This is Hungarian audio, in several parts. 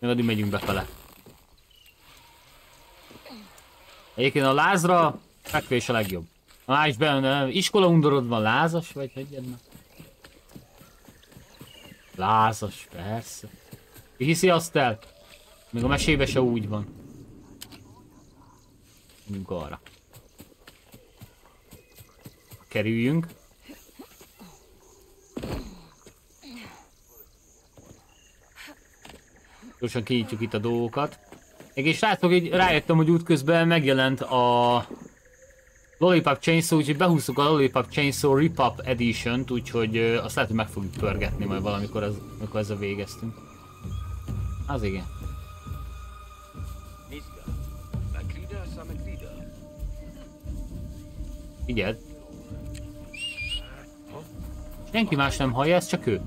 Még addig megyünk befele. Egyébként a lázra fekvés a legjobb. A láz benne, iskola undorod van, lázas vagy? Hagyjad meg. Lázas, persze. Ki hiszi azt el? Még a mesébe se úgy van. Menjünk arra. Kerüljünk. Gyorsan kinyitjuk itt a dolgokat. És srácok, így rájöttem, hogy útközben megjelent a Lollipop Chainsaw, úgyhogy behúztuk a Lollipop Chainsaw Repop Edition-t, úgyhogy azt lehet, hogy meg fogjuk pörgetni majd valamikor, amikor ezzel végeztünk. Az igen. Figyeld. Senki más nem hallja, ez csak ő.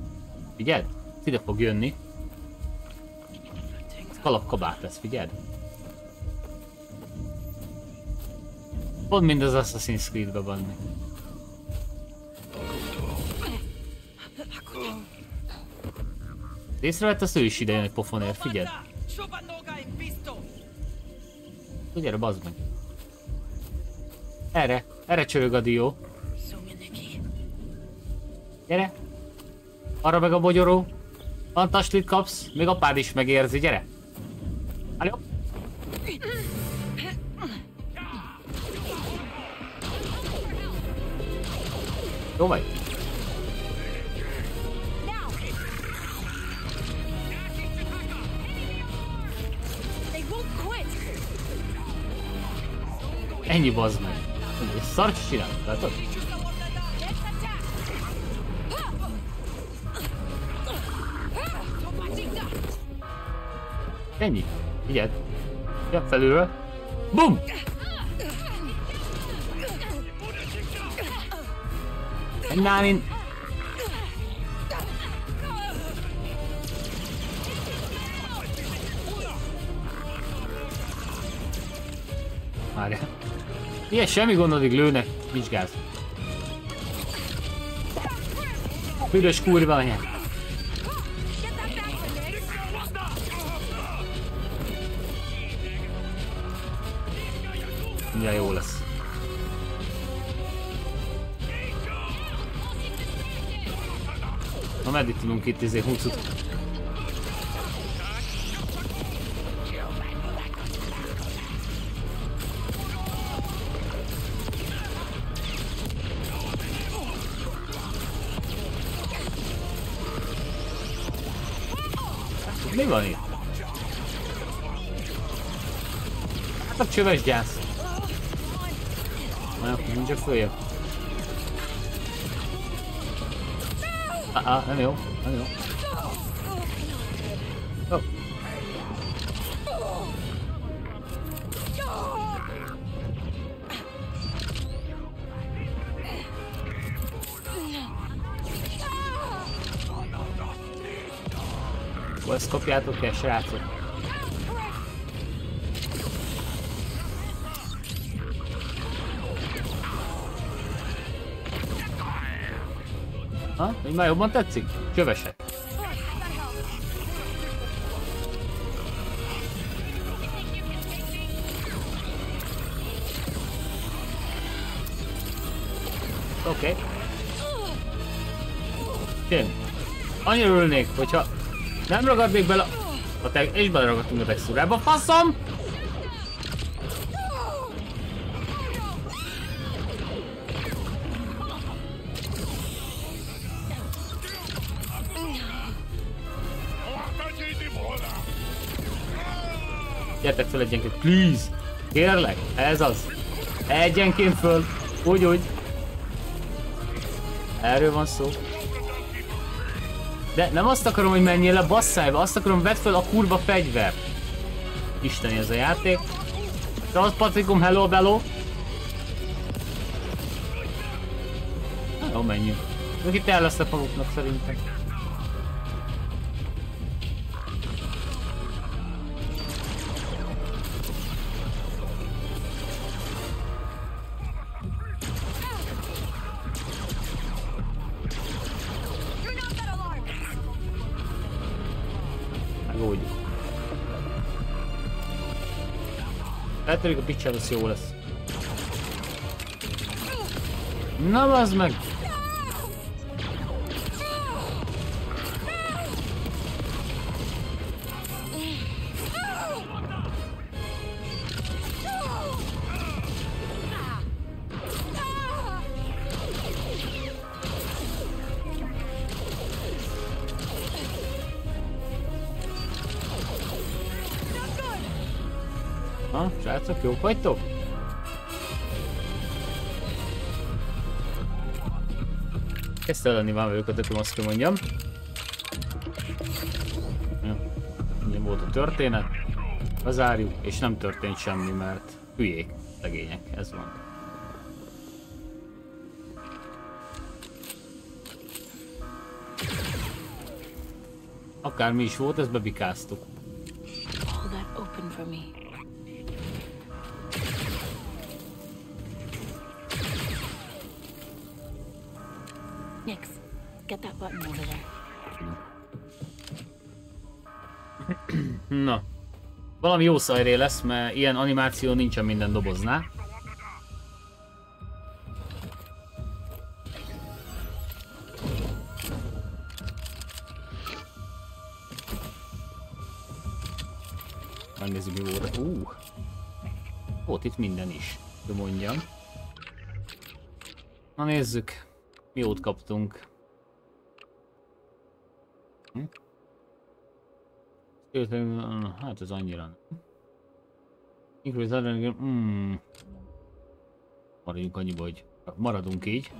Figyeld, ide fog jönni. Kalapkabát lesz, figyeld. Pont mind az Assassin's Creed-be vannak. Észrevett, azt ő is idejön egy pofonért, figyeld. Gyere, bazd meg. Erre, erre csörög a dió. Gyere. Arra meg a bogyoró. Fantaslit kapsz, még apád is megérzi, gyere. Állj. Jó vagy? Ennyi, bazd meg. Ez szart csinál, látod? Ennyi. Figyeld. Jön felülről. Bum! Nál én... Várjál. Ilyen semmi gondodik lőnek, nincs gáz. Büdös kurva anyád. Ja, jó lesz. Na meddig tudunk itt izé húcsot? Mi van itt? Hát a csöves gyász. Majd akkor nincs a följebb. Nem jó, nem jó. Oh. Akkor ezt kapjátok el, srácok. Ha? Így már jobban tetszik? Csövesek. Oké. Okay. Annyira örülnék, hogyha nem ragadnék bele a teg... És beleragadtunk a textúrába. Faszom! Gyertek föl egyenként, please! Kérlek, ez az! Egyenként föl! Úgy, úgy! Erről van szó. De nem azt akarom, hogy menjél le, basszájba, azt akarom, vedd föl a kurva fegyvert! Isteni ez a játék! Transpatricum, hello, bello! Jó, menjünk. Ők itt el lesznek maguknak szerintem. Hát pedig a Bicselusz jó lesz. Na bazd meg! Na, srácok, jók vagytok? Kezdte lenni már őket, nekem azt kell mondjam. Ja, ilyen volt a történet. Bezárjuk, és nem történt semmi, mert hülyék, szegények, ez van. Akármi is volt, ezt bebikáztuk. Nix, get that button over there. Na, valami jó szajré lesz, mert ilyen animáció nincsen minden doboznál. Megnézzük mi volt. Volt itt minden is, de mondjam. Na nézzük. Mi ott kaptunk? Hát ez annyira. Maradjunk annyiba, hogy maradunk így.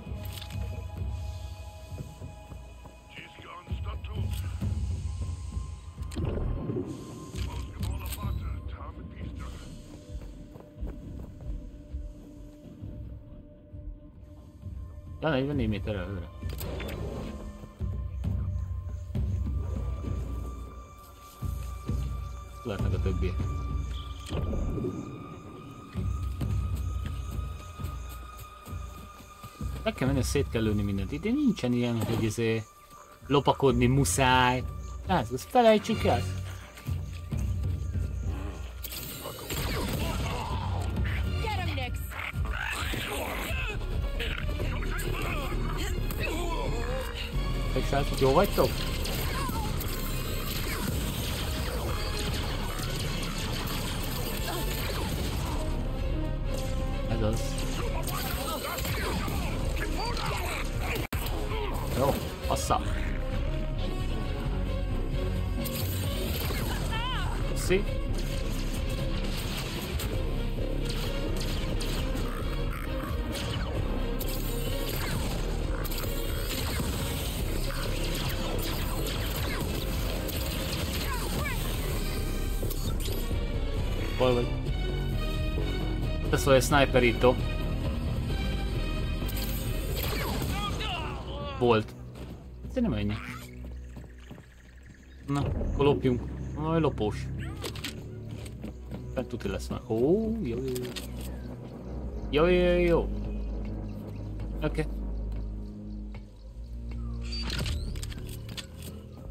Ja, 44 méterre előre. Látnak a többiek. Meg kell menni, szét kell lőni mindent. Itt nincsen ilyen, hogy ezért lopakodni muszáj. Hát, ezt felejtsük el. Srácok, jó vagytok? Ez az. Jó, assza. Köszi. Questo è sniperito. Volt. Se ne menj. Na, akkor lopjunk. Aj, lopós. Fent tuti lesz már. Ó, jó, jó, jó. Jó, jó. Oké.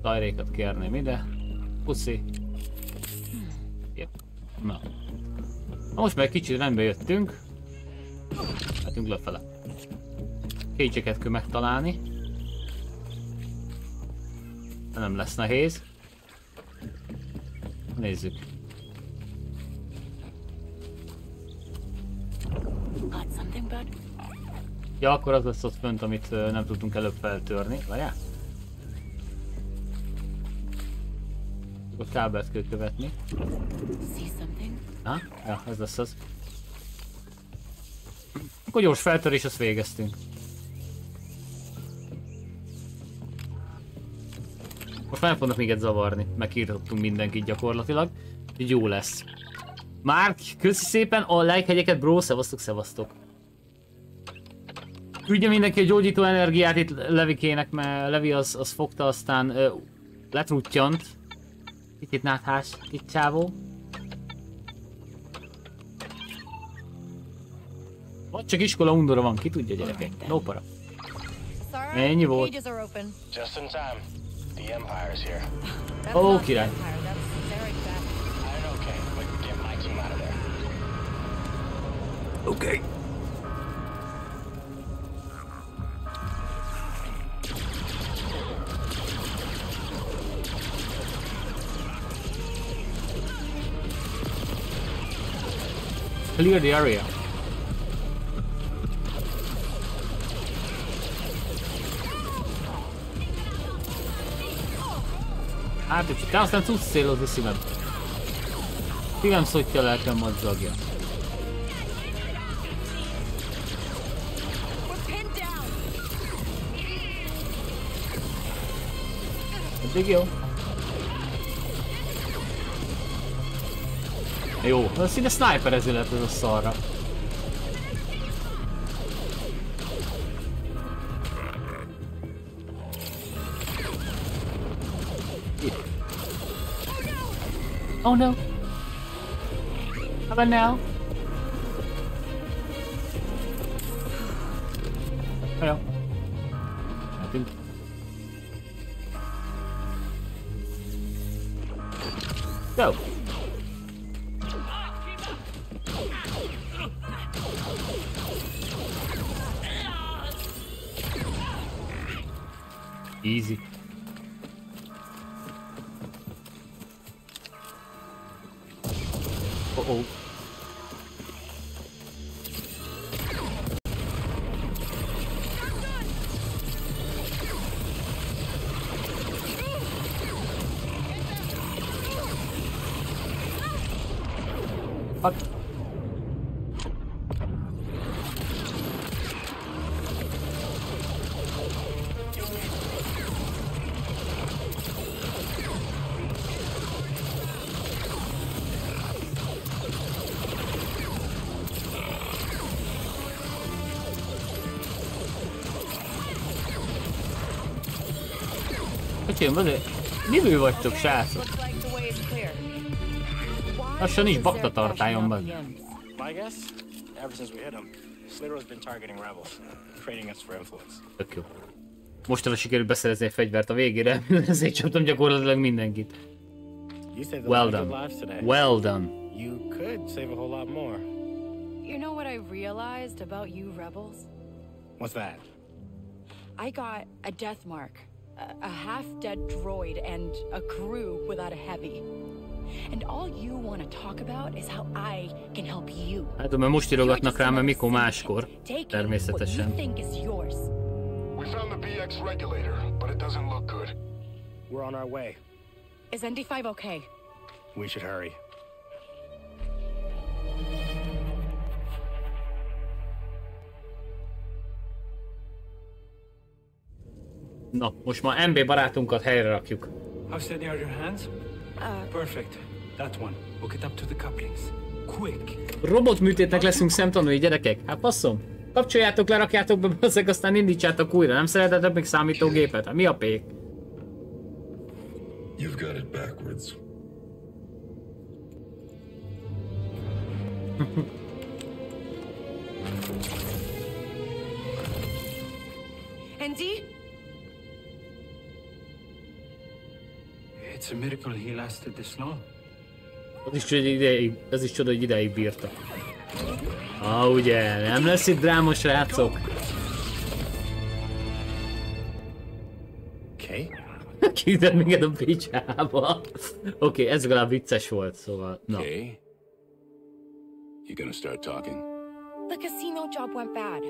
Tájrékat kérném ide. Puszi. Na. Na most már egy kicsit rendbe jöttünk. Mehetünk lefele. Kécseket kell megtalálni. De nem lesz nehéz. Nézzük. Ja, akkor az lesz ott fönt, amit nem tudtunk előbb feltörni. Várjál? A kábelt kell követni. Na, ja, ez lesz az. Akkor gyors feltörés, azt végeztünk. Most már nem fognak minket zavarni, megírtottunk mindenkit gyakorlatilag. Így jó lesz. Márk, köszi szépen a like-hegyeket, bro, szevasztok, szevasztok. Küldje mindenki a gyógyító energiát itt Levikének, mert Levi az fogta, aztán letruttyant. Itt náthás, itt csávó. Vagy csak iskola undora van, ki tudja gyerekek. No para. Ennyi volt. Ó, király. Okay. Clear the area. Hát egy kicsit, aztán tudsz szélozni szívem. Szívem szotja, lelkem madzagja. Eddig jó. Jó, az szinte sniper ez illet ez a szarra. Oh no! How about now? Oh no. I think. Go! Easy. Uh-oh. Fuck. Miből vagytok, srácok? Lassan nincs baktatartályon benne. Tök jó. Mostanra sikerült beszerezni egy fegyvert a végére, ezért csaptam gyakorlatilag mindenkit. Well done. Well done. You know what I realized about you rebels? What's that? I got a death mark. A half-dead droid and a crew without a heavy. And all you want to talk about is how I can help you. Hát, mert most írogatnak rám, mert mikor máskor, természetesen. We found the BX regulator, but it doesn't look good. We're on our way. Is ND-5 okay? We should hurry. Na, most már MB barátunkat helyre rakjuk. How steady are your hands? Perfect. That one. We'll get up to the couplings. Quick. Robotműtétnek leszünk szemtanúi, gyerekek. Hát passzom. Kapcsoljátok le, rakjátok be, ezek aztán indítsátok újra. Nem szeretetek még számítógépet? Hát mi a pék? You've got it backwards. Andy? It's a miracle he lasted this long. Ez is csoda, hogy ideig bírta. Ah, ugye, nem lesz itt dráma, srácok? Oké. Kiütött minket a picsába. Oké, ez legalább vicces volt, szóval, na. Okay. You gonna start talking? The casino job went bad.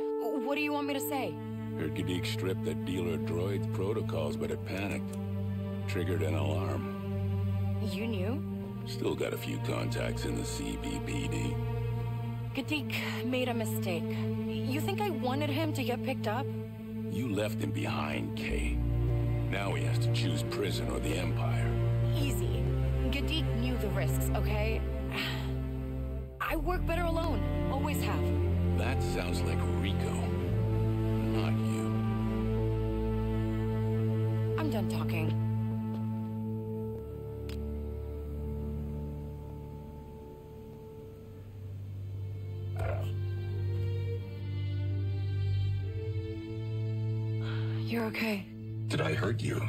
What do you want me to say? Heard Gadiq stripped that dealer droid's protocols, but it panicked. Triggered an alarm. You knew? Still got a few contacts in the CBPD. Gadiq made a mistake. You think I wanted him to get picked up? You left him behind, Kay. Now he has to choose prison or the Empire. Easy. Gadiq knew the risks, okay? I work better alone. Always have. That sounds like Rico. Not you. I'm done talking. You're okay. Did I hurt you?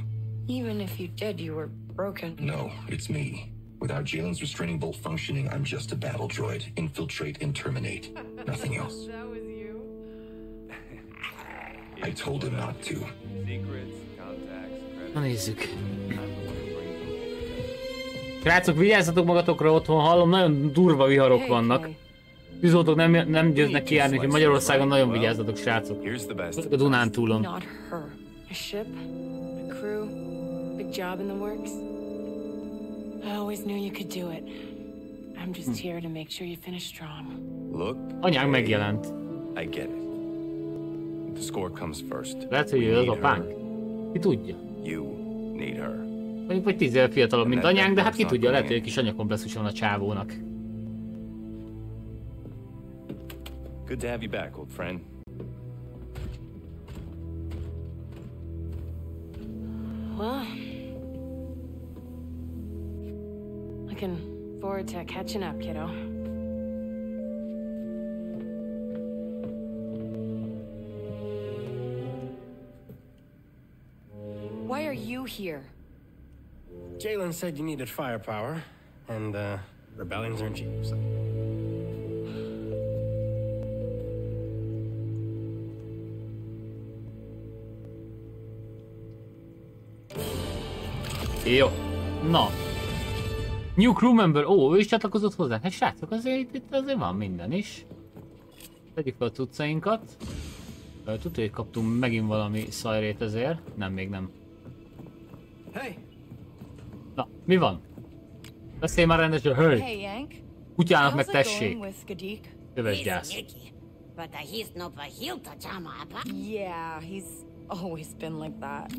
Even if you did, you were broken. No, it's me. Without Jaylen's restraining bolt functioning, I'm just a battle droid. Infiltrate and terminate. Nothing else. That was you? I told him not to. Secrets, contacts, credits. Na nézzük. Rácok, vigyázzatok magatokra otthon, hallom, nagyon durva viharok vannak. Tűzoltók nem győznek kijárni, hogy Magyarországon nagyon vigyázzatok, srácok. Ott a Dunántúlon. Anyám megjelent. Lehet, hogy ő az apánk. Ki tudja? Mondjuk, hogy 10 évvel fiatalabb, mint anyánk, de hát ki tudja, lehet, hogy egy kis anyakomplexus van a csávónak. Good to have you back, old friend. Well, looking forward to catching up, kiddo. Why are you here? Jaylen said you needed firepower, and rebellions aren't cheap, so. Jó. Na. New crew member. Ó, ő is csatlakozott hozzá. Hát srácok, azért itt azért van minden is. Tegyük fel a cuccainkat. Tudod, hogy kaptunk megint valami szajrét ezért? Nem, még nem. Hey. Na, mi van? Beszélj már rendesen, hölgy! Hey, kutyának meg tessék! Töves gyász. Yeah, he's always been like that.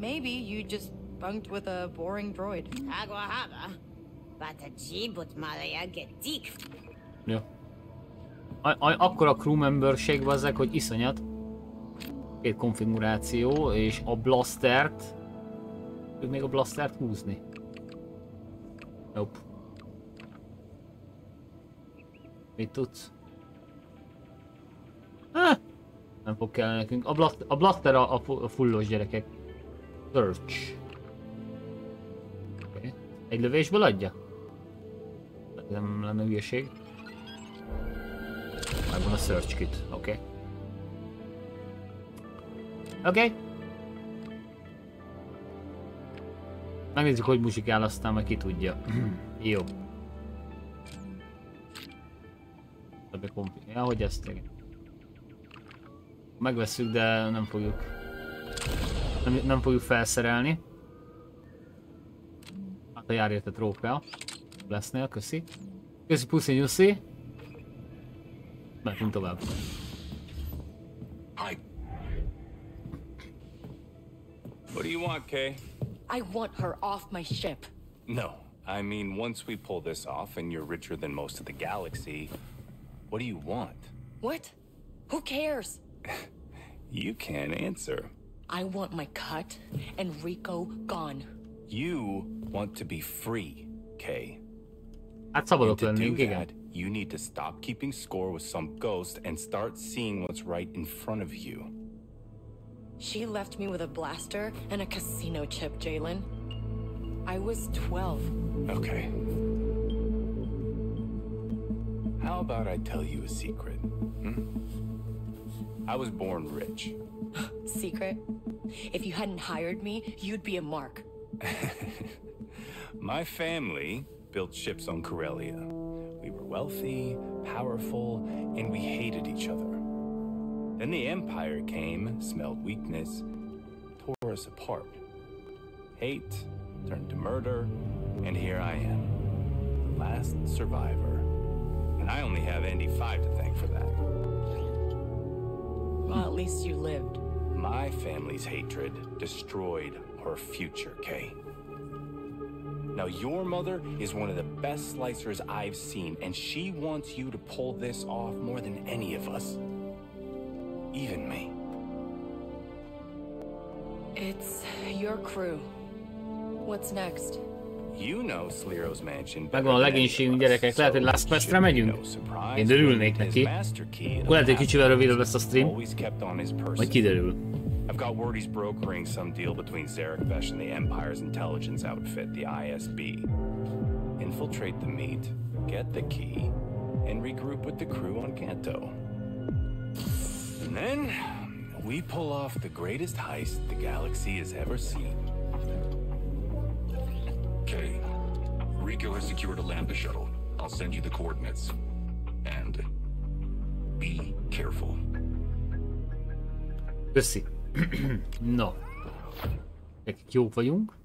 Maybe you just bunked with a boring droid. Jó. Akkora crewmemberség vazzák, hogy iszonyat. Két konfiguráció, és a blastert... Tudjuk még a blastert húzni? Nope. Mit tudsz? Ah, nem fog kellene nekünk. A blaster a fullos gyerekek. Search. Okay. Egy lövésből adja? Nem lenne ügyeség. Megvan a search kit, oké. Okay. Oké. Okay. Megnézzük, hogy muzsikál, aztán majd ki tudja. Jó. Ja, hogy ezt igen. Megvesszük, de nem fogjuk. Nem fogjuk felszerelni. Hát a jár érte trófea. Lesznél, köszi. Köszi, puszi, nyuszi. Mehetünk tovább. What do you want, Kay? I want her off my ship. No, I mean once we pull this off and you're richer than most of the galaxy, what do you want? What? Who cares? You can't answer. I want my cut and Rico gone. You want to be free, Kay. That's a little bit. You need to stop keeping score with some ghost and start seeing what's right in front of you. She left me with a blaster and a casino chip, Jaylen. I was 12. Okay. How about I tell you a secret? I was born rich. Secret? If you hadn't hired me, you'd be a mark. My family built ships on Corellia. We were wealthy, powerful, and we hated each other. Then the Empire came, smelled weakness, tore us apart. Hate turned to murder, and here I am, the last survivor. And I only have ND-5 to thank for that. Well, at least you lived. My family's hatred destroyed her future, Kay. Now your mother is one of the best slicers I've seen, and she wants you to pull this off more than any of us. Even me. It's your crew. What's next? You know Sliro's mansion. Megvan a legénységünk, gyerekek. Lehet, hogy Last Quest-re megyünk? Én örülnék neki. Akkor lehet, hogy kicsivel rövidebb lesz a stream. Majd kiderül. I've got word he's brokering some deal between Zerek Besh and the Empire's intelligence outfit, the ISB. Infiltrate the meet, get the key, and regroup with the crew on Kanto. And then, we pull off the greatest heist the galaxy has ever seen. Okay. Rico has secured a Lambda shuttle. I'll send you the coordinates. And be careful. Köszi. No. Nekik jók vagyunk.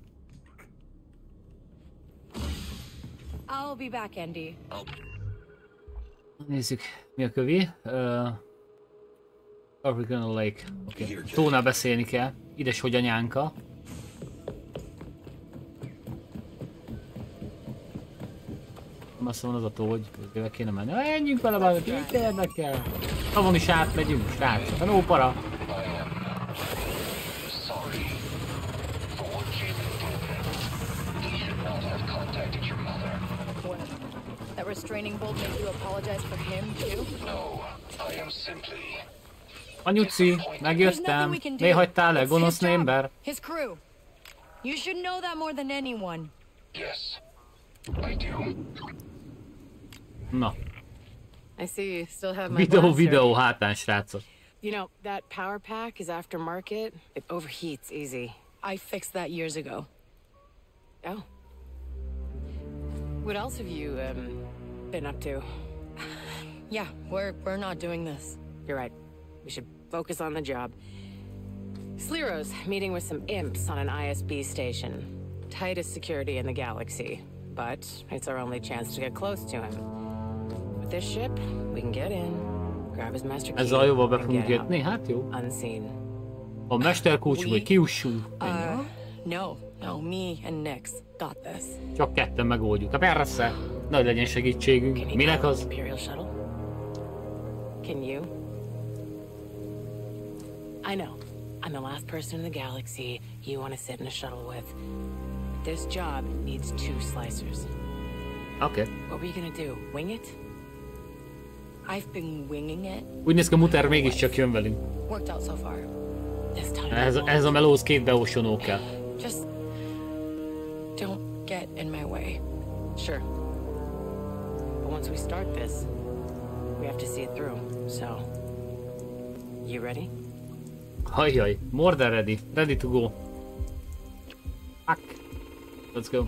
I'll be back, Andy. Nézzük, mi a kövé. African Lake. Okay. Tónál beszélni kell. Ides hogy anyánka. Azt mondom, az a tó, hogy közébe kéne menni. Menjünk vele már, mit érdekel? Tavon is átmegyünk, srác. Tanópara. Anyuci, megjöttem. Miért hagytál el, gonosz ember? Na. Videó hátán, srácok. You know, that power pack is aftermarket. It overheats easy. I fixed that years ago. Oh. What else have you been up to? Yeah, we're not doing this. You're right. We should focus on the job. Sliro's meeting with some imps on an ISB station. Tightest security in the galaxy, but it's our only chance to get close to him. With this ship, we can get in, grab his master key, and get out unseen. A mesterkulcs, hogy kiussunk. No, me and Nix got this. Csak ketten megoldjuk. Hát persze, nagy legyen segítségünk. Minek az? Imperial shuttle? Can you? I know. I'm the last person in the galaxy you want to sit in a shuttle with. This job needs 2 slicers. Okay. What were you gonna do? Wing it? I've been winging it. Úgy néz ki, muter mégiscsak jön velünk. Worked out so far. This time. Ez a melóz két beosonó kell. Just don't get in my way. Sure. But once we start this, we have to see it through. So, you ready? Hajjaj, more than ready. Ready to go. Fuck. Let's go.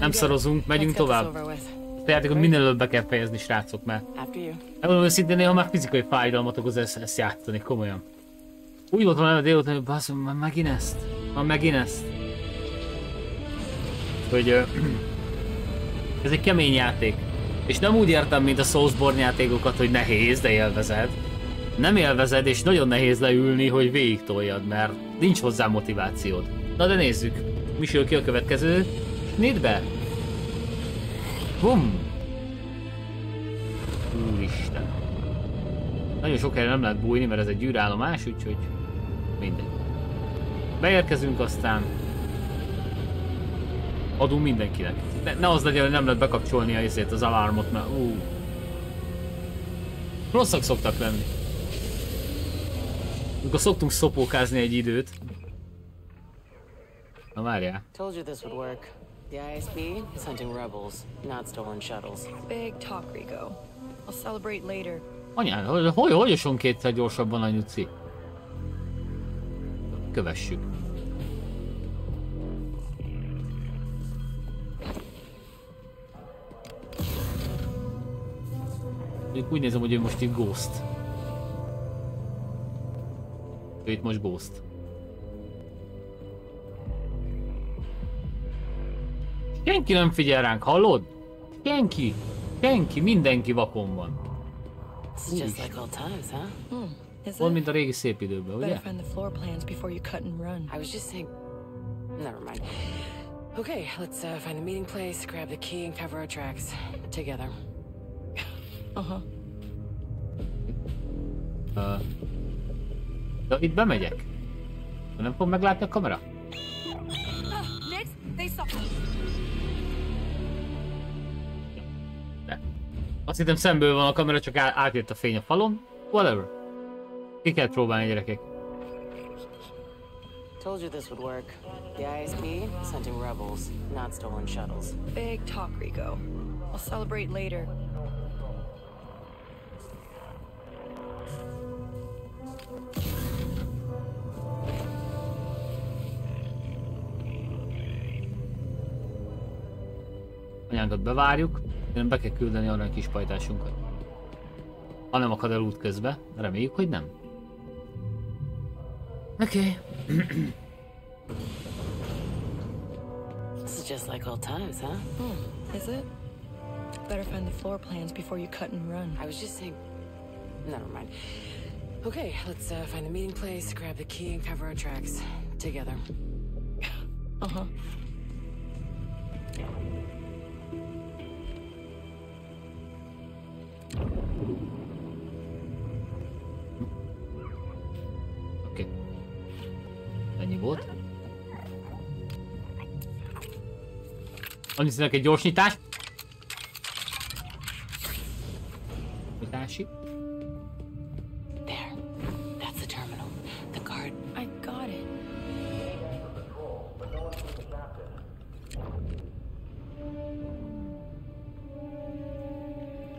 Nem szarozunk, megyünk tovább. Ezt a játékot minél előbb be kell fejezni, srácok, mert... Elmondom őszintén, néha már fizikai fájdalmat okoz ezt játszani, komolyan. Úgy volt valami délután, hogy basszom, már megint ezt. Már megint ezt. Hogy... ez egy kemény játék. És nem úgy értem, mint a Soulsborne játékokat, hogy nehéz, de élvezed. Nem élvezed, és nagyon nehéz leülni, hogy végig toljad, mert nincs hozzá motivációd. Na de nézzük, mi sül ki a következő. Nézd be! Bum! Úristen! Nagyon sok helyre nem lehet bújni, mert ez egy gyűrállomás, úgyhogy mindegy. Beérkezünk, aztán adunk mindenkinek. Ne az legyen, hogy nem lehet bekapcsolni ezért az alarmot, mert rosszak szoktak lenni. Amikor szoktunk szopókázni egy időt. Na várjál. Told you this would work. The ISB is hunting rebels, not stolen shuttles. Big talk, Rico. I'll celebrate later. Anyád, hogy oson kétszer gyorsabban a nyuci? Kövessük. Úgy nézem, hogy ő most itt ghost. Itt most ghost. Senki nem figyel ránk, hallod? Senki! Senki, mindenki vakon van. Van, mint a régi szép időben, ugye? Okay, let's find the meeting place, grab the key and cover our tracks together. De itt bemegyek. Nem fog meglátni a kamera? De. Azt hittem szemből van a kamera, csak átjött a fény a falon. Whatever. Ki kell próbálni, gyerekek. Told you this would work. The ISP sending rebels, not stolen shuttles. Big talk, Rico. I'll celebrate later. Anyánkat bevárjuk, én be kell küldeni arra a kis pajtásunkat. Ha nem akad el út közbe, reméljük, hogy nem. Okay. This is just like old times, huh? Hmm. Is it? Better find the floor plans before you cut and run. I was just saying. Never mind. Okay, let's find the meeting place, grab the key, and cover our tracks together. Uh huh. Annyi színek egy gyors nyitás. Nyitási. There. That's the terminal. The guard. I got it.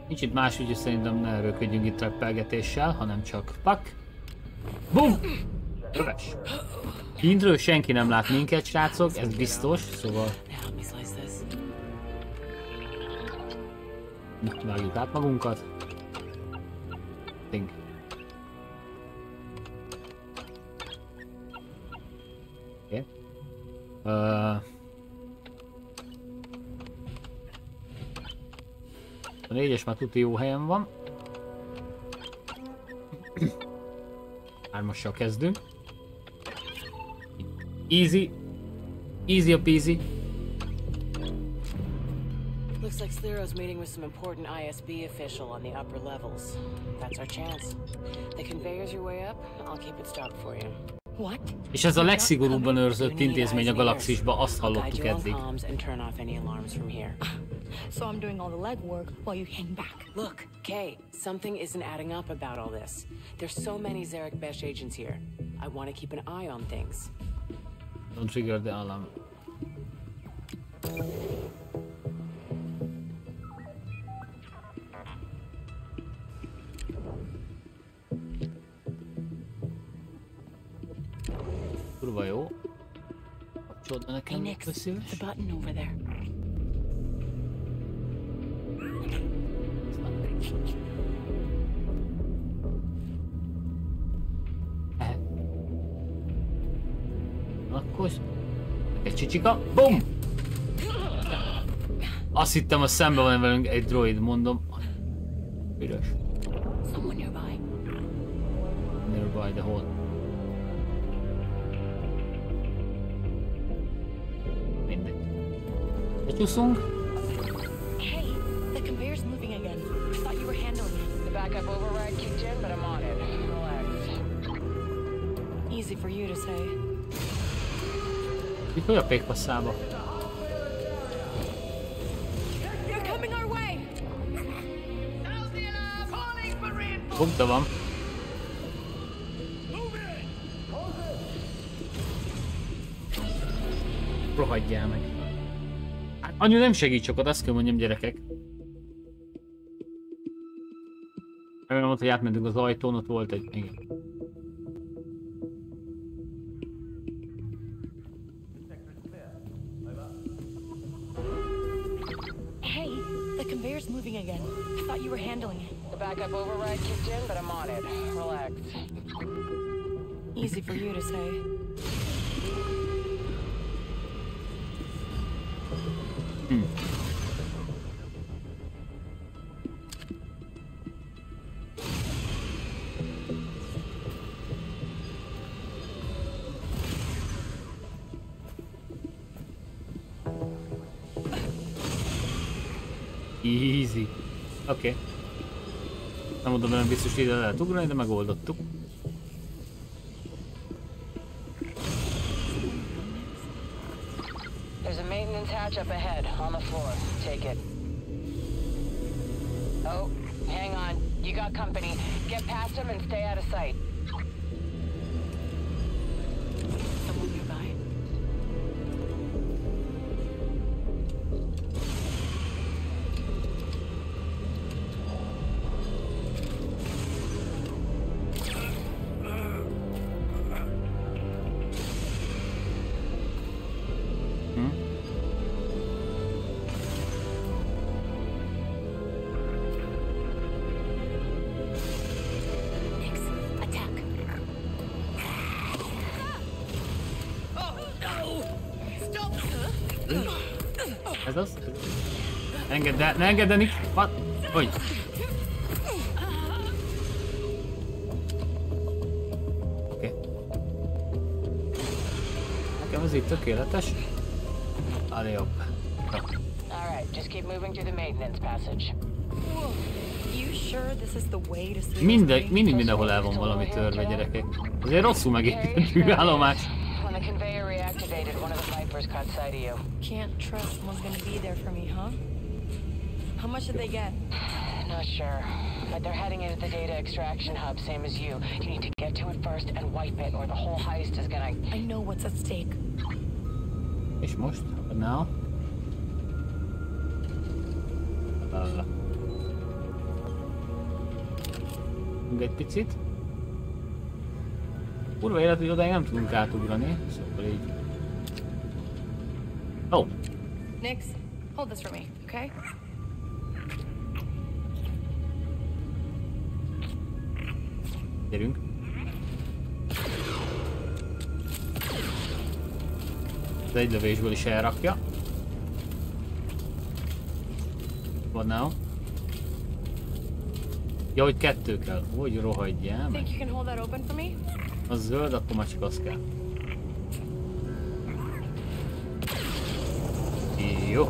Nincs itt más, úgyhogy szerintem ne erőködjünk itt trappelgetéssel, hanem csak pak. Bum! Köves. Kintről senki nem lát minket, srácok, ez biztos, szóval... Vágjuk át magunkat. Think. Oké. A négyes már tuti jó helyen van. Hármassal kezdünk. Easy. Easy a peasy. Looks like Sliro's meeting with some important ISB official on the upper levels. That's our chance. The conveyor's your way up, I'll keep it stopped for you. What? És ez a legszigorúbban őrzött intézmény a galaxisba, azt hallottuk eddig. So I'm doing all the legwork while you hang back. Look, Kay, something isn't adding up about all this. There's so many Zerek Besh agents here. I want to keep an eye on things. Don't trigger the alarm. Hey Nix, the button over there. Akkor... Egy csicsika. BOOM! Azt hittem, hogy szemben van velünk egy droid, mondom. Üres. Someone nearby. Nearby the hole. Csúszunk. Mikor a pékpasszába? Bukta van. Rohadjál meg. Anyu nem segít sokat, azt kell mondjam, gyerekek. Remélem ott, hogy átmentünk az ajtón, ott volt egy... Igen. Hey, the conveyor's moving again. I thought you were handling it. The backup override kicked in, but I'm on it. Relax. Easy for you to say. Easy. Oké. Okay. Nem mondom, nem biztos, hogy ide lehet ugrani, de megoldottuk. Up ahead on the floor. Take it. Oh, hang on. You got company. Get past him and stay out of sight. Ez az? Engedd el, ne engedd el, Nix! Hogy? Oké. Nekem ez itt tökéletes. Allé jobb. Mindig mindenhol el van valami törve, gyerekek. Azért rosszul megépítő állomás. How much did they get? Not sure, but they're heading into the data extraction hub, same as you. You need to get to it first and wipe it, or the whole heist is gonna... I know what's at stake. És most? Now? Egy picit. Kurva élet, hogy odáig nem tudunk átugrani, szóval így... Oh! Nix, hold this for me, okay? Gyerünk. Ez egy lövésből is elrakja. What now? Ja, hogy kettő kell. Hogy rohadjál meg. A zöld, akkor macska az kell. Jó.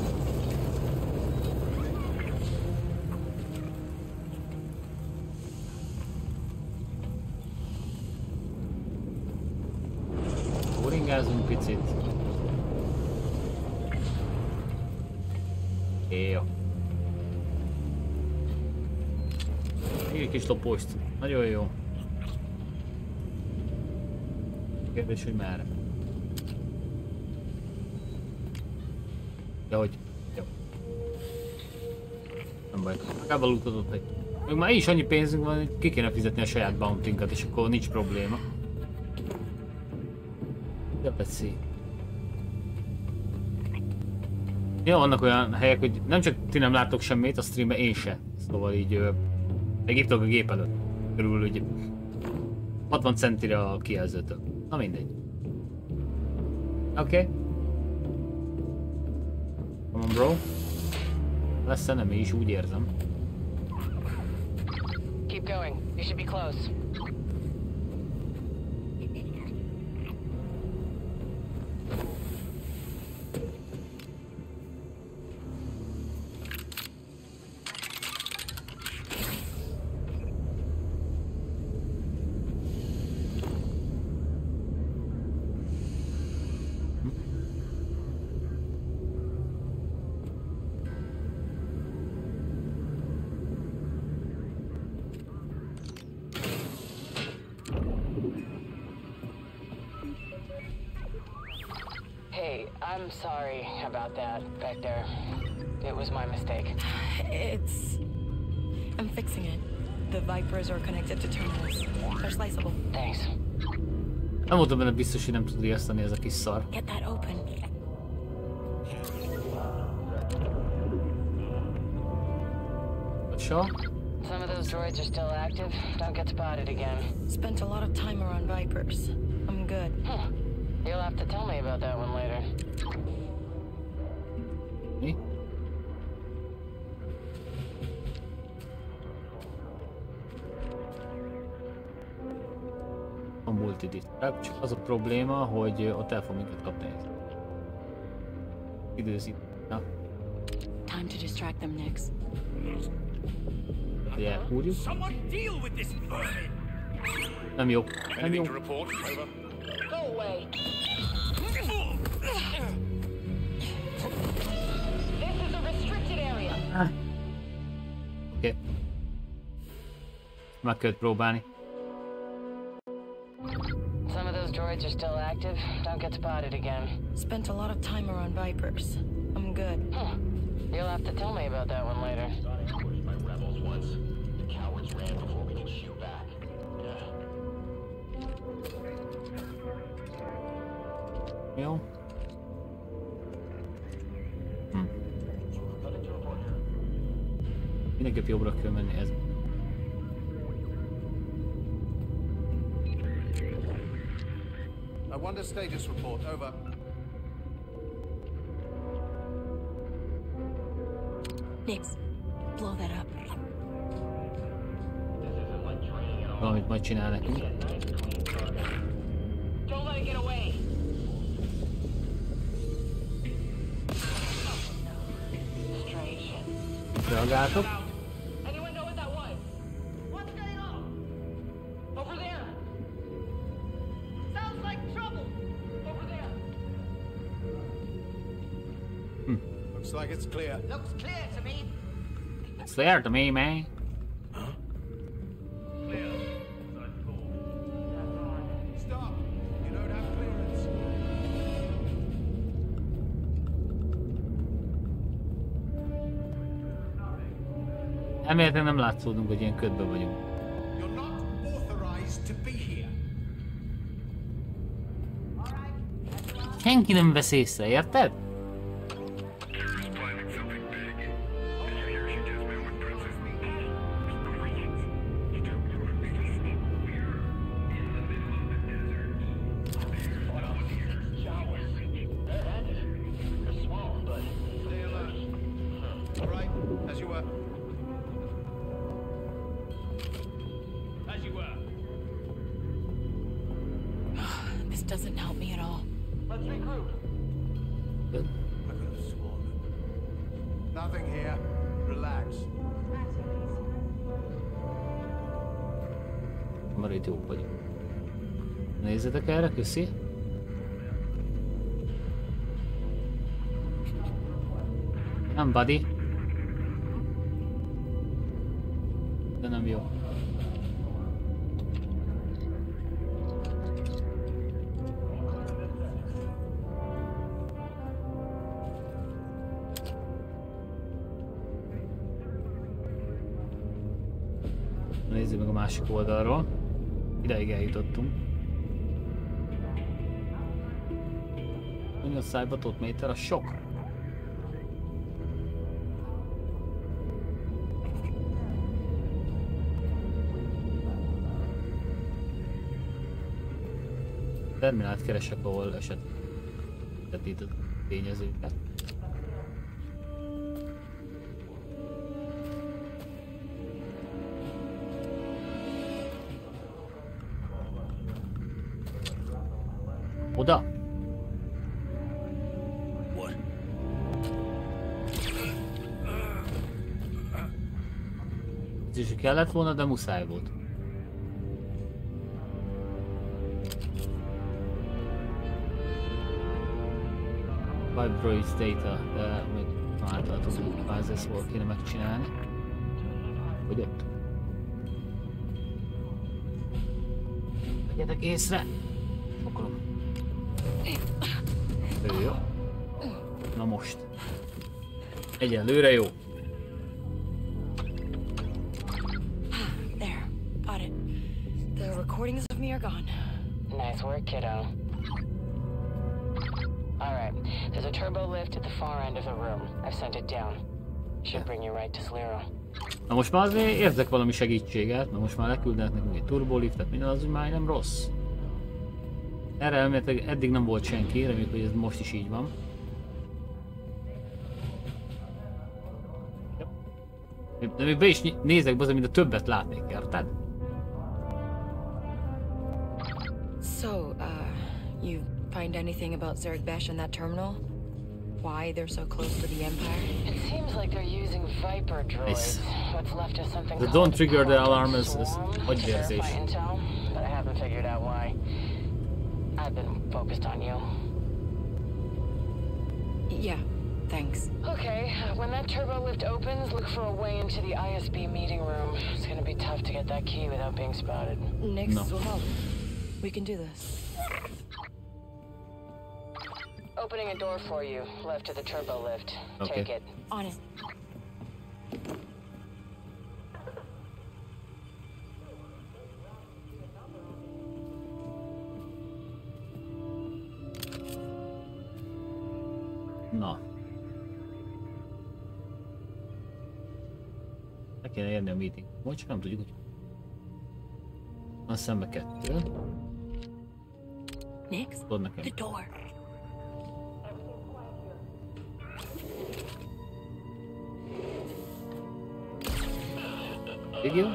Boringázunk picit. Jó. Egy kis lopost. Nagyon jó. Kérdés, hogy merre. De hogy? Jó. Nem baj. Akárval utazott egy. Még már így is annyi pénzünk van, hogy ki kéne fizetni a saját bountinkat, és akkor nincs probléma. De beszél. Ja, vannak olyan helyek, hogy nem csak ti nem látok semmit, a streamben én se. Szóval így... Meg itt a gép előtt. Körülbelül ugye 60 centire a kijelzőtől. Na mindegy. Oké. Okay. Come on, bro. Lesz-e nem is, úgy érzem. Keep going. You should be close. I'm sorry about that back there. It was my mistake. It's... I'm fixing it. The Vipers are connected to terminals. They're sliceable. Thanks. Nem voltam benne biztos, hogy nem tud riasztani ez a kis szar. Get that open. Sure. Some of those droids are still active. Don't get spotted again. Spent a lot of time around Vipers. I'm good. Huh. You'll have to tell me about that one later. Mi? A multidisztrák, csak az a probléma, hogy ott el fog minket kapni. Időzít. Na. Time to distract them, Nix. Ugye, húrjuk? Nem jó. Nem jó. Oké. Meg kell próbálni. Some of those droids are still active. Don't get spotted again. Spent a lot of time around Vipers. I'm good. You'll have to tell me about that one later. Jó. Mindenképp jobbra kell menni ez. Nix, blow that up. Valamit majd csinál nekünk. Reagáltok? Like it's clear. Looks clear to me. It's clear to me, man. Huh? Clear. Stop. You don't have clearance. Elméletileg nem látszódunk, hogy ilyen ködbe vagyunk. You're not authorized to be here. Senki nem vesz észre, érted? Nézzetek erre, köszi! Nem, buddy! De nem jó. Nézzük meg a másik oldalról. Ideig eljutottunk. A szájba tot méter, a sok. Terminált keresek, ahol esetleg itt a tényezőket. Oda! És kellett volna, de muszáj volt. Vibrates data, de még általában bázeszból kéne megcsinálni. Hogy ott? Vegyetek észre! Sokolom. Ő jó. Na most. Egyelőre jó. Nice work, kiddo. Alright, there's a turbo lift at the far end of the room. I've sent it down. Should bring you right to Sliro. Na most már azért érzek valami segítséget, na most már leküldenek nekünk egy turboliftet, minden az, hogy már nem rossz. Erre elméletileg eddig nem volt senki, reméljük, hogy ez most is így van. De még be is nézek be, mint a többet látnék, érted? So, you find anything about Zerek Besh and that terminal? Why they're so close to the Empire? It seems like they're using Viper droids. What's left is something called the don't trigger the alarm is agyvérzés. But I haven't figured out why. I've been focused on you. Yeah, thanks. Okay, when that turbo lift opens, look for a way into the ISB meeting room. It's gonna be tough to get that key without being spotted. Nix will help. We can do this. Opening a door for you, left of the turbo lift. Okay. Take it. On it. No. I can't end the meeting. What you come to do? A szembe kettő. Nix, the door. Did you?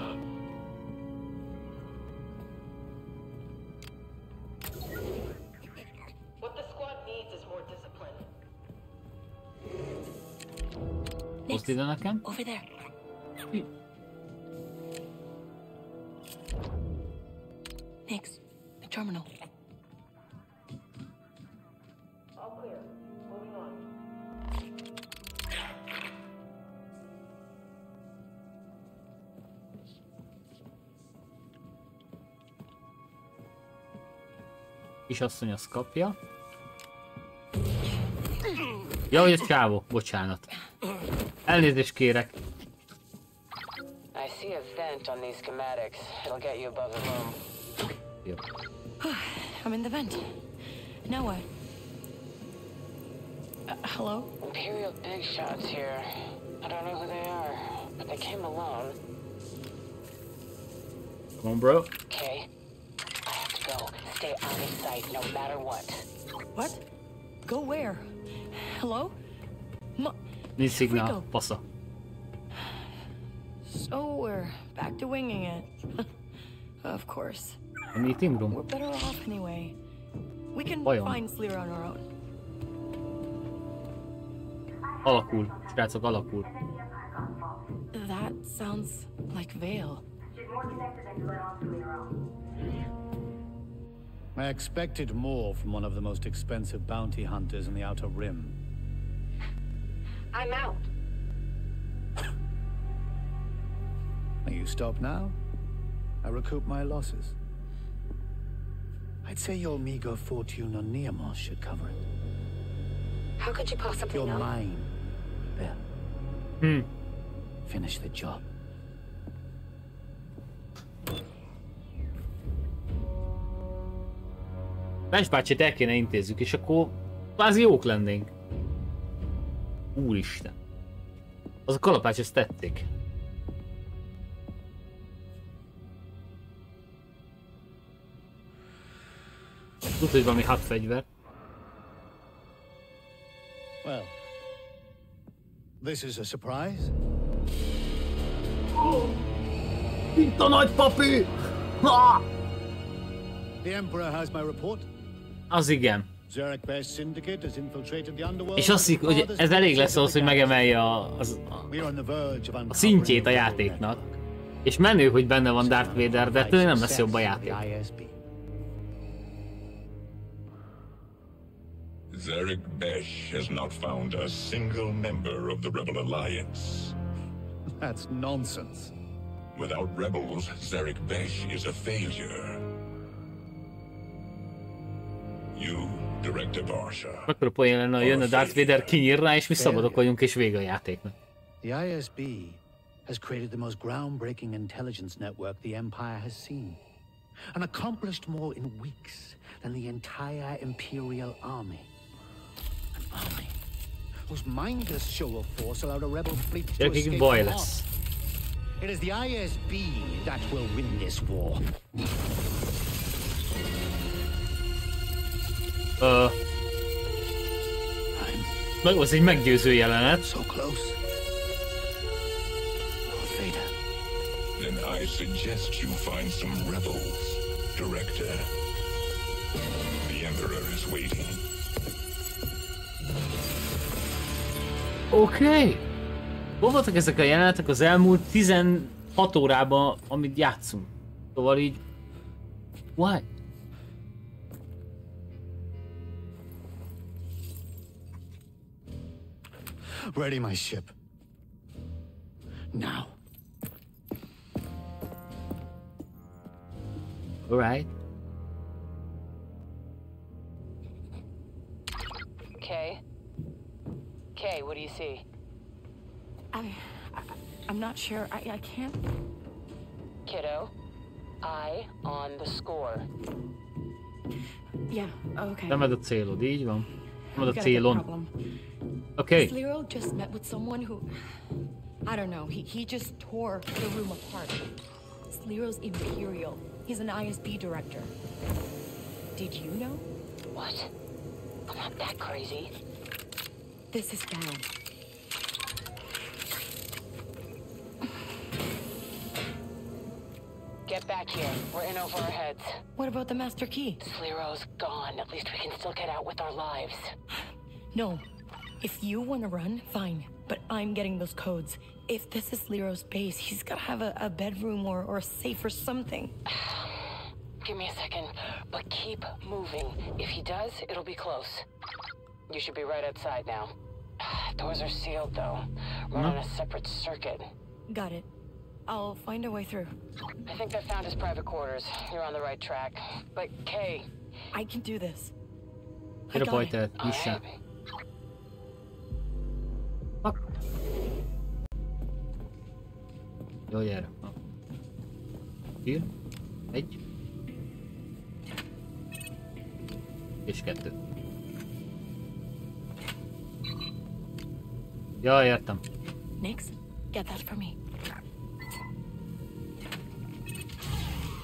What the squad needs is more discipline. Nix, did not come? Over there. Nix, the terminal. All clear. Moving on. Kisasszony azt kapja. Jaj, hogy a csávó, bocsánat. Elnézést kérek. Jó. I'm in the vent. Nowhere. Hello? Imperial big shots here. I don't know who they are, but they came alone. Come on, bro. Okay. Go. Stay out of sight, no matter what. What? Go where? Hello? Need signal. Passa. So we're back to winging it. Of course. A meeting room. We're better off anyway. We can find Sliro on our own. Alakul. Srácok, alakul. That sounds like Vale. I expected more from one of the most expensive bounty hunters in the Outer Rim. I'm out. Will you stop now? I recoup my losses. I'd say your meager fortune on Neomos should cover it. How could you possibly know? You're mine, Bell. Finish the job. Bencs bácsit el kéne intézzük, és akkor kvázi jók lennénk. Úristen. Az a kalapács, ezt tették. Tudod, hogy valami hadfegyver. Well, this is a surprise. Oh! Itt a nagypapi! Ha! The Emperor has my report. Az igen. És azt hiszik, hogy ez elég lesz ahhoz, hogy megemelje a szintjét a játéknak. És menő, hogy benne van Darth Vader, de ettől nem lesz jobb a játék. Zerek Besh has not found a single member of the Rebel Alliance. That's nonsense. Without rebels, Zerek Besh is a failure. Akkor a poén lenne, hogy jön a Darth Vader, kinyír rá, és mi szabadok vagyunk, és vége a játéknak. The ISB has created the most groundbreaking intelligence network the Empire has seen, and accomplished more in weeks than the entire Imperial army. An army whose mindless show of force allowed a rebel fleet to escape the war. It is the ISB that will win this war. Az egy meggyőző jelenet. So close. Vader. Then I suggest you find some rebels, Director. The Emperor is waiting. Okay. Hol voltak ezek a jelenetek az elmúlt 16 órában, amit játszunk? Szóval így... Why? Ready my ship. Now. All right. Kay, what do you see? I'm not sure. I can't. Kiddo, eye on the score. Yeah, okay. Nem ez a célod, így van. Nem ez a célon. Okay. Sliro just met with someone who, I don't know, he just tore the room apart. Sliro's Imperial. He's an ISB director. Did you know? What? I'm not that crazy. This is bad. right back here. We're in over our heads. What about the master key? Sliro's gone. At least we can still get out with our lives. No. If you want to run, fine. But I'm getting those codes. If this is Sliro's base, he's got to have a bedroom or a safe or something. Give me a second, but keep moving. If he does, it'll be close. You should be right outside now. Doors are sealed, though. Run on a separate circuit. Got it. I'll find a way through. I think I found his private quarters. You're on the right track. But, Kay... I can do this. Hit a boy there. You shot. Jól jár. Fír. Egy. És kettő. Jaj, értem. Nix, get that for me.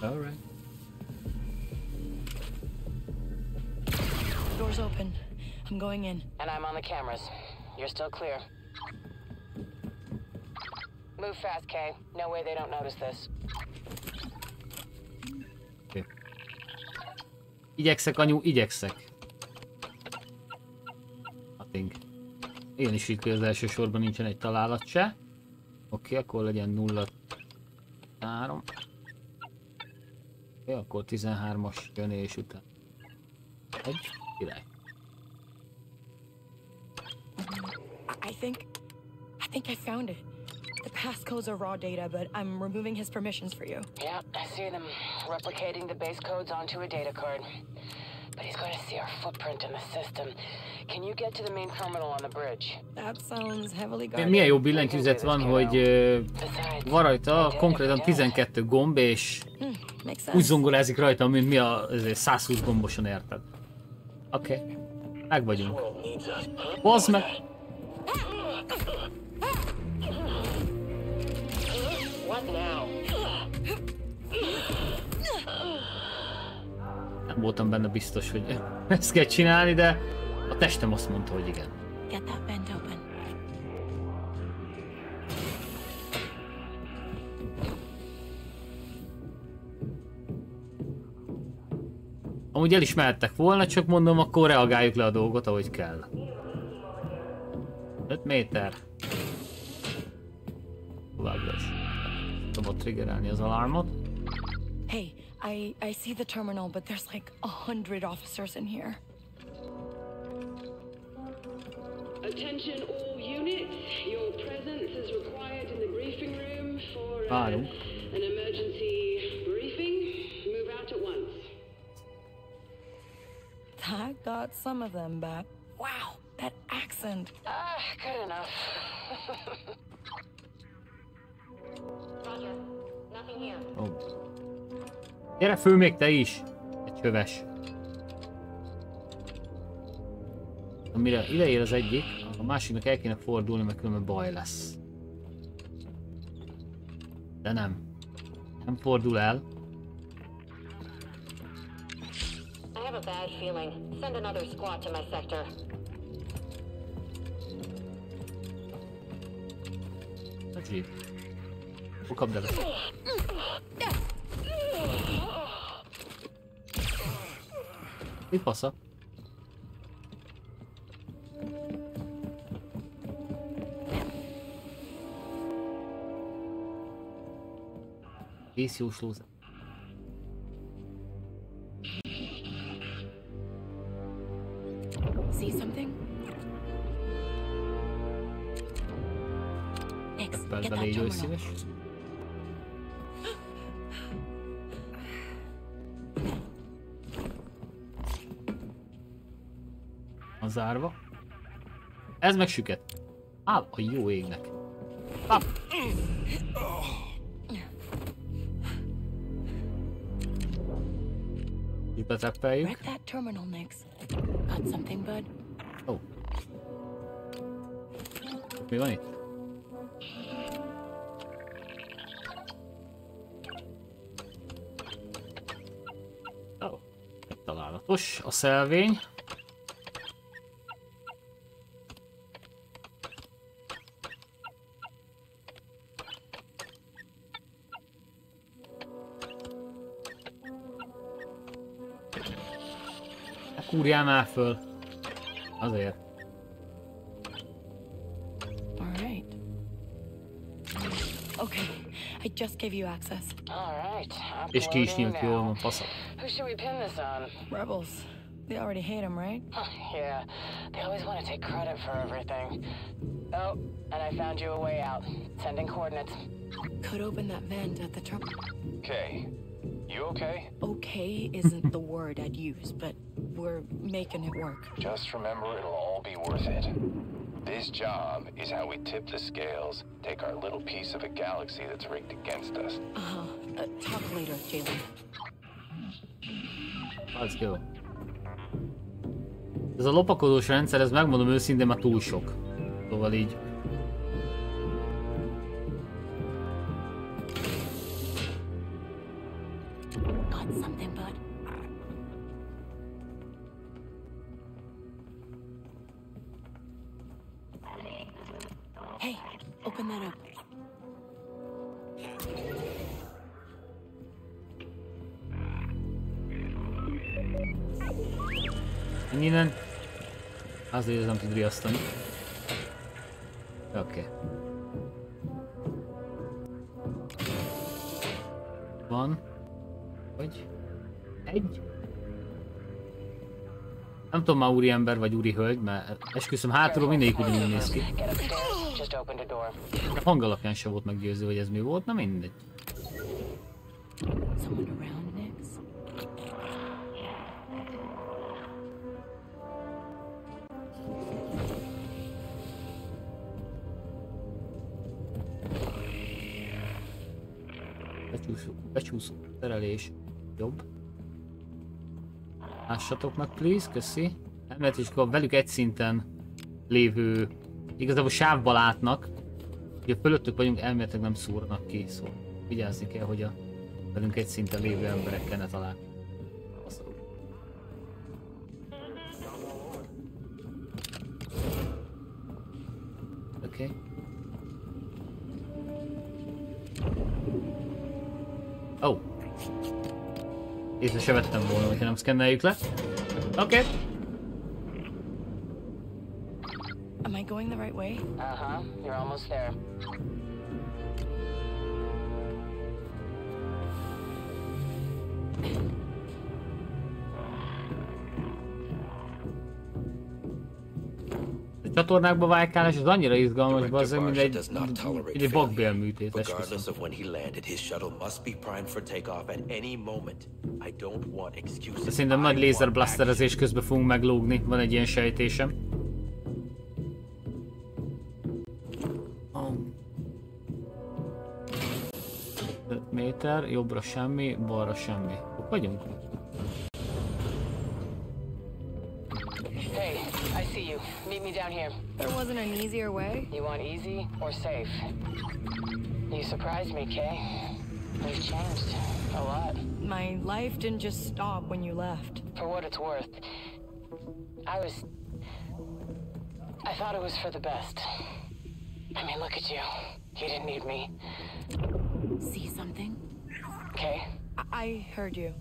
All right. Door's open. I'm going in. And I'm on the cameras. You're still clear. Move fast, Kay. No way they don't notice this. Okay. Igyekszek, anyu, igyekszek. Nothing. Én is itt az első sorban nincsen egy találat se. Oké, akkor legyen 0-3. Oké, akkor 13-as jönés után. Egy király. I think I found it. The passcodes are raw data, but I'm removing his permissions for you. Yeah, I see them replicating the base codes onto a data card. But he's going to see our footprint in the system. Can you get to the main terminal on the bridge? That sounds heavily guarded. Milyen jó billentyűzet van, hogy van rajta konkrétan 12 gomb, és úgy zongorázik rajta, mint mi a 120 gomboson, érted? Oké, okay. Meg vagyunk. Bozd meg! Nem voltam benne biztos, hogy ezt kell csinálni, de a testem azt mondta, hogy igen. Amúgy el is mehettek volna, csak mondom, akkor reagáljuk le a dolgot, ahogy kell. 5 méter. Továbbra is. Szabad triggerelni az alarmot. Hey, I see the terminal, but there's like 100 officers in here. Attention all units. Your presence is required in the briefing room for an emergency briefing. Move out at once. I got some of them back. Wow, that accent. Ah, good enough. Roger. Nothing here. Oh. Gyere föl még te is! Egy köves. Amire ide ér az egyik, a másiknak el kéne fordulni, mert különben baj lesz. De nem. Nem fordul el. A jeep. Kapd el. Mi fasza? Vészjóslóz. See something? Next, get that camera. Zárva. Ez meg süket. Áll a jó égnek. Pap. Beteppeljük. Oh. Mi van itt? Oh. Találatos a szelvény. kúrjál már föl. Azért. I just gave you access. All right. És ki is nyílt jól van, passza. Who should we pin this on? Rebels. They already hate him, right? Yeah. They always want to take credit for everything. Oh, and I found you a way out. Sending coordinates. Could open that vent at the truck. Okay. You okay? Okay isn't the word I'd use, but we're making it work. Just remember it'll all be worth it. This job is how we tip the scales, take our little piece of a galaxy that's rigged against us. Talk later, Jaylen. Let's go. Ez a lopakodós rendszer, ez megmondom őszintén, már túl sok. Szóval így. Azért nem tud riasztani. Oké. Van. Hogy? Egy. Nem tudom, már úri ember vagy úri hölgy, mert esküszöm, hátulról mindegyik ugyanúgy néz ki. A hang alapján sem volt meggyőző, hogy ez mi volt, na mindegy. Becsúszó terelés. Jobb. Lássatok meg, please, köszi. Mert is akkor velük egy szinten lévő, igazából sávba látnak. Ugye fölöttük vagyunk, elméletileg nem szúrnak ki, szóval vigyázni kell, hogy a velünk egy szinten lévő emberekkel ne talál. Oké. Okay. Ó. Oh. Észre se vettem volna, hogyha nem szkenneljük le. Oké. Okay. Am I going the right way? Uh-huh. You're almost there. A csatornákba vájkálás az annyira izgalmas, bazzeg, mint egy vakbélműtét esküszöm. Szerintem nagy lézerblaszterezés közben fogunk meglógni, van egy ilyen sejtésem. Méter, jobbra semmi, balra semmi. Ott vagyunk? Meet me down here. There wasn't an easier way? You want easy or safe? You surprised me, Kay. We've changed a lot. My life didn't just stop when you left. For what it's worth, I thought it was for the best. I mean, look at you. You didn't need me. See something? Kay? I heard you.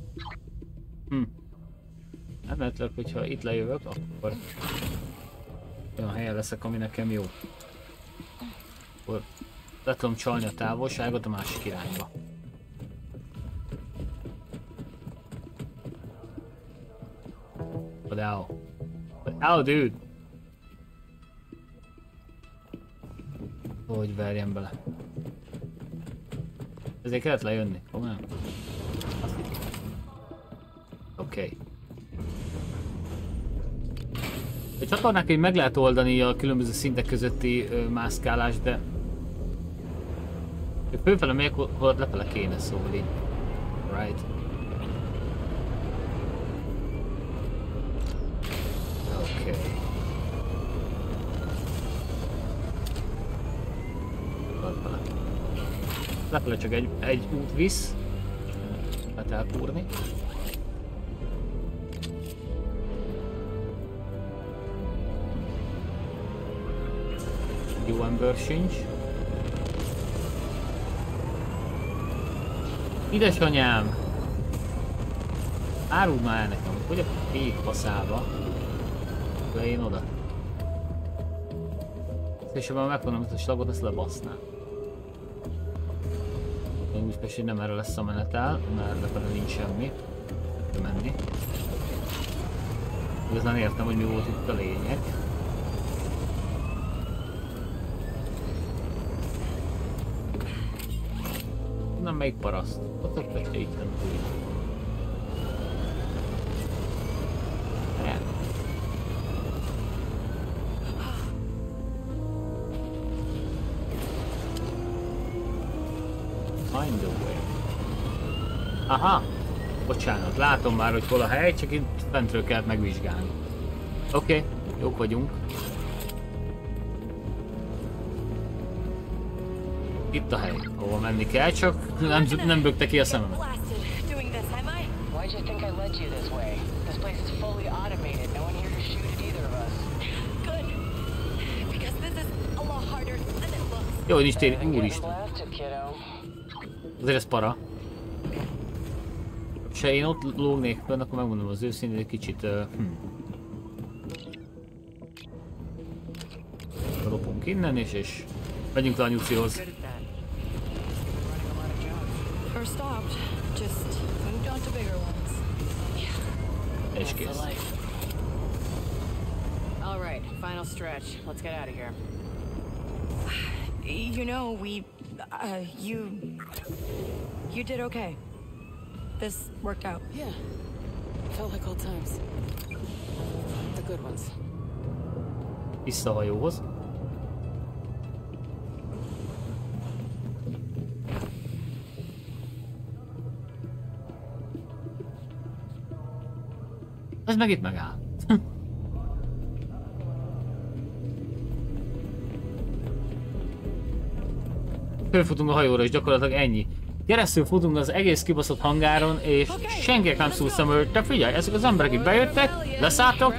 Nem lehetlek, hogyha itt lejövök, akkor olyan helyen leszek, ami nekem jó. Akkor le tudom csalni a távolságot a másik irányba. Odáó. Odáó, dude! Hogy verjem bele. Ezért kellett lejönni, komolyan? Oké. Okay. A csatornák így meg lehet oldani a különböző szintek közötti mászkálást, de főfele megyek, hol lefele kéne, szóval így. Right. Oké. Okay. Lefele. Lefele csak egy út visz. Lehet elpúrni. Jó ember sincs. Idesanyám! Árul már el nekem, hogy a fék faszába. Akkor én oda. Szélsőben megmondom, hogy a slagot ezt lebasznám. Én is persze nem erre lesz a menetel, mert lefele nincs semmi. Tudja menni. Igazán értem, hogy mi volt itt a lényeg. Na, melyik paraszt? Ott a peste itt nem tudja. Aha, bocsánat, látom már, hogy hol a hely, csak itt fentről kell megvizsgálni. Oké, jók vagyunk. Itt a hely, ahol menni kell, csak nem bökte ki a szememet. Jó, hogy nincs tér, úristen. Azért ez para. Se én ott lógnék benne, akkor megmondom az őszintén, egy kicsit... Lopunk innen, és megyünk le a nyugszihoz. És kész. You did okay. This worked out. Yeah. Felt like old times. The good ones. Visszahajóhoz. Ez meg itt megáll. Fölfutunk a hajóra, és gyakorlatilag ennyi. Keresztül futunk az egész kibaszott hangáron, és senkinek nem szúr szemről, te figyelj, ezek az emberek itt bejöttek, leszálltak,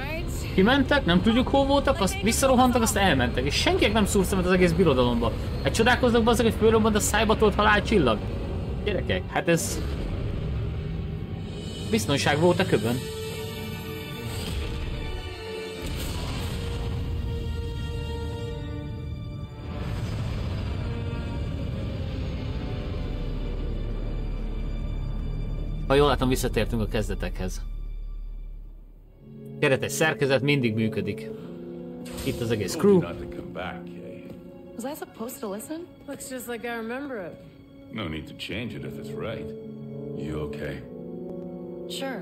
kimentek, nem tudjuk hol voltak, azt visszarohantak, azt elmentek, és senkinek nem szúr szemet az egész birodalomba. Hát csodálkoznak be azok, hogy fölrobbant a szájba tolt halálcsillag. Gyerekek, hát ez... Biztonság volt a köbön. Ha jól látom, visszatértünk a kezdetekhez. Keretes szerkezet mindig működik. Itt az egész crew. Was I supposed to listen? Looks just like I remember it. No need to change it if it's right. You okay? Sure.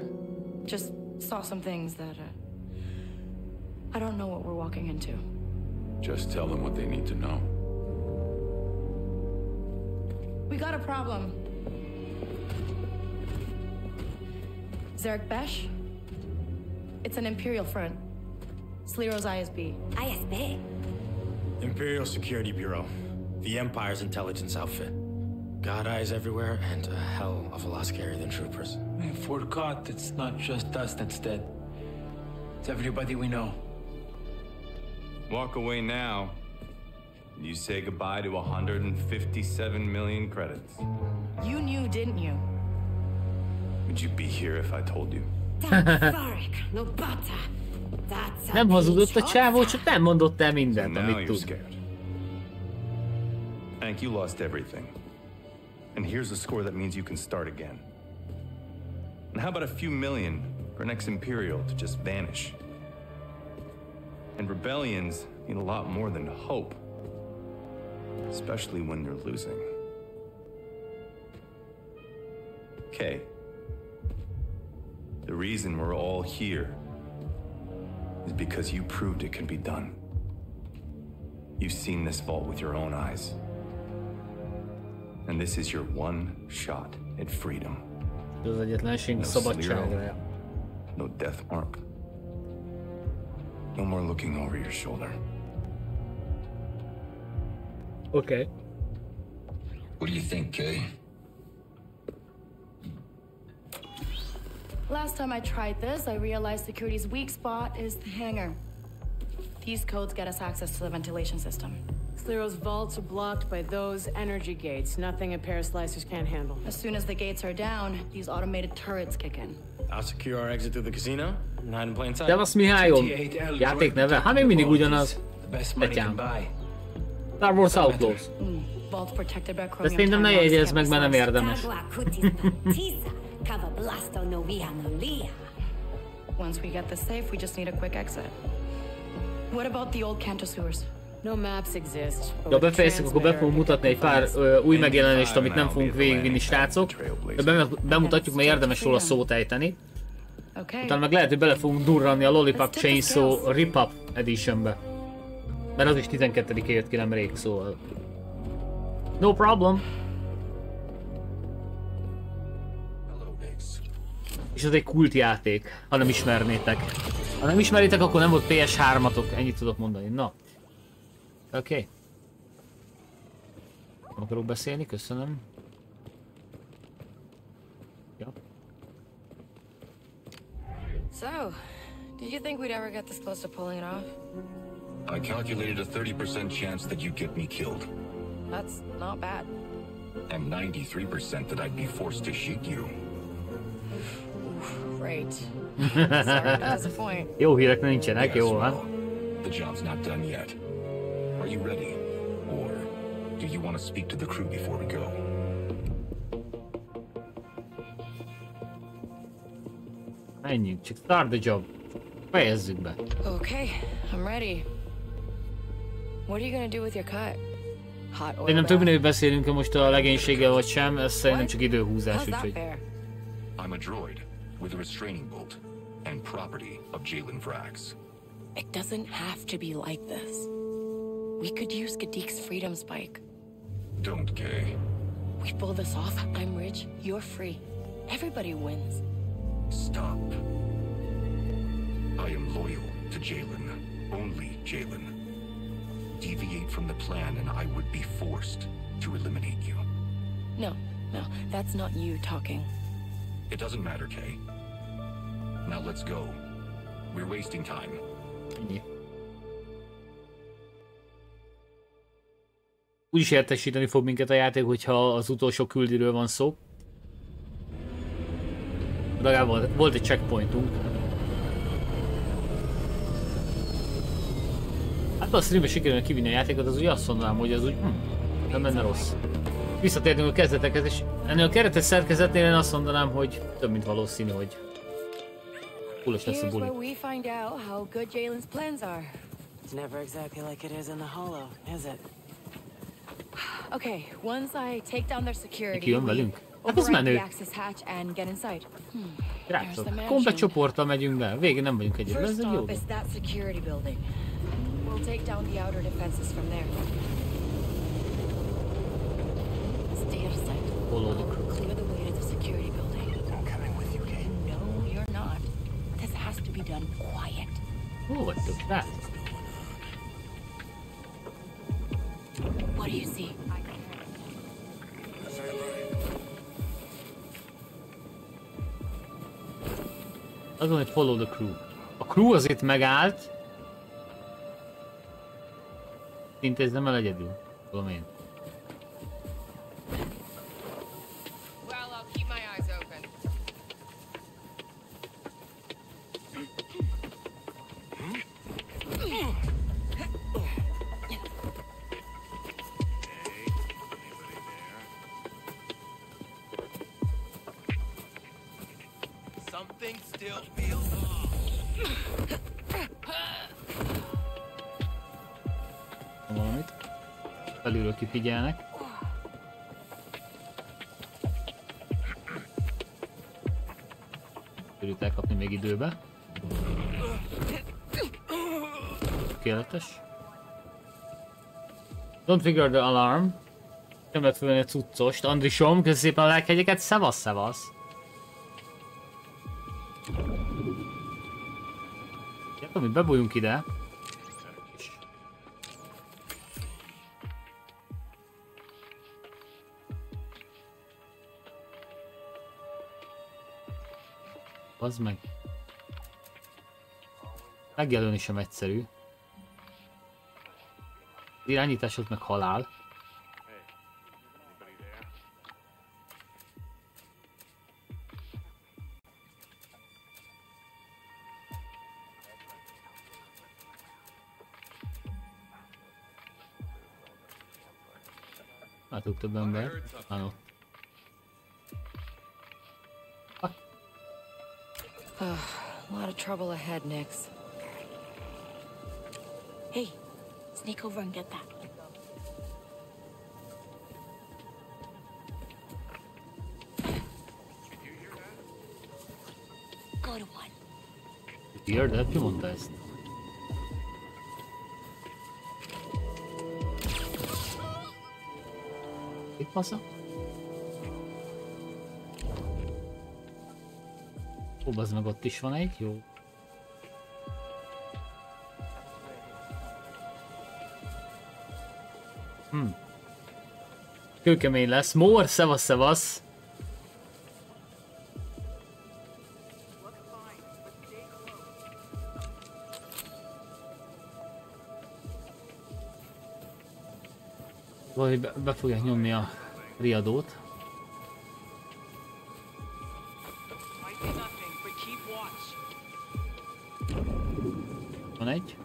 Just saw some things that I don't know what we're walking into. Just tell them what they need to know. We got a problem. Zerek Besh? It's an Imperial front. Sliro's ISB. ISB? Imperial Security Bureau. The Empire's intelligence outfit. God eyes everywhere and a hell of a lot scarier than troopers. We forgot it's not just us that's dead. It's everybody we know. Walk away now. You say goodbye to 157 million credits. You knew, didn't you? Would you be here if I told you? Nem hazudott a csávó, csak nem mondott el mindent, amit tud. Hank, you lost everything. And here's a score that means you can start again. And how about a few million for an ex-imperial to just vanish? And rebellions need a lot more than hope. Especially when they're losing. Okay. The reason we're all here is because you proved it can be done. You've seen this vault with your own eyes. And this is your one shot at freedom. No Sliro, no death mark. No more looking over your shoulder. Okay. What do you think, Kay? Last time I tried this, I realized security's weak spot is the hangar. These codes get us access to the ventilation system. Sliro's vaults are blocked by those energy gates. Nothing a pair of slicers can't handle. As soon as the gates are down, these automated turrets kick in. Szevasz Mihályom! Játék neve? Hát még mindig ugyanaz. Betyám. Star Wars Outlaws. De szerintem ne jegyezd meg, mert nem érdemes. Once we get the safe, we just need a quick exit. What about the old Kanto sewers? No maps exist. Ja, befejeztük, akkor be fogunk mutatni egy pár új megjelenést, amit nem fogunk végigvinni, srácok. De bemutatjuk, mert érdemes róla szót ejteni. Utána meg lehet, hogy bele fogunk durranni a Lollipop Chainsaw Rip-Up Editionbe. Mert az is 12-ére jött ki nemrég, szóval. No problem! És ez egy kultjáték, ha nem ismernétek. Ha nem ismeritek, akkor nem volt PS3-atok, ennyit tudok mondani. Na. Oké. Nem akarok beszélni, köszönöm. Ja. So, did you think we'd ever get this close to pulling it off? I calculated a 30% chance that you'd get me killed. That's not bad. And 93% that I'd be forced to shoot you. Great. Sorry, that's a point. Jó hírek nincsenek, jó van. The job's not done yet. Are you ready? Or do you want to speak to the crew before we go? Ennyi, csak start the job. Fejezzük be. Okay, I'm ready. What are you gonna do with your cut? Én nem több minőbb beszélünk most a legénységgel vagy sem, ez szerintem csak időhúzás, úgyhogy... I'm a droid with a restraining bolt and property of Jaylen Vrax. It doesn't have to be like this. We could use Gadiq's freedom spike. Don't, Kay. We pull this off, I'm rich, you're free. Everybody wins. Stop. I am loyal to Jaylen, only Jaylen. Deviate from the plan and I would be forced to eliminate you. No, no, that's not you talking. It doesn't matter, Kay. Now let's go. We're wasting time. Yeah. Úgyis értesíteni fog minket a játék, hogyha az utolsó küldiről van szó. Legalább volt egy checkpointunk. Hát a streambe sikerülne kivinni a játékot, az úgy azt mondanám, hogy az úgy nem lenne rossz. Visszatértünk a kezdetekhez, és ennél a keretes szerkezetnél én azt mondanám, hogy több mint valószínű, hogy fullos lesz a buli. Kijön velünk? Hát az menő. Rácsok, komplet csoporttal megyünk be, végén nem vagyunk egyébben, ez egy jó. We'll take down the outer defenses from there. Stay out of sight. Clear the way to the security building. I'm coming with you, Kay. No, you're not. This has to be done quiet. Ooh, what the fuck? What do you see? I'm going to follow the crew. A crew az itt megállt. Intézzem el egyedül, tudom én. Felülről kifigyelnek. Körült elkapni még időbe. Tökéletes. Don't figure the alarm. Nem lehet fölvenni a cuccost. Andrisom, köszi szépen a lelkhegyeket. Szevasz, szevasz. Gyertem, hogy bebújunk ide. Az meg. Megjelölni sem egyszerű. Az irányítás ott meg halál. Látok több ember. Álló. A lot of trouble ahead, Nix. Hey, sneak over and get that. Go to one. You hear that? You want that? It was up. Ó, bazd meg, ott is van egy, jó. Kőkemény lesz. Mór, szevasz, szevasz! Vagy be fogják nyomni a riadót. Van egy.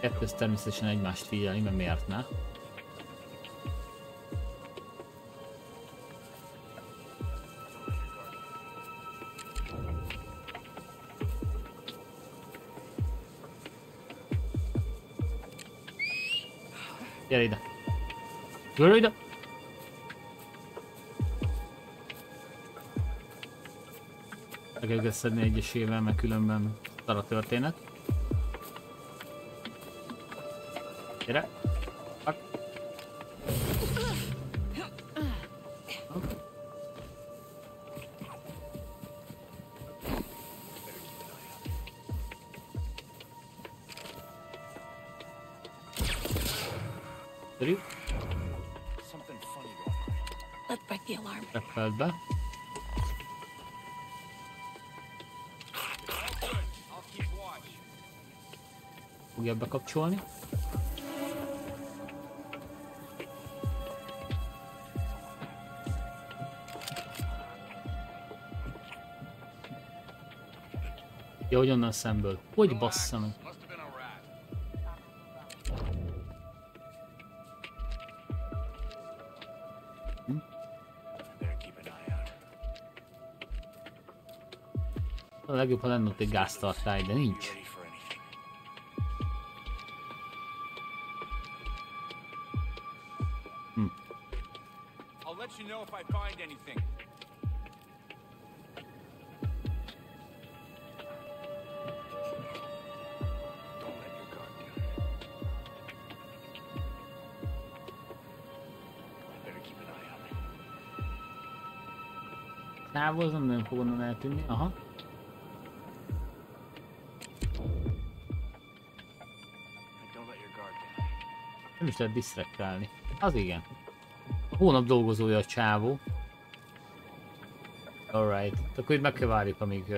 Kettőz természetesen egymást figyelni, mert miért ne? Gyere ide! Gyere ide! Meg kell szedni egyesével, mert különben szar a történet. Gyere! Fuck! Gyerünk! Repeld be! Fogják bekapcsolni. Ja, hogy onnan szemből. Hogy bassza meg? A legjobb, ha lenne ott egy gáztartály, de nincs. Távozom, nem fog onnan eltűnni. Aha. Nem is lehet disztraktálni. Az igen. A hónap dolgozója a csávó. Alright. Akkor itt meg kell várjuk, amíg...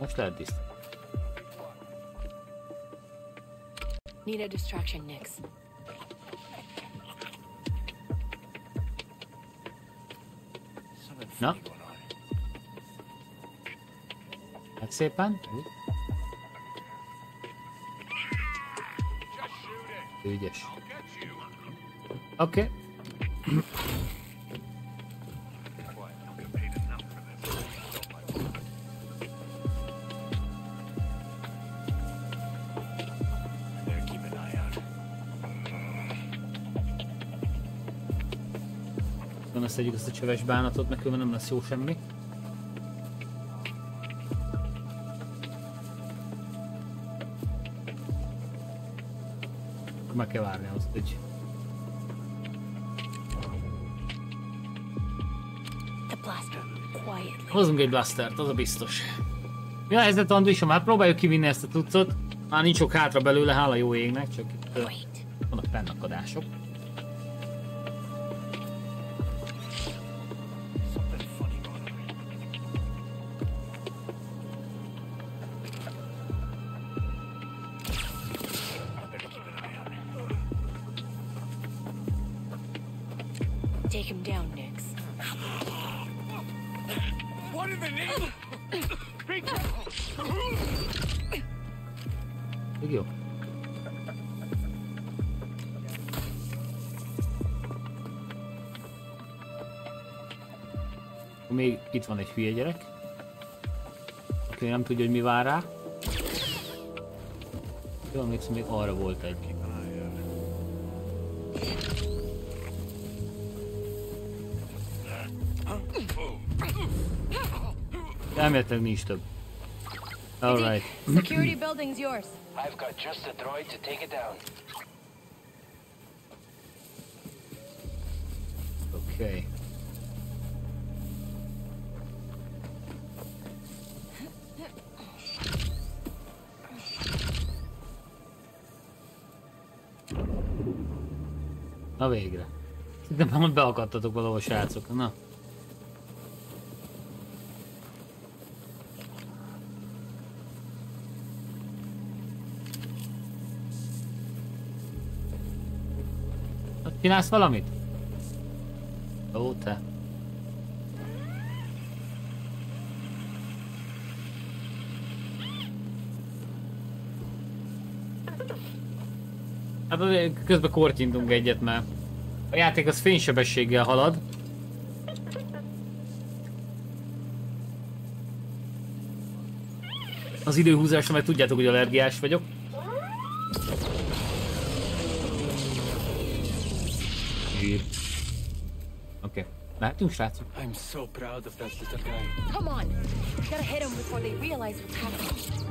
Most lehet disztraktálni. Need a distraction, Nix. Na? Hát szépen. Ügyes. Oké. Okay. Szedjük ezt a csöves bánatot, mert különben nem lesz jó semmi. Meg kell várni azt, hogy... Hozzunk egy blastert, az a biztos. Mi a helyzet, Andrisa? Már próbáljuk kivinni ezt a tucot. Már nincs sok hátra belőle, hála jó égnek, csak itt vannak fennakadások. Take him down, Nix. Még jó. Még itt van egy hülye gyerek, aki nem tudja, hogy mi vár rá. Jól emlékszem, még arra volt egy. Elméletileg nincs több. All right. Security building's yours. I've got just a droid to take it down. Okay. Na végre. De már beakadtatok valahol, srácok. Na. Csinálsz valamit? Ó, te. Hát közben kortyintunk egyet, mert a játék az fénysebességgel halad. Az időhúzásra, mert tudjátok, hogy allergiás vagyok. Okay. Mehetünk, srácok? I'm so proud of that little guy. Come on. Gotta hit him before they realize what's happening.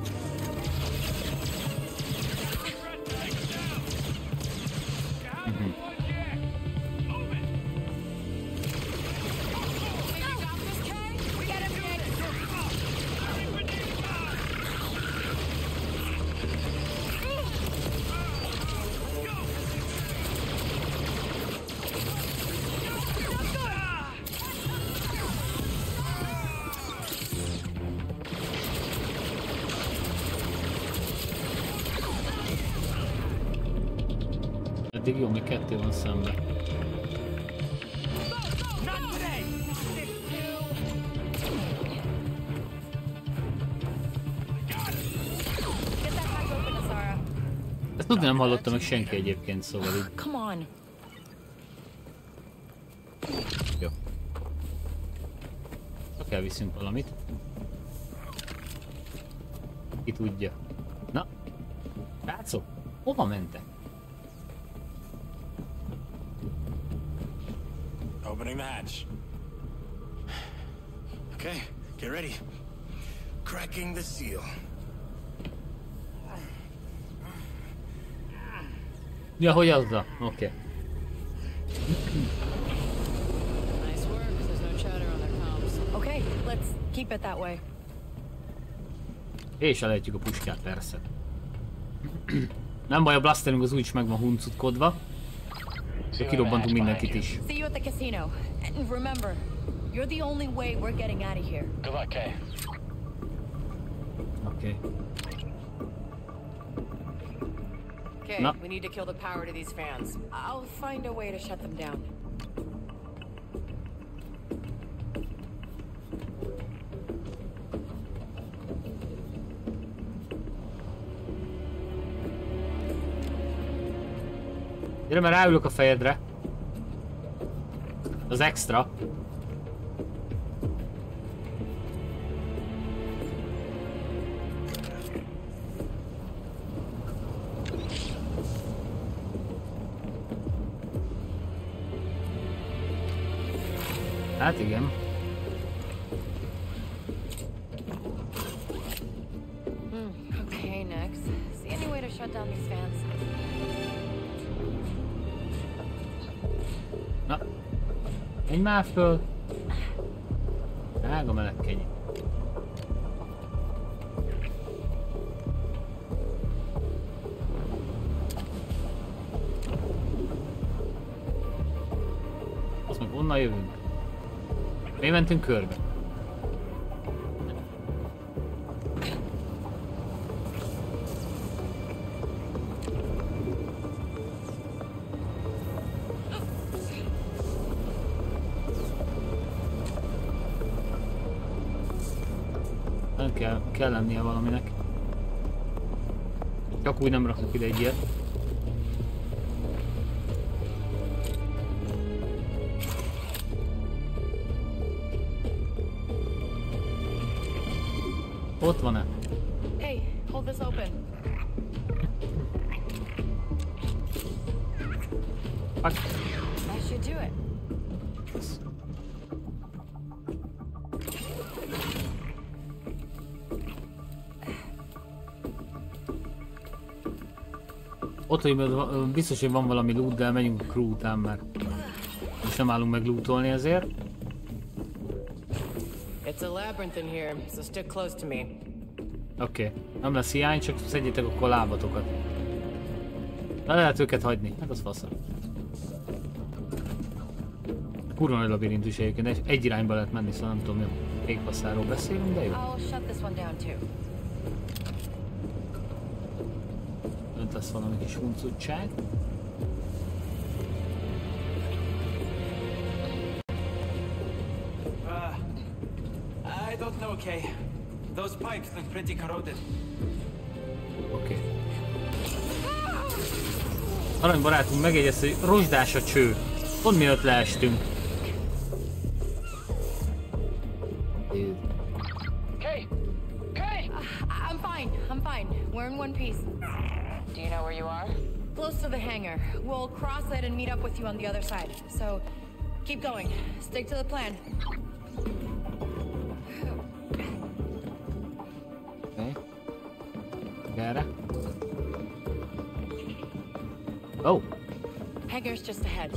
Jó, még kettő van szemben. Ezt tudni nem hallotta meg senki egyébként, szóval így. Jó. Csak elviszünk valamit. Ki tudja. Na. Rácok, hova mentek? Opening the hatch. Okay, get ready. Cracking the seal. Yeah, hogy azzal? Okay. Nice work, there's no chatter on their comms. Okay, let's keep it that way. És elejtjük a puskát, persze. Nem baj, a blasterünk az úgyis meg van huncutkodva. De kirobbantunk mindenkit is. See you at the casino. And remember, you're the only way we're getting out of here. Good luck, Kay. Okay. Okay, we need to kill the power to these fans. I'll find a way to shut them down. Gyere, mert ráülök a fejedre. Az extra. Hát igen. Okay, Nix. See any way to shut down these fans? Na, menj már föl! Drága meleg kenyér. Azt meg onnan jövünk. Mi mentünk körbe? kell lennie valaminek. Csak úgy nem raknak ide egy ilyet. Ott van-e? Hey, hold this open. Fuck. I should do it. Ott hogy biztos, hogy van valami loot, de menjünk crew után, mert most nem állunk meg lootolni ezért. It's a labyrinth in here, so stick close to me. Oké, nem lesz hiány, csak szedjétek akkor a lábatokat. Le lehet őket hagyni, hát az fasza. Kurva nagy labirintus egyébként, egy irányba lehet menni, szóval nem tudom, jó. Égpasszáról beszélünk, de jó. Önt lesz valami kis huncutság. Okay, those pipes look pretty corroded. Oké. Arany barátunk megjegyezte, hogy rozsdás a cső. Pont mielőtt leestünk. Hey! Hey! I'm fine. I'm fine. We're in one piece. Do you know where you are? Close to the hangar. We'll cross it and meet up with you on the other side. So keep going. Stick to the plan. Oh. Hangar's just ahead.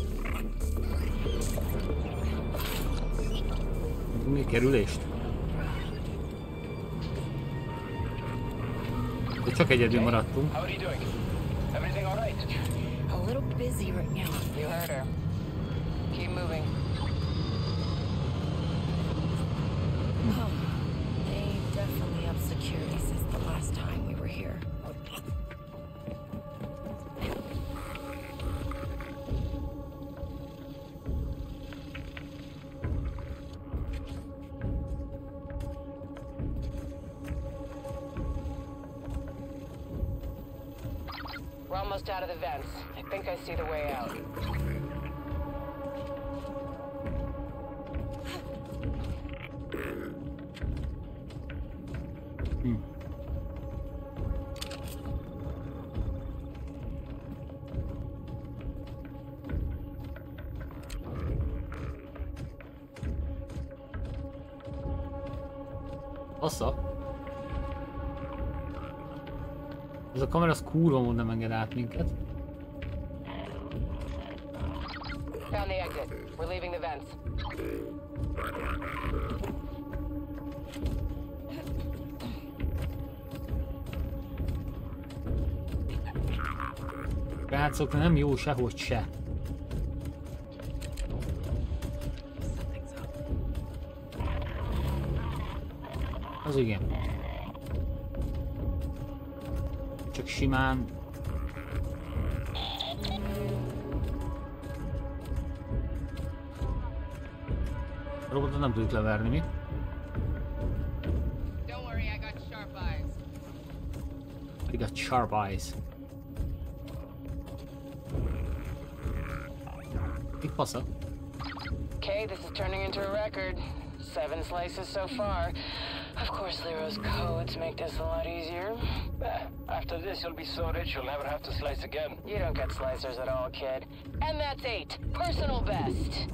Mi kerülést? De csak egyedül maradtunk. A little busy right now. You heard her. Keep moving. Oh, they definitely up security since the last time we were here. Out of the vents. I think I see the way out. Assza. Ez a kamera az kurva módon nem enged át minket. Rácok nem jó sehogy se. Az igen. Csak simán. A robotot nem tudjuk leverni, mi? Don't worry, I got sharp eyes. I got sharp eyes. Itt passza. Okay, this is turning into a record. 7 slices so far. Of course, Liro's codes make this a lot easier. After this, you'll be so rich, you'll never have to slice again. You don't get slicers at all, kid. And that's 8. Personal best.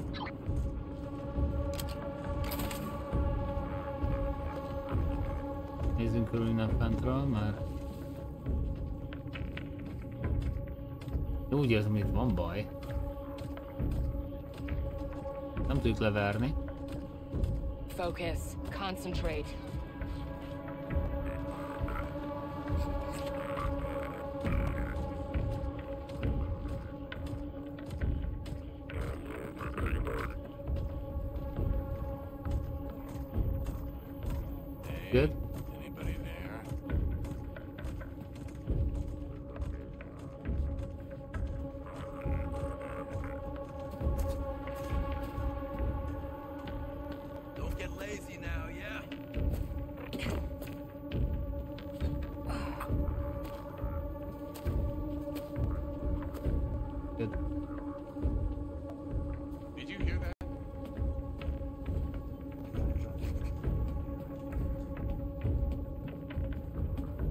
Nézzünk körül innen fentről, mert... Úgy érzem, hogy itt van baj. Nem tudjuk leverni. Focus. Concentrate. Good. Anybody there? Don't get lazy now, yeah? Did you hear that?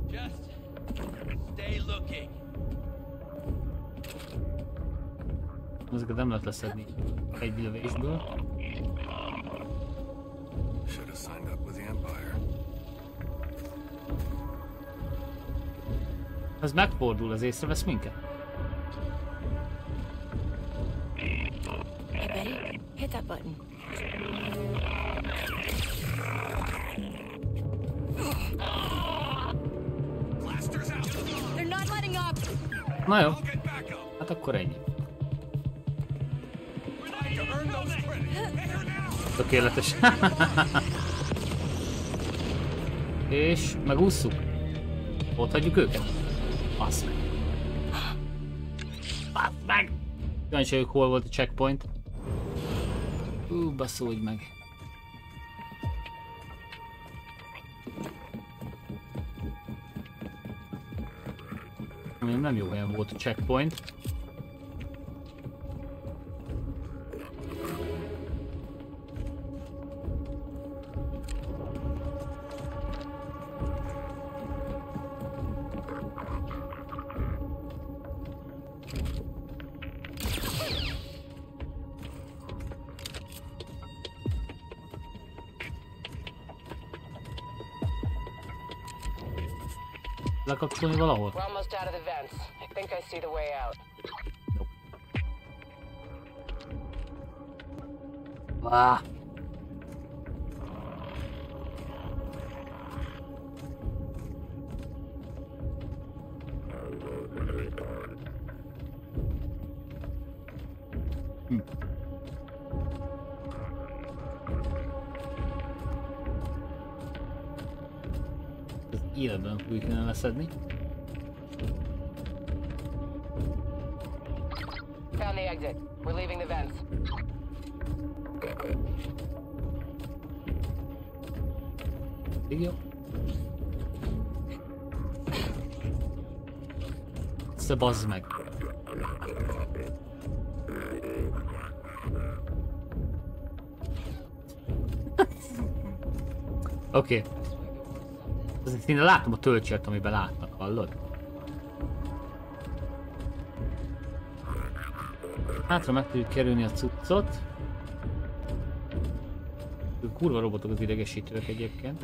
Just stay looking. Ezeket nem lehet leszedni egy lövészből. Ez megfordul, az észrevesz minket. Hey buddy, hit that button. They're not letting up. Na jó, hát akkor ennyi. Tökéletes. És megúszunk. Ott hagyjuk őket. Basz meg! Basz meg! Kíváncsi, hol volt a checkpoint. Baszódj meg! Nem jó helyen volt a checkpoint. We're almost out of the vents. I think I see the way out. Nope. Ah. Életben úgy kéne leszedni. Jó. Szebazd meg. Oké. Azért én látom a töltsért, amiben látnak, hallod? Hátra meg tudjuk kerülni a cuccot. Kurva robotok az idegesítők egyébként.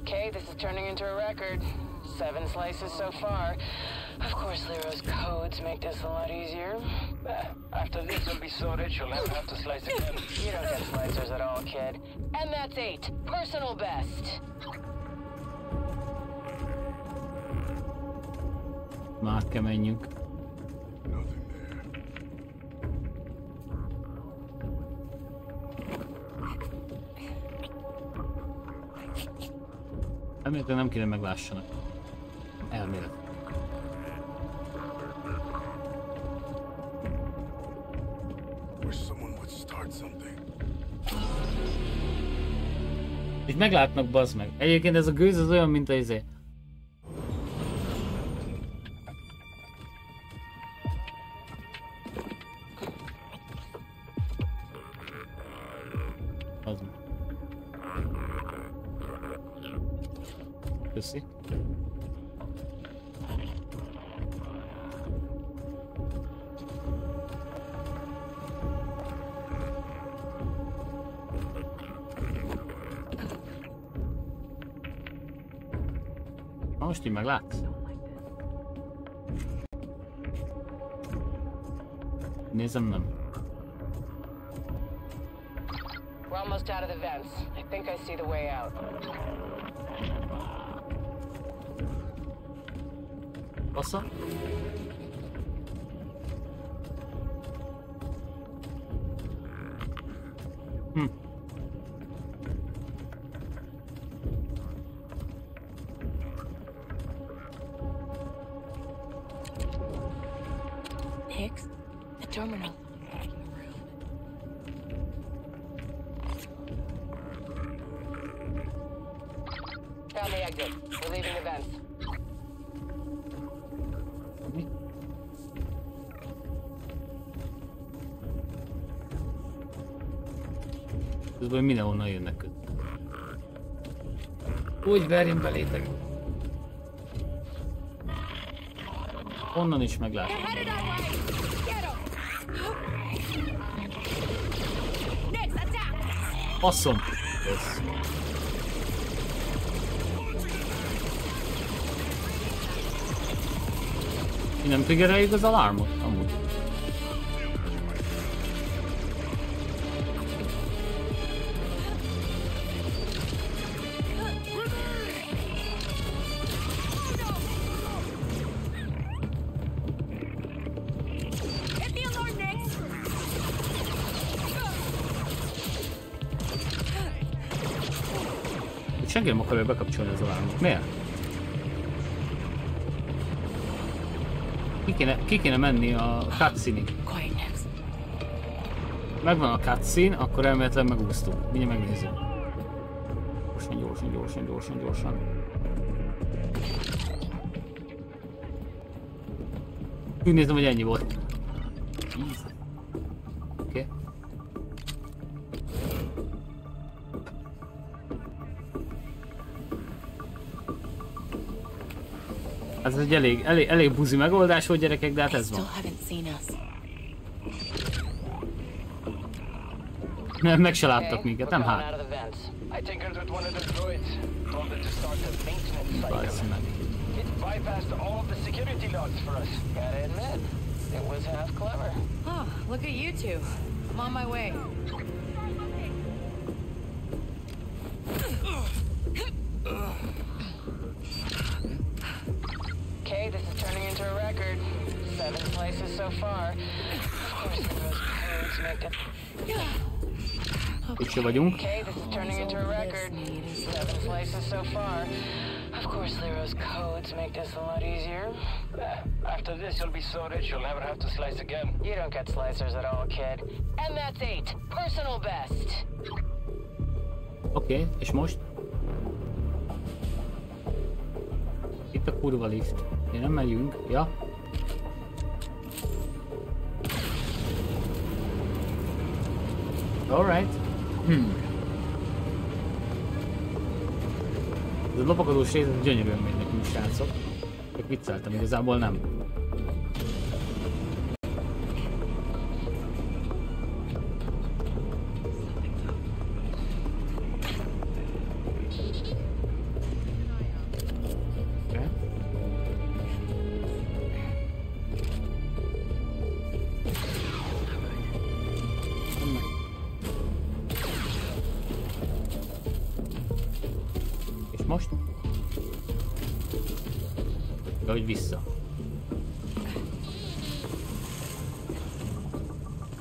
Okay, this is turning into a record. 7 slices so far. Of course, Liro's codes make this a lot easier. After this will be so rich, you'll never have to slice again. You don't get slicers at all, kid. And that's 8. Personal best. Már át kell menjünk. Elméletileg nem kéne meglássanak. Elmélet. Itt meglátnak, bazd meg. Egyébként ez a gőz az olyan, mint a izé. Most így meglátsz? Nézem, nem. We're almost out of the vents. I think I see the way out. Bassza? found the exit. We're leaving the vents. Közben mindenhonnan jönnek közben. Úgy verjem belétek. Onnan is meglátom. Faszom! Yes. Mi nem triggereljük az alarmot? Amúgy. Senki nem akarja bekapcsolni az alarmot. Miért? Ki kéne menni a cutscene-ig. Megvan a cutscene, akkor elméletlen megúsztuk. Mindjárt megnézzük. Gyorsan. Úgy nézem, hogy ennyi volt. Ez egy elég buzi megoldás volt, gyerekek, de hát ez van. Nem, meg se láttak minket, nem hát. Okay, this is turning into a record. 7 places so far. Of course, those parents make it. Itt se vagyunk. Okay, this is turning into a record. 7 places so far. Of course, Liro's codes make this a lot easier. After this, you'll be so rich you'll never have to slice again. You don't get slicers at all, kid. And that's 8. Personal best. Okay, és most? Itt a kurva lift. Én nem megyünk, ja? Alright. Ez a lopakodós rész gyönyörűen megy nekünk, srácok. Csak vicceltem, igazából nem. Vissza.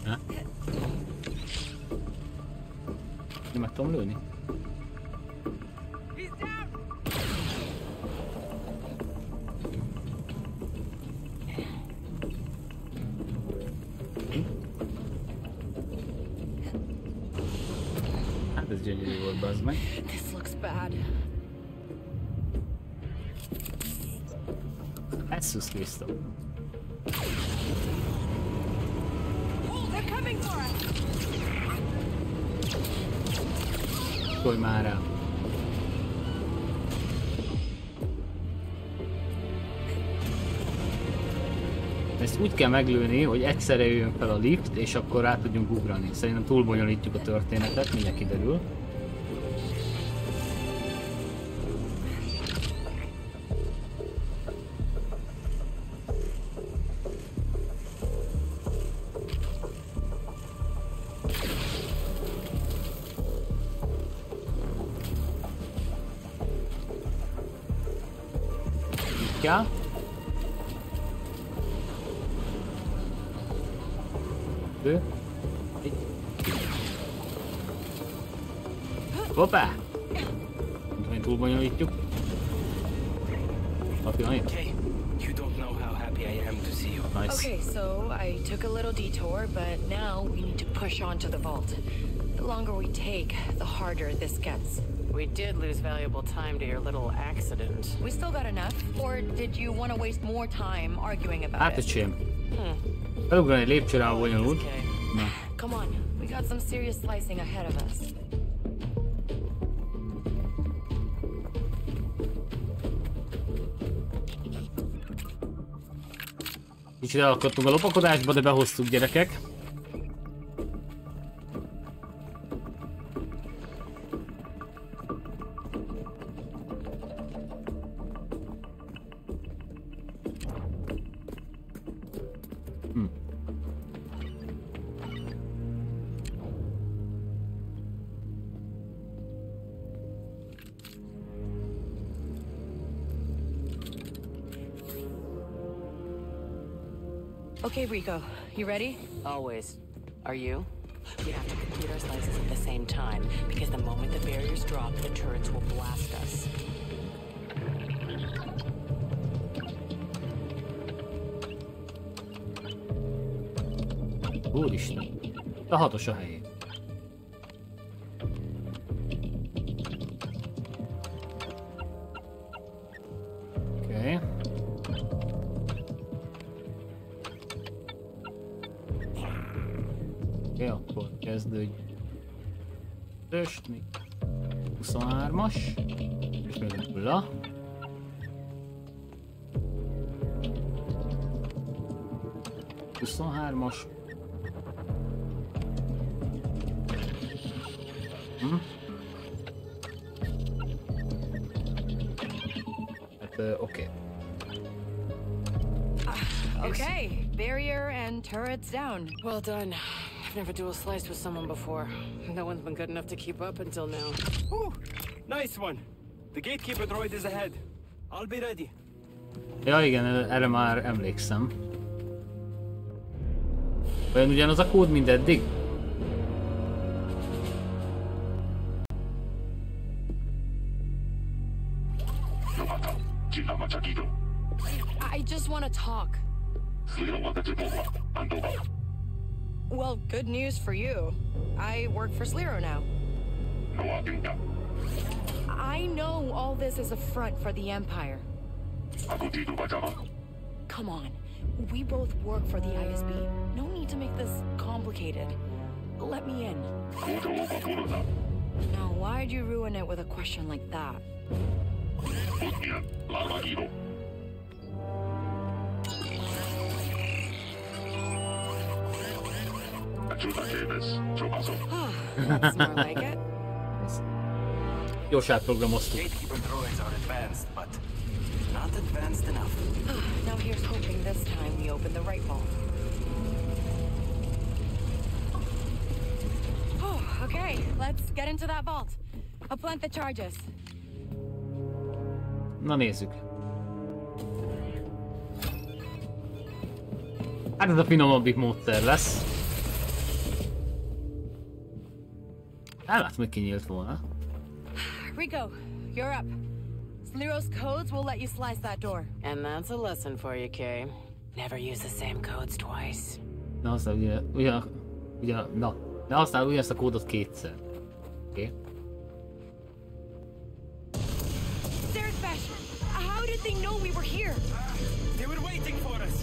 Ne? Nem meg tudom lőni? Hát ez gyönyörű volt, bazd meg. Jesus Christ. They're coming for us. Go Mara. Ezt úgy kell meglőni, hogy egyszerre jöjjön fel a lift, és akkor rá tudjunk ugrani. Szerintem túlbonyolítjuk a történetet, mindjárt kiderül. Hoppá! Mint túlbonyolítjuk. Okay, you don't know how happy I am to see you. Nice. Okay, so I took a little detour, but now we need to push on to the vault. longer we take, the harder this gets. We did lose valuable time to your little accident. We still got enough? Or did you want to waste more time arguing about it? Come on, we got some serious slicing ahead of us. Kicsit elakadtunk a lopakodásba, de behoztuk, gyerekek. Okay, Rico, you ready? Always. Are you? We have to complete our slices at the same time, because the moment the barriers drop, the turrets will blast us. Úristen, de hatos a helyén. Még 23-as, és még nulla. Oké. Okay, barrier and turrets down. Well done. I've never dual sliced with someone before. No one's been good enough to keep up until now. Ooh, nice one. The gatekeeper droid is ahead. I'll be ready. Ja, igen, erre már emlékszem. Vajon ugyanaz a kód, mint eddig? I just want to talk. Well, good news for you. I work for Sliro now. I know all this is a front for the Empire. Come on. We both work for the ISB. No need to make this complicated. Let me in. Now, why'd you ruin it with a question like that? That's more like it. Jósát programoztuk. Gatekeeper droids are advanced, but not advanced enough. Now here's hoping this time we open the right vault. Okay, let's get into that vault. I'll plant the charges. Na nézzük. Hát ez a finomabbik módszer lesz. Rico, you're up. Sliro's codes will let you slice that door. And that's a lesson for you, Kay. Never use the same codes twice. Ne használj ugyanazt a kódot kétszer. Oké? Zerek Besh, how did they know we were here? They were waiting for us.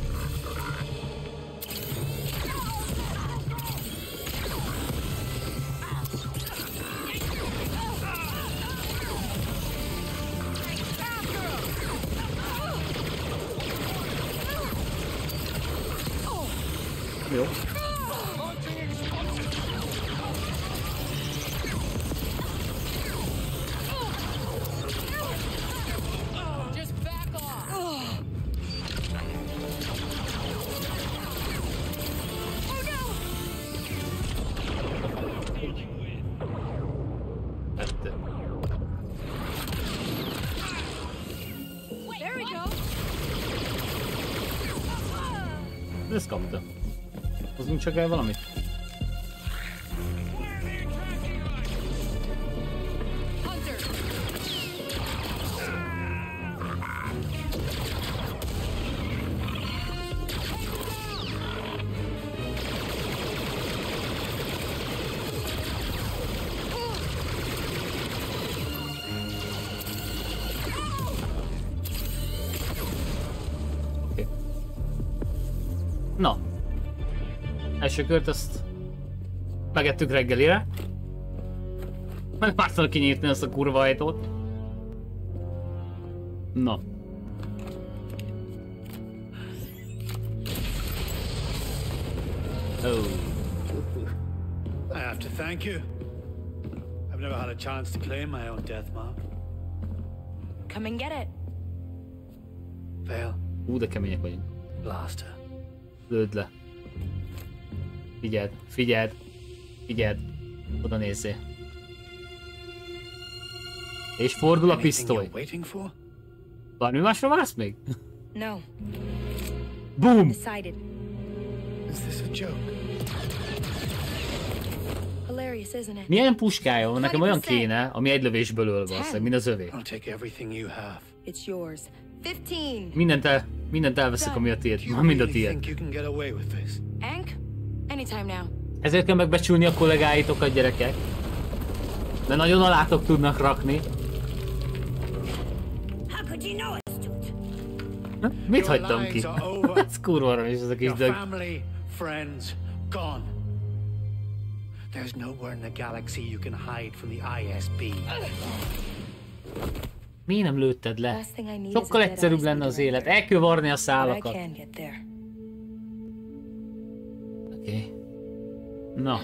Jó. Ez kapta. Hozzunk csak el valamit. Első kört azt megettük reggelire. Meg párszor kinyitni azt a kurva ajtót. Na. Oh. I have to thank you. I've never had a chance to claim my own death mark. Come and get it. Vale. De kemények vagyunk. Blaster. Lőd le. Figyeld, figyeld, figyeld. Oda nézzél. És fordul a pisztoly. Valami másra vársz még? No. Boom! Milyen puskája van? Nekem olyan kéne, ami egy lövésből öl valószínűleg, mint az övé. Mindent elveszek, ami a tiéd. Na, mind a tiéd. Ezért kell megbecsülni a kollégáitokat, gyerekek. De nagyon alátok tudnak rakni. Na, mit hagytam ki? Ez kurvára is ez a kis dög. There's nowhere in the galaxy you can hide from the ISB. Miért nem lőtted le? Sokkal egyszerűbb lenne az élet. El kell varni a szálakat. Oké. Na.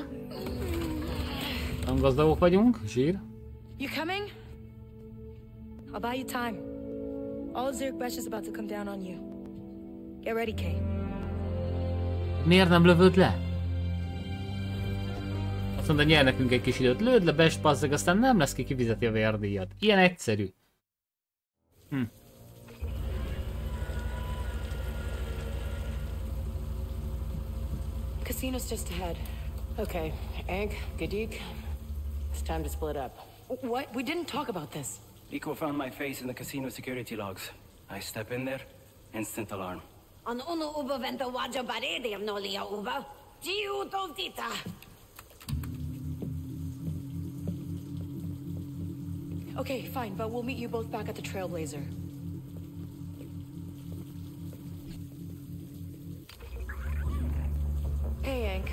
Nem gazdagok vagyunk, zsír. You coming? I'll buy you time. All Zerek Besh is about to come down on you. Get ready, Kay. Miért nem lövöd le? Azt mondta, nyer nekünk egy kis időt. Lőd le, Besh, passzeg, aztán nem lesz ki, kifizeti a vérdíjat. Ilyen egyszerű. Hm. Casino's just ahead. Okay, Ank, Gadiq, it's time to split up. What? We didn't talk about this. Rico found my face in the casino security logs. I step in there, instant alarm. An uno uba venta waja barediam no lia uba. Giu tovdita. Okay, fine, but we'll meet you both back at the Trailblazer. Hey, Ank.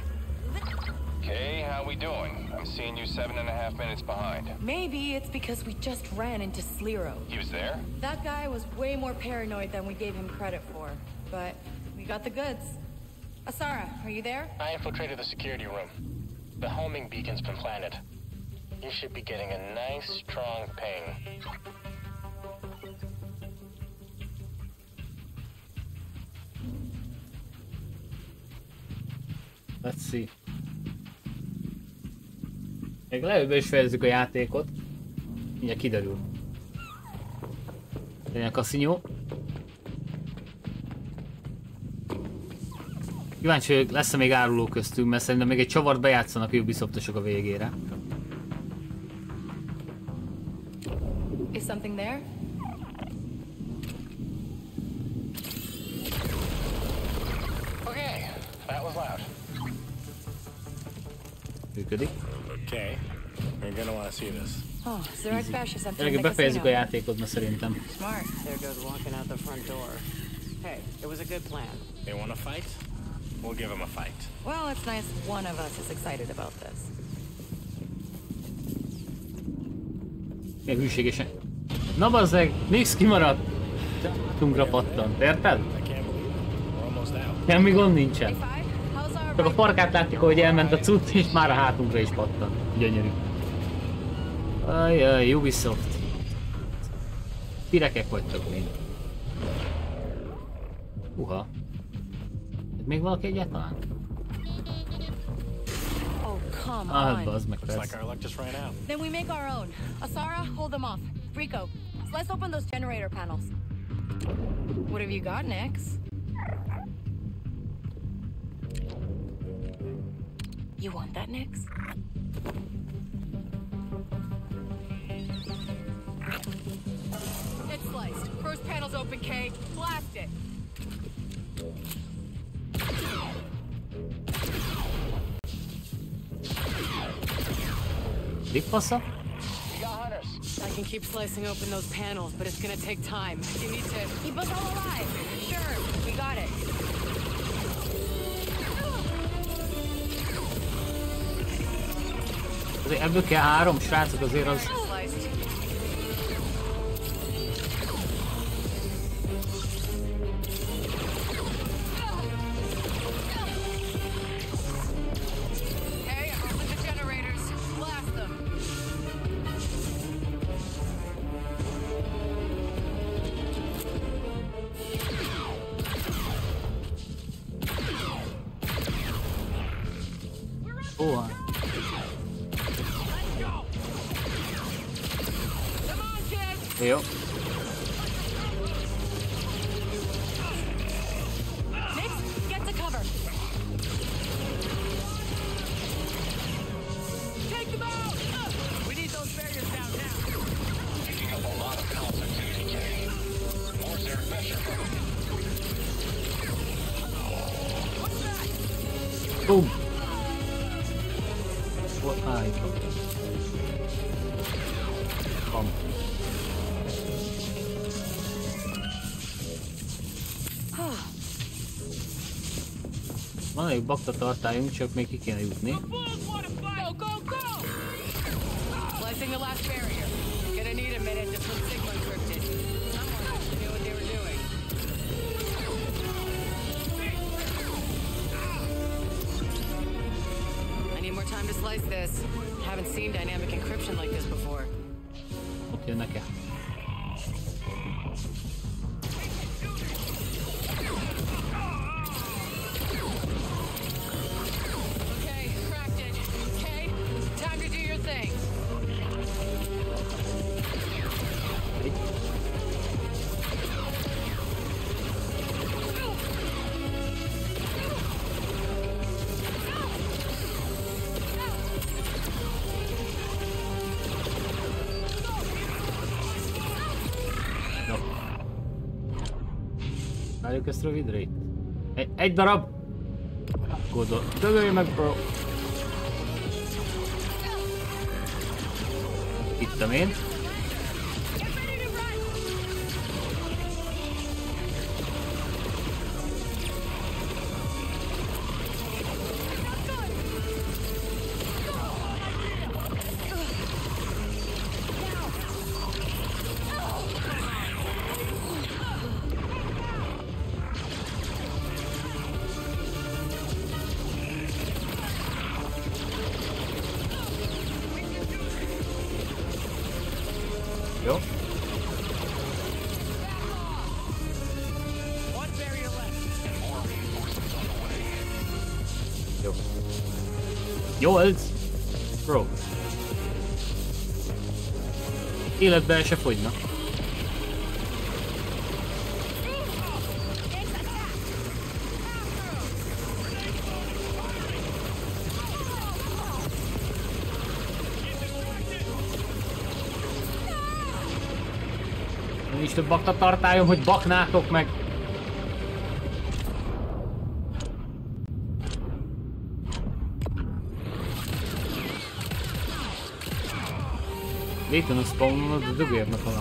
Hey, how we doing? I'm seeing you 7.5 minutes behind. Maybe it's because we just ran into Sliro. He was there? That guy was way more paranoid than we gave him credit for. But we got the goods. Asara, are you there? I infiltrated the security room. The homing beacon's been planted. You should be getting a nice, strong ping. Let's see. Még lejövőben is fejezzük a játékot. Mindjárt kiderül. Legyen a kaszinyó. Kíváncsi vagyok, lesz-e még áruló köztünk, mert szerintem még egy csavart bejátszanak a Ubisoftosok a végére. Is something there? Okay, that was loud. Működik. Okay, you're gonna want to see this. Oh, Zerek Besh is empty. Befejezzük a játékot, ma szerintem. Smart. There goes walking out the front door. Hey, it was a good plan. They want to fight? We'll give them a fight. Well, it's nice one of us is excited about this. Még hűségesen. Na bazzeg, Nix kimaradt. Tunkra pattant, érted? Semmi gond nincsen. Csak a farkát látjuk, hogy elment a cucc, és már a hátunkra is pattant. Gyönyörű. Ajaj, Ubisoft. Pirekek vagytok még. Uha. Még valaki egyáltalán? Ah, bazd meg, persze. Then we make our own. Asara, hold them off. Rico, let's open those generator panels. What have you got, Nix? You want that, Nix? It's sliced. First panel's open, Kay. Blast it. Big passa? We got hunters. I can keep slicing open those panels, but it's gonna take time. You need to keep us all alive. Sure, we got it. Azért ebből kell 3 srácok, azért az... Jó. Boom. Van egy bakta tartályunk, csak még ki kéne jutni. Ott jönnek el. Várjuk ezt rövidre itt. Egy darab! Gódol. Dövölj meg, bro! Hittem én. Nyolc! Bro! Életben el se fogyna. Nincs több bakta tartályom, hogy baknátok meg! Végtelen spawnon, de dögérnek alá.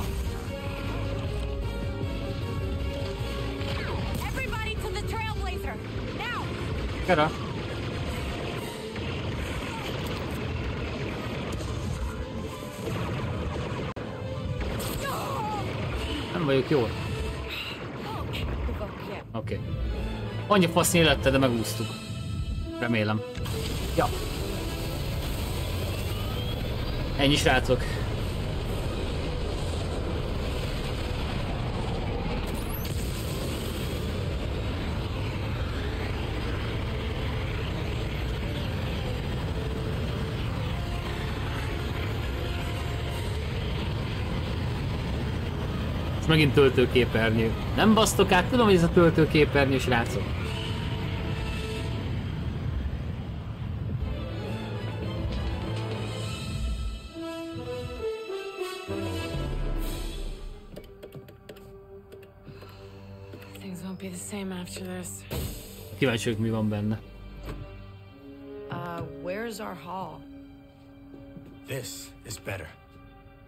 Gyere! Nem vagyok jól. Oké. Annyi fasz élete, de megúsztuk. Remélem. Ja. Ennyi, srácok. Megint töltőképernyő. Nem basztok át, tudom, hogy ez a töltőképernyő, srácok. Kíváncsi vagyok, mi van benne.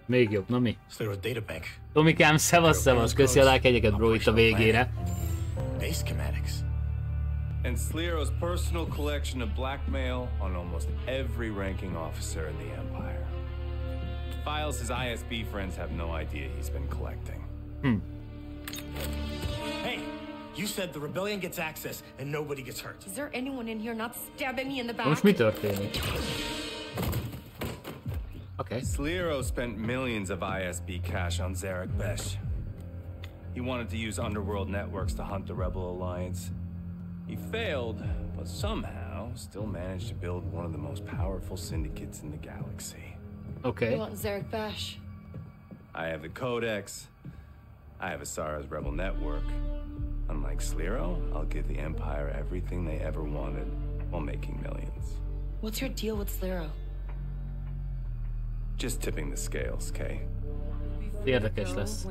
Még jobb, na mi? Tomikám, szevasz, köszi a lájkjegyeket, bro, itt a végére. and Sliro's personal collection of blackmail on almost every ranking officer in the Empire. Files his ISB friends have no idea he's been collecting. Hey, you said the rebellion gets access and nobody gets hurt. Is there anyone in here not stabbing me in the back? Most mit történik? Okay. Sliro spent millions of ISB cash on Zerek Besh. He wanted to use underworld networks to hunt the Rebel Alliance. He failed, but somehow still managed to build one of the most powerful syndicates in the galaxy. Okay. You want Zerek Besh? I have the Codex. I have Asara's Rebel Network. Unlike Sliro, I'll give the Empire everything they ever wanted while making millions. What's your deal with Sliro? Just tipping the scales, okay? Érdekes lesz.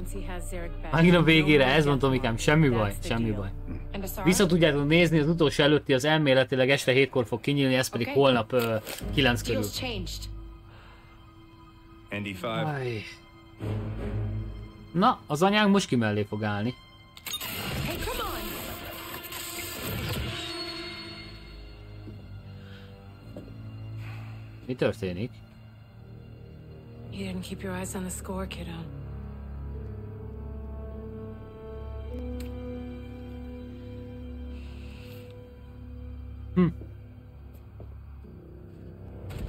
Annyira végére ez mondtam, mikám, semmi baj, semmi baj. Vissza tudjátok nézni, az utolsó előtti az elméletileg este 7-kor fog kinyílni, ez pedig holnap 9 körül. ND-5. Na, az anyánk most ki mellé fog állni. Mi történik? You didn't keep your eyes on the score, kiddo.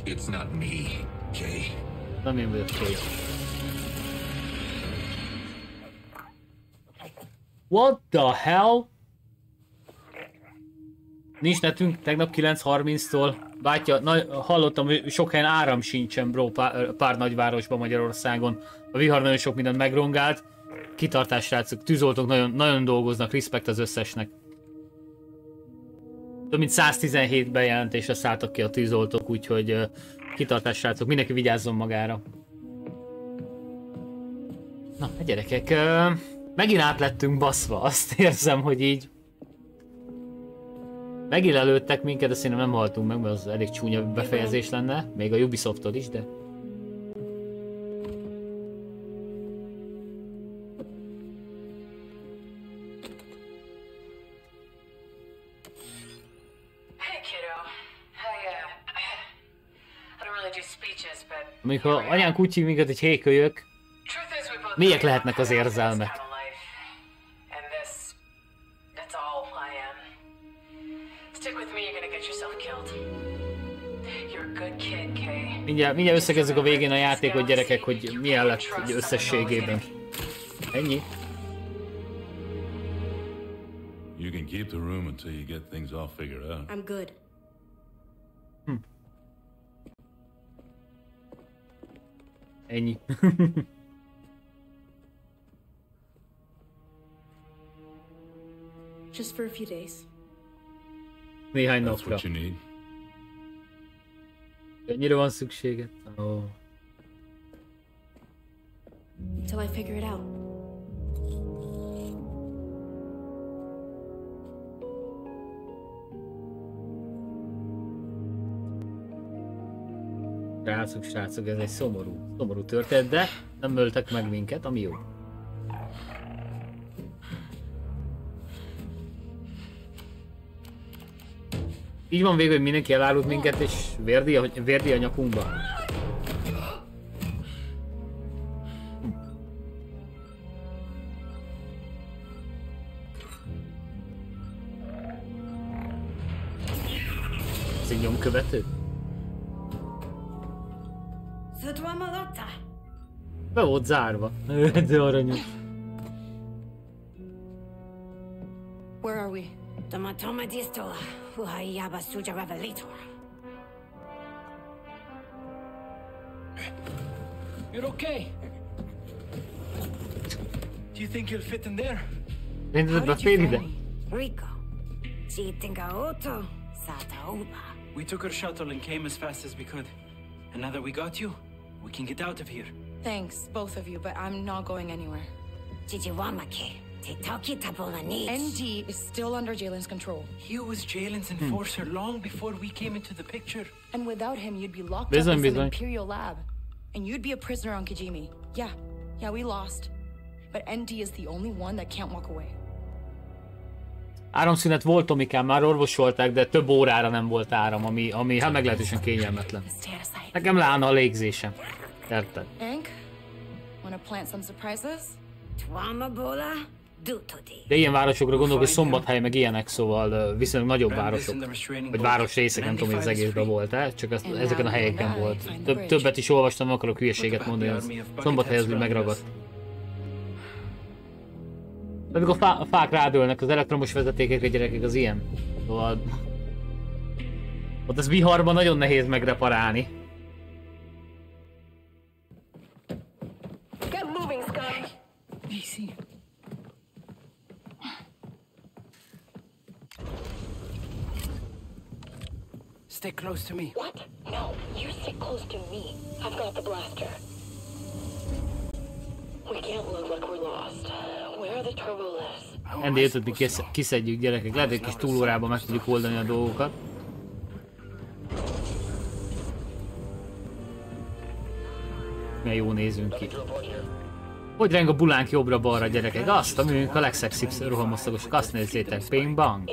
It's not me, Jay. Let me with Jay. What the hell? Nincs netünk tegnap 9:30-tól. Bátya, hallottam, hogy sok helyen áram sincsen, bro, pár nagyvárosban Magyarországon. A vihar nagyon sok mindent megrongált. Kitartás, srácok, tűzoltók nagyon, nagyon dolgoznak, respekt az összesnek. Több mint 117 bejelentésre szálltak ki a tűzoltók, úgyhogy kitartás, srácok, mindenki vigyázzon magára. Na, gyerekek, megint átlettünk baszva, azt érzem, hogy így. Megillelődtek minket, de szerintem nem haltunk meg, mert az elég csúnya befejezés lenne, még a Ubisofttól is, de... Amikor anyánk úgy hív minket, hogy hékölyök, milyek lehetnek az érzelmek? Mindjárt összekezzük a végén a játékot, gyerekek, hogy milyen lett összességében. Ennyi. You can keep the room until you get things all figured out. I'm good. Ennyi. Just for a few days. Néhány napra. Ennyire van szükséged? Oh. Till I figure it out. Srácok, ez egy szomorú történet, de nem öltek meg minket, ami jó. Így van végül, hogy mindenki elárult minket, és vérdi a nyakunkba. Ez egy nyomkövető? Be volt zárva. De aranyos. Where are we? Tamatoma distola. Huhaiaba suja revelator. You're okay. Do you think you'll fit in there? How did you find Rico? Chitingaoto, Satauba. We took our shuttle and came as fast as we could. And now that we got you, we can get out of here. Thanks, both of you, but I'm not going anywhere. Chichiwamake. ND is still under Jaylen's control. He was Jaylen's enforcer long before we came into the picture. And without him, you'd be locked up in the Imperial lab. And you'd be a prisoner on Kijimi. Yeah, we lost. But ND is the only one that can't walk away. Áramszünet volt Tomikán, már orvosolták, de több órára nem volt áram, ami hát meglehetősen kényelmetlen. Nekem leállna a légzésem. Érted? De ilyen városokra gondolok, hogy Szombathely meg ilyenek, szóval viszonylag nagyobb városok, vagy városrészek, nem tudom, hogy az egészben volt-e, csak ezeken a helyeken volt. Többet is olvastam, nem akarok hülyeséget mondani, az Szombathely az úgy megragadt. De amikor a fák rádölnek, az elektromos vezetékekre, gyerekek, az ilyen. Szóval... ott ez viharban nagyon nehéz megreparálni. Get moving, Sky! Easy. Stay close to me. What? No, you stay close to me. I've got the blaster. We can't look like we're lost. Where are the turbo lifts? ND-5-t mi kiszedjük, gyerekek. Lehet, hogy egy kis túlórában meg tudjuk oldani a dolgokat. Milyen jó nézünk ki. Hogy reng a bulánk jobbra-balra, gyerekek? Azt, amilyen a legszexibb rohamosztagosok, azt nézzétek, bing bang!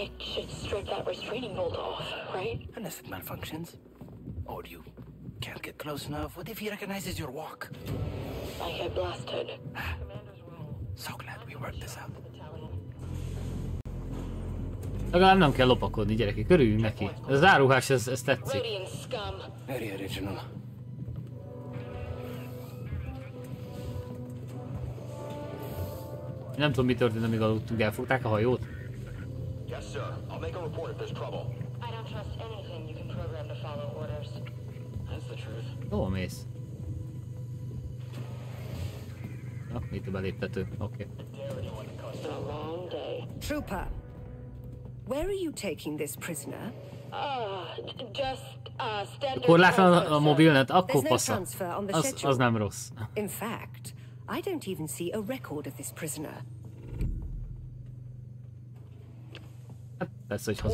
Legalább nem kell lopakodni, gyerekek, örüljünk neki. Ez az áruhás, ez tetszik. Nem tudom, mi történt, amíg aludtunk, elfogták a hajót? Hova mész? Na, itt a beléptető, oké. Trooper, where are you taking this prisoner? Akkor látom a mobilnet, akkor passza. Az nem rossz. In fact, I don't even see a record of this prisoner.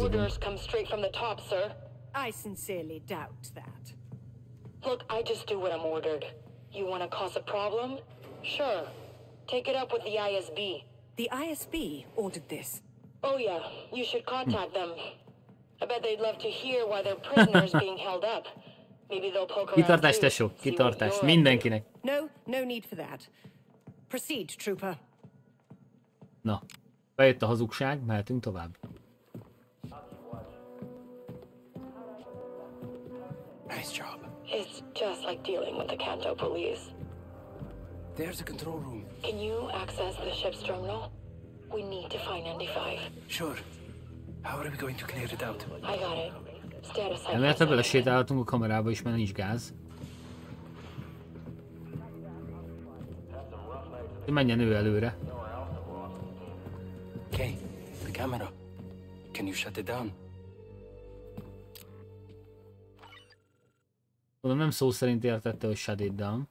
Orders come straight from the top, sir. I sincerely doubt that. Look, I just do what I'm ordered. You want to cause a problem? Sure. Take it up with the ISB. The ISB ordered this. Oh yeah, you should contact them. I bet they'd love to hear why their prisoner is being held up. Maybe they'll poke around. Kitartás, tesó, kitartás mindenkinek. No need for that. Proceed, trooper. Na, bejött a hazugság, mehetünk tovább. Nice job. It's just like dealing with the Kanto police. There's a control room. Can you access the ship's terminal? We need to find ND-5. Sure. How are we going to clear it out? I got it. Status. Emellett ebből sétálhatunk a kamerába is, mert nincs gáz. Menjen ő előre. Okay, the camera. Can you shut it down? Mondom, nem szó szerint értette, hogy shut it down.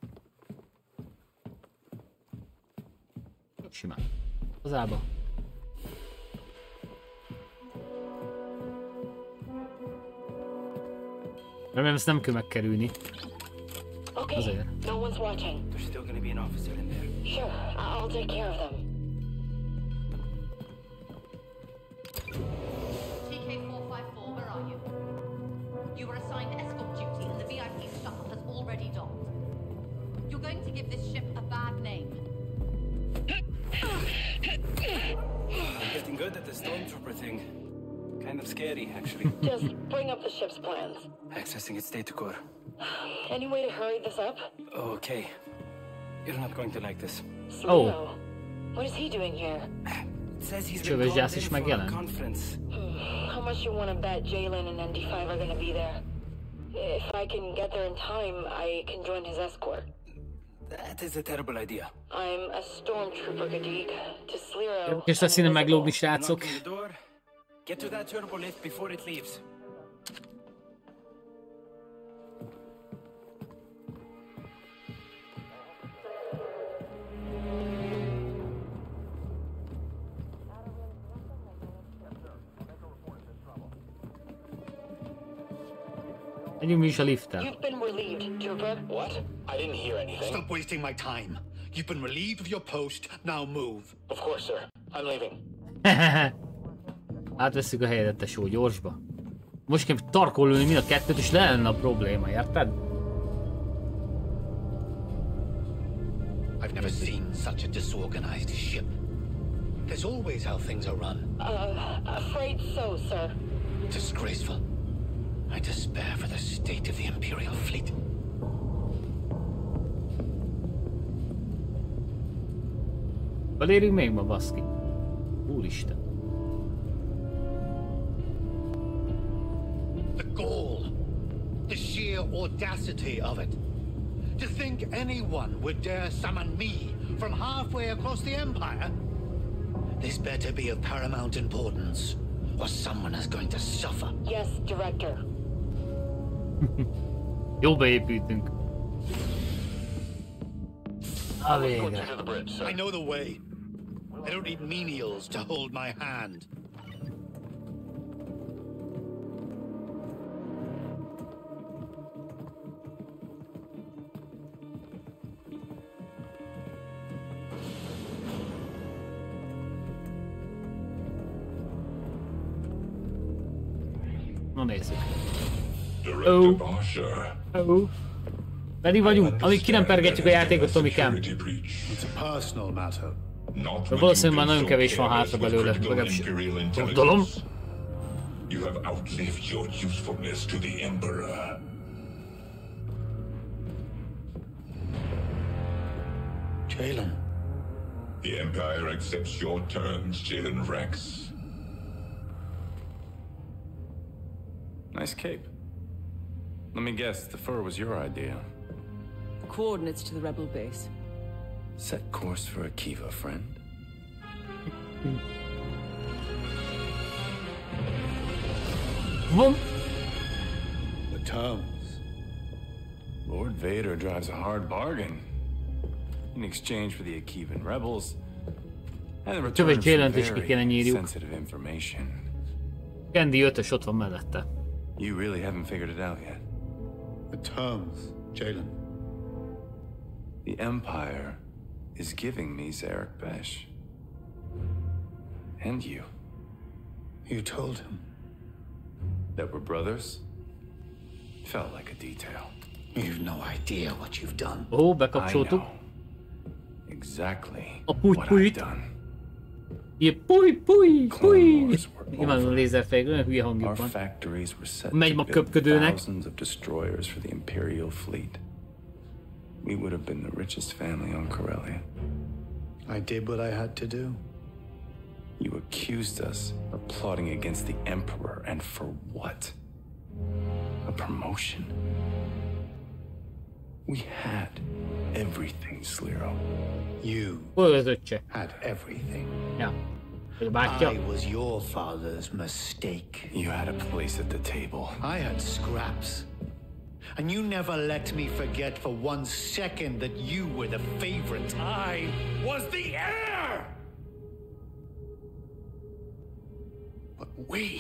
Simán. Az ába. Remélem, ezt nem kell megkerülni. Azért. Good at the stormtrooper thing. Kind of scary, actually. Just bring up the ship's plans. Accessing its data core. Any way to hurry this up? Okay. You're not going to like this. Sliro. Oh. What is he doing here? It says he's been called in for a conference. How much you want to bet Jaylen and ND-5 are going to be there? If I can get there in time, I can join his escort. That is a terrible idea. I'm a stormtrooper, Gadiq. To Sliro. Just a cinema globe, srácok. Get to that turbo lift before it leaves. You You've been relieved, trooper. What? I didn't hear anything. Stop wasting my time. You've been relieved of your post. Now move. Of course, sir. I'm leaving. Átveszük a helyedet, tesó, gyorsba. Most kell tarkolni mind a kettőt, és le lenne a probléma, érted? I've never seen such a disorganized ship. There's always how things are run. Afraid so, sir. Disgraceful. I despair for the state of the Imperial fleet. Belérünk még ma, baszki. Úristen. The gall, the sheer audacity of it. To think anyone would dare summon me from halfway across the Empire. This better be of paramount importance, or someone is going to suffer. Yes, Director. Jól beépítünk. A végre. I know the way. I don't need menials to hold my hand. Na nézzük. Ó. Ó. Pedig vagyunk, amíg ki nem pergetjük a játékot, Tomikám. De valószínűleg már nagyon kevés van hátra belőle, legalábbis gondolom. Jaylen. The Empire accepts your terms, Jaylen Vrax. Nice cape. Let me guess, the fur was your idea. Coordinates to the rebel base. Set course for Akiva, friend. The terms. Lord Vader drives a hard bargain. In exchange for the Akivan rebels and the return of very sensitive information. Candy 5-ös ott van mellette. You really haven't figured it out yet. The terms, Jaylen. The Empire is giving me Zerek Besh. And you. You told him that we're brothers? Felt like a detail. You've no idea what you've done. Oh, back up, Shoto. Exactly. What I've done. Nyilván a lézerfejek, olyan hülye hangjuk van. Megy ma köpködőnek. We would have been the richest family on Corellia. I did what I had to do. You accused us of plotting against the Emperor, and for what? A promotion? We had everything, Sliro. You had everything. Yeah. I was your father's mistake. You had a place at the table. I had scraps. And you never let me forget for one second that you were the favorite. I was the heir! But we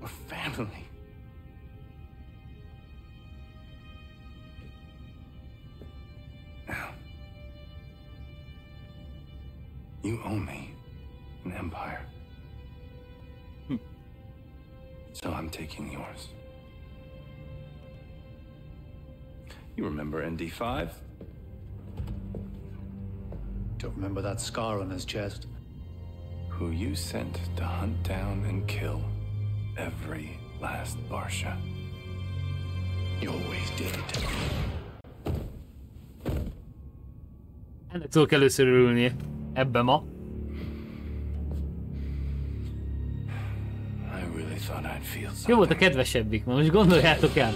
were family. Now, you owe me an empire. So I'm taking yours. You remember ND-5? Don't remember that scar on his chest. Who you sent to hunt down and kill every last Barsha. You always did it. Ennek tudok először örülni ebbe ma. I really thought I'd feel something. Jó volt a kedvesebbik, most gondoljátok el.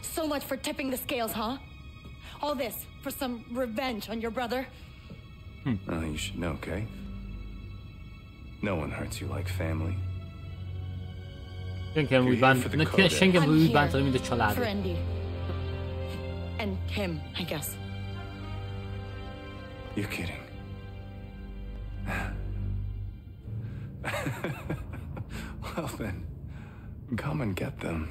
So much for tipping the scales, huh? All this for some revenge on your brother? Well, you should know, Kay. No one hurts you like family. Senki úgy bántani, mint a család. And him, I guess. You're kidding. Well then, come and get them.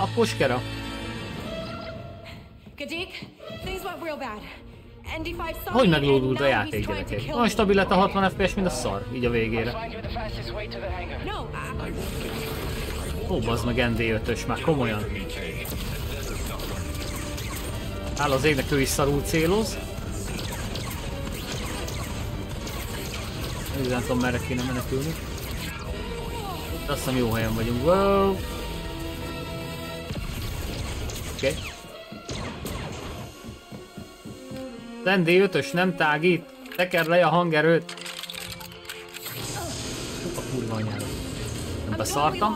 A puskára. Hogy meglódult a játék, gyerekek? Olyan stabil lett a 60 FPS, mint a szar, így a végére. Ó, bazd meg ND-5-ös, már komolyan. Áll az égnek, ő is szarul céloz. Nem tudom, merre kéne menekülni. De azt hiszem, jó helyen vagyunk. Wow. Oké. Az ND-5-ös nem tágít. Tekerd le a hangerőt. A kurva anyára. Nem beszartam.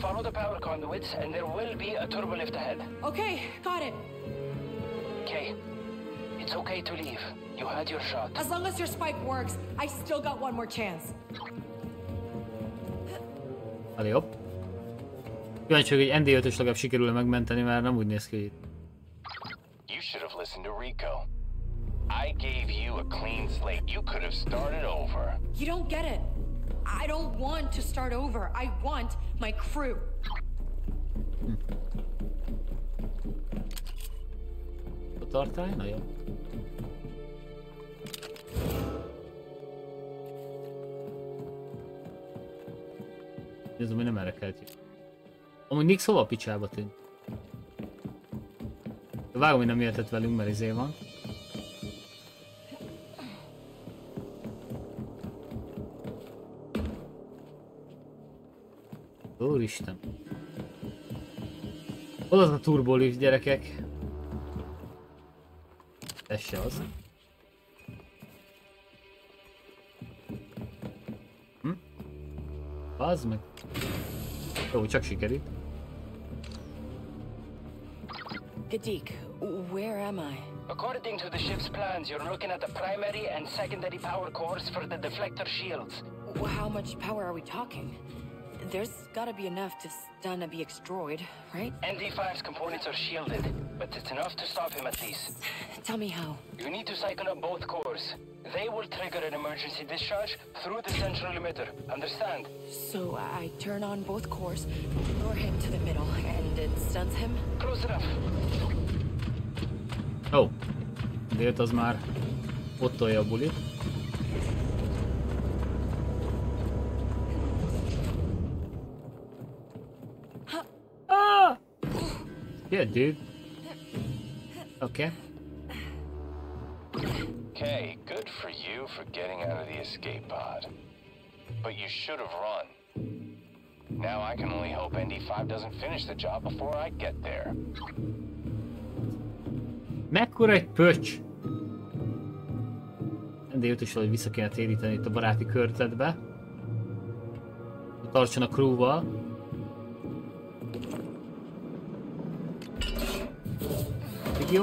Follow the power conduits and there will be a turbolift ahead. Okay, got it. Okay. It's okay to leave. You had your shot. As long as your spike works, I still got one more chance. Allé, hopp. Kíváncsi vagyok, hogy ND-5-ös legalább sikerül megmenteni, mert nem úgy néz ki itt. You should have listened to Rico. I gave you a clean slate. You could have started over. You don't get it. I don't want to start over. I want my crew. Ott tartál? Na jó. Nézzem, hogy nem erre keltjük. Amúgy Nix hova a picsába tűnt? Vágom, hogy nem értett velünk, mert izé van. Úristen. Hol az a turbolift, gyerekek? Ez se az. Hm? Bazd meg. Jó, csak sikerült. Gadiq, where am I? According to the ship's plans, you're looking at the primary and secondary power cores for the deflector shields. How much power are we talking? There's gotta be enough to stun a BX droid, right? ND-5's components are shielded, but it's enough to stop him at least. Tell me how. You need to cycle up both cores. They will trigger an emergency discharge through the central emitter, understand? So I turn on both cores, lure him to the middle, and it stuns him? Close enough. Oh. Délt az már ott tolja a bulit. Yeah, dude. Okay. Okay, good for you for getting out of the escape pod. But you should have run. Now I can only hope ND-5 doesn't finish the job before I get there. Mekkora egy pöcs! ND-5 is valahogy vissza kell téríteni itt a baráti körzetbe. Tartson a crewval. Yo.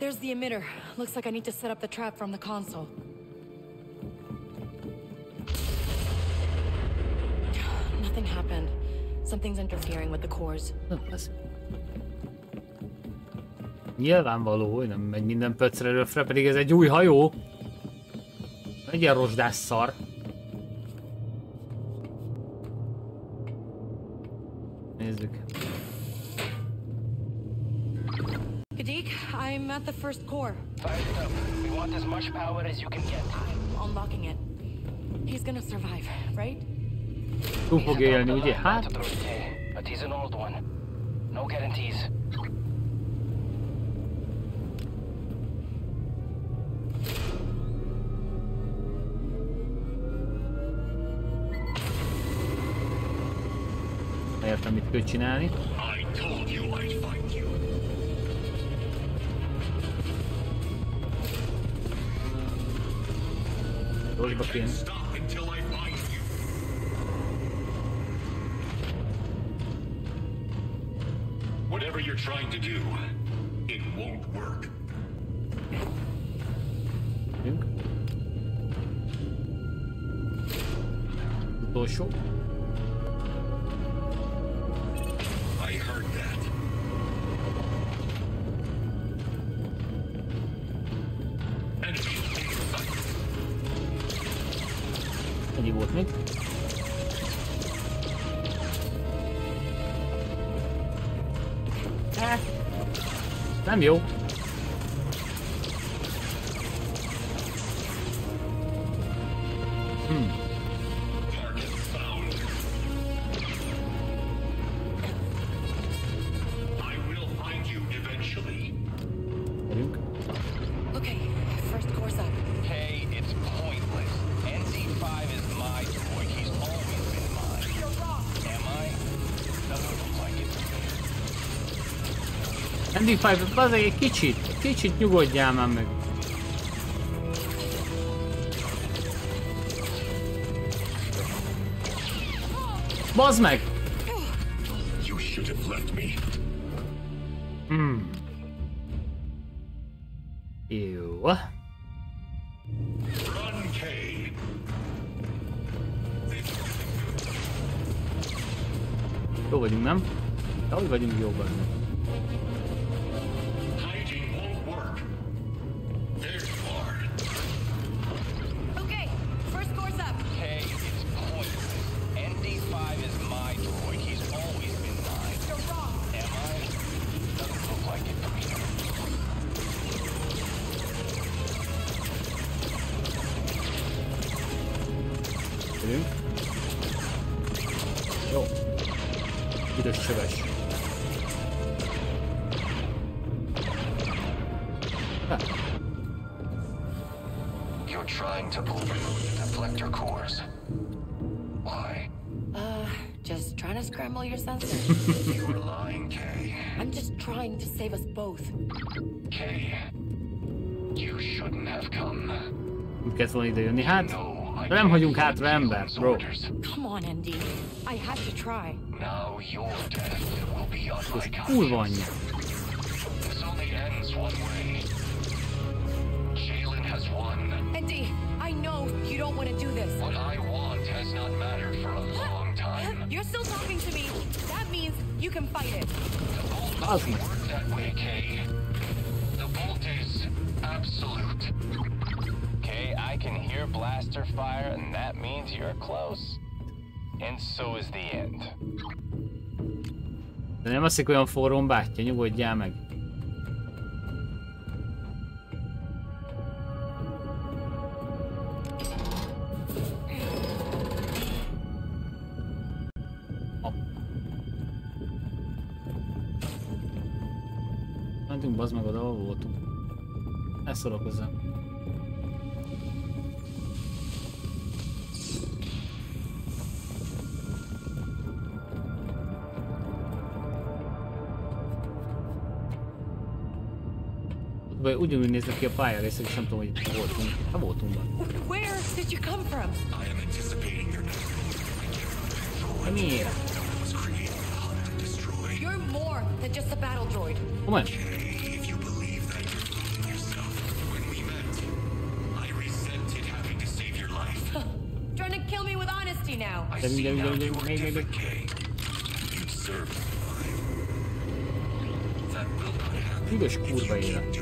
There's the emitter. Looks like I need to set up the trap from the console. Nothing happened. Something's interfering with the cores. Nyilvánvaló, hogy nem megy minden pöcre röfre, pedig ez egy új hajó. Egy ilyen rozsdás szar. Nézzük. I'm at the first core. Fire it up. We want as much power as you can get. I'm unlocking it. He's gonna survive, right? Túl fog élni, ugye? Hát? But he's an old one. No guarantees. Értem, mit kell csinálni. Rosszba kéne. Utolsó. Ennyi volt még. Nem jó. ND-5, azért egy kicsit nyugodjál már meg. Bazd meg! Jó. Jó vagyunk, nem? De hogy vagyunk jóban? Kezd volna ide jönni, hát nem hagyunk hátra ember, bro. Kurva anyja. Az meg. I can hear blaster fire, and that means you're close. And so is the end. De nem eszik olyan forrón, bátyja, nyugodjál meg. Mentünk, bazd meg, oda voltunk. Ne szórakozzam. Ugyanúgy néznek ki a pályarészek, és nem tudom, hogy voltunk. Hát voltunk van. Miért? Komolyan? De minden, üdös kurva élet.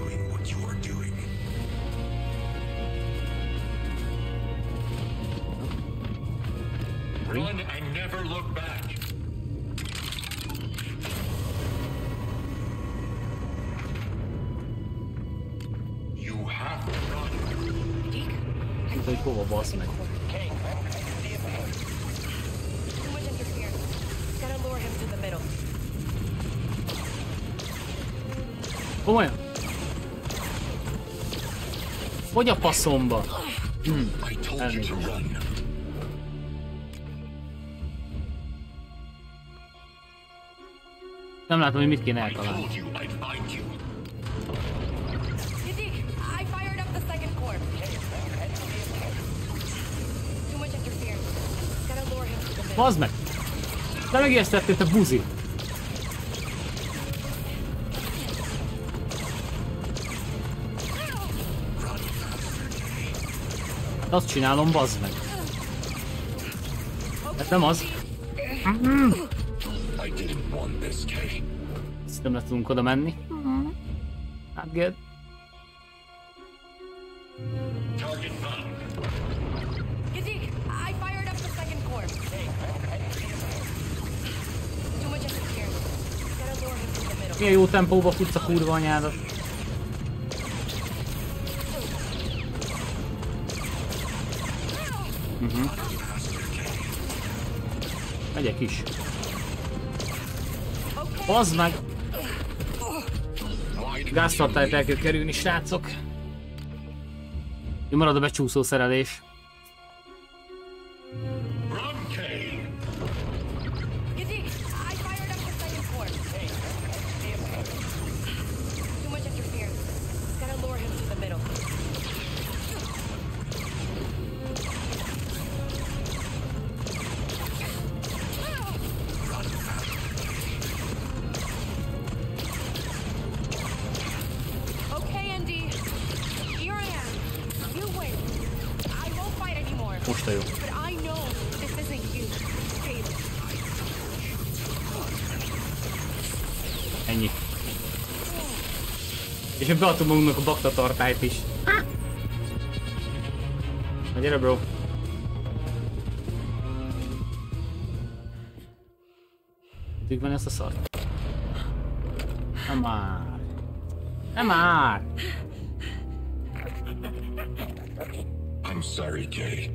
Komolyan? Hogy a faszomba? Nem látom, hogy mit kéne eltalálni. Bazd meg! De megijesztettél, te buzi! Azt csinálom, bazd meg. Hát nem az. Ezt nem le tudunk oda menni. Hát good. Milyen jó tempóba futsz a kurva anyádat. Megyek is. Bazd meg! Gáztartályt el kell kerülni, srácok. Jó, marad a becsúszó szerelés. Ennyi. És én beadtuk magunknak a baktatartályt is. Na gyere, bro. Tudjuk venni ezt a szart? Nem már. Nem már. I'm sorry, Kay.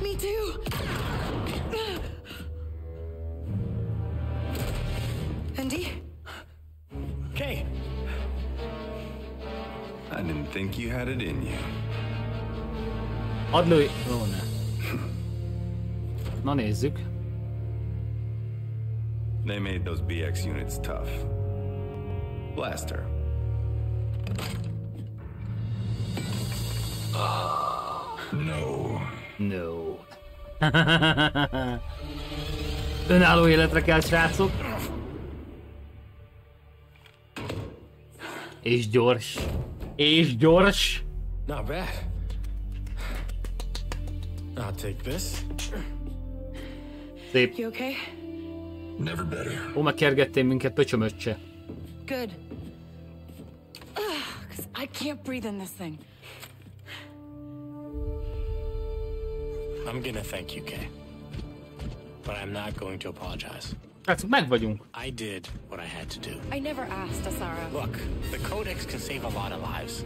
Me too. Okay. I didn't think you had it in you. Oddly, oh no. Na nézzük. They made those BX units tough. Blaster. No. No. Önálló életre kell, srácok. És gyors. És gyors. Not bad. I'll take this. Szép. You okay? Never better. Ó, megkergettél minket, pöcsömöccse. Good. Cause I can't breathe in this thing. I'm gonna thank you, Kay. But I'm not going to apologize. Hát meg vagyunk. I did what I had to do. I never asked, Asara. Look, the Codex can save a lot of lives.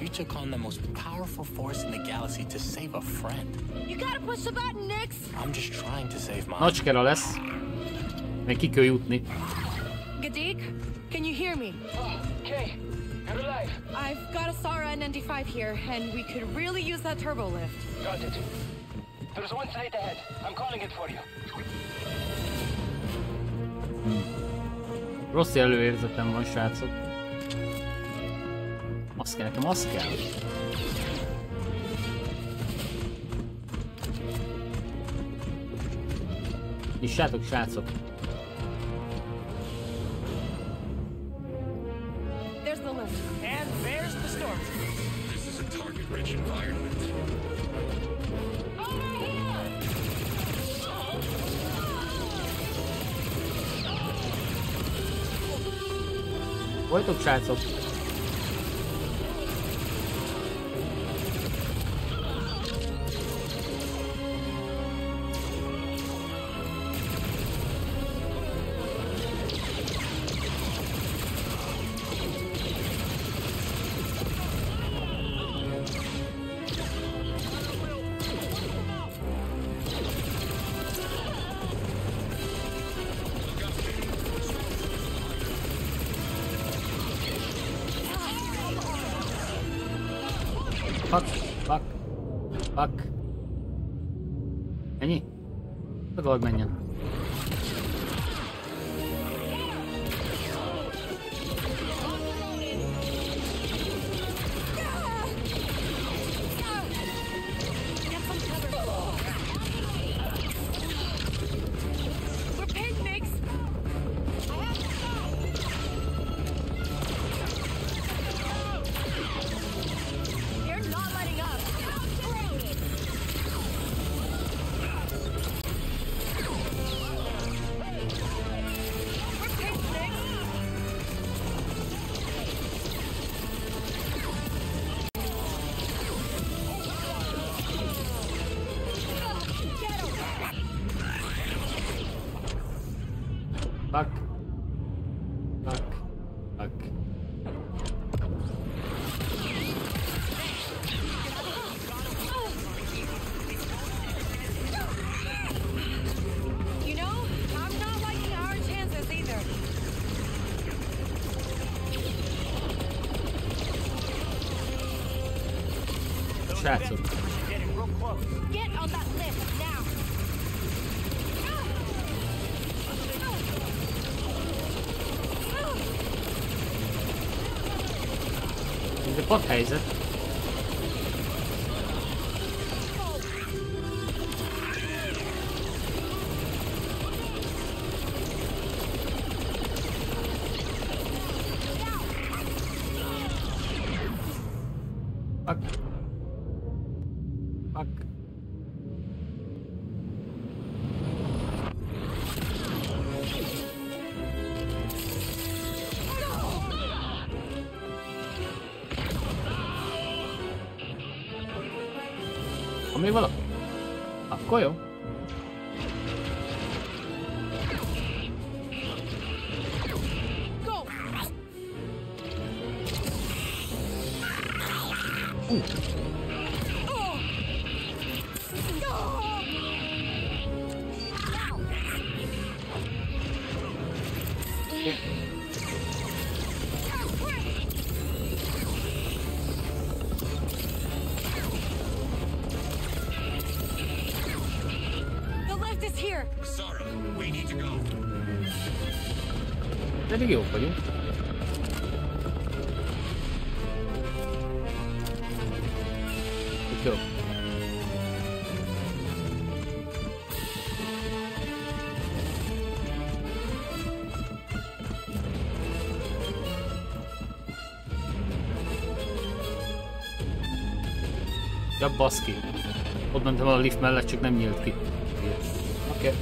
You took on the most powerful force in the galaxy to save a friend. You gotta push the button, Nix. I'm just trying to save my. Nocskera lesz. Meg ki kell jutni. Gadiq, can you hear me? Okay. I'm alive. I've got Asara and ND-5 here, and we could really use that turbo lift. Got it. There's one site ahead. I'm calling it for you. Rossz előérzetem van, srácok. Azt kell nekem, azt kell. Nyissátok, srácok. There's the lift. And there's the storm. This is a target-rich environment. Folytok, srácok! Fuck. Ennyi? A dolog menjen. Pont helyzet. Fuck. Még valami? Akkor jó. Eddig jók vagyunk. Itt jó. Ja, baszki. Ott mentem a lift mellett, csak nem nyílt ki. Oké. Okay.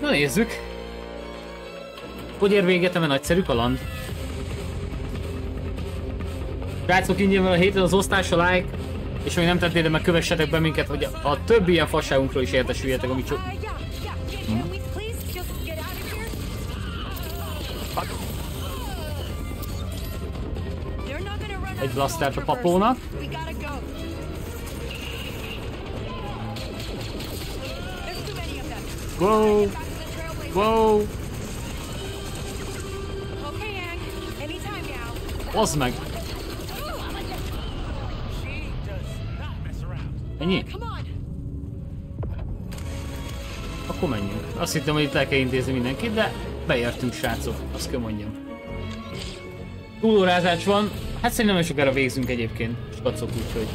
Na nézzük. Hogy ér véget, mert nagyszerű kaland. Rácok, ingyen van a héten az osztás, a like, és még nem tettél, de meg kövessetek be minket, hogy a több ilyen fasságunkról is értesüljetek, amit csak... Egy blastert a papónak. Wow! Wow! Bazd meg! Ennyi? Akkor menjünk. Azt hittem, hogy itt le kell intézni mindenkit, de beértünk, srácok. Azt kell mondjam. Túlórázás van. Hát szerintem nem sokára végzünk egyébként. Skacok, úgyhogy.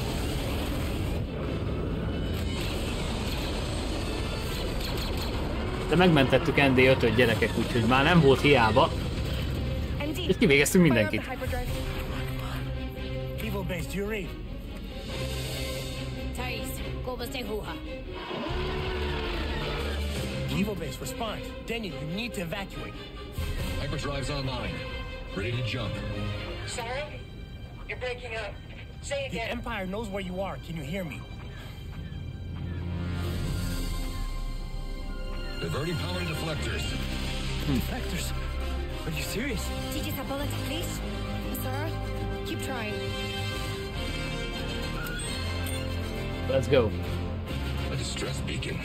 De megmentettük ND-5-öt, gyerekek, úgyhogy már nem volt hiába. És kivégeztünk mindenkit. Are you serious? Teach us a bullet, please. Asara, keep trying. Let's go. A distress beacon.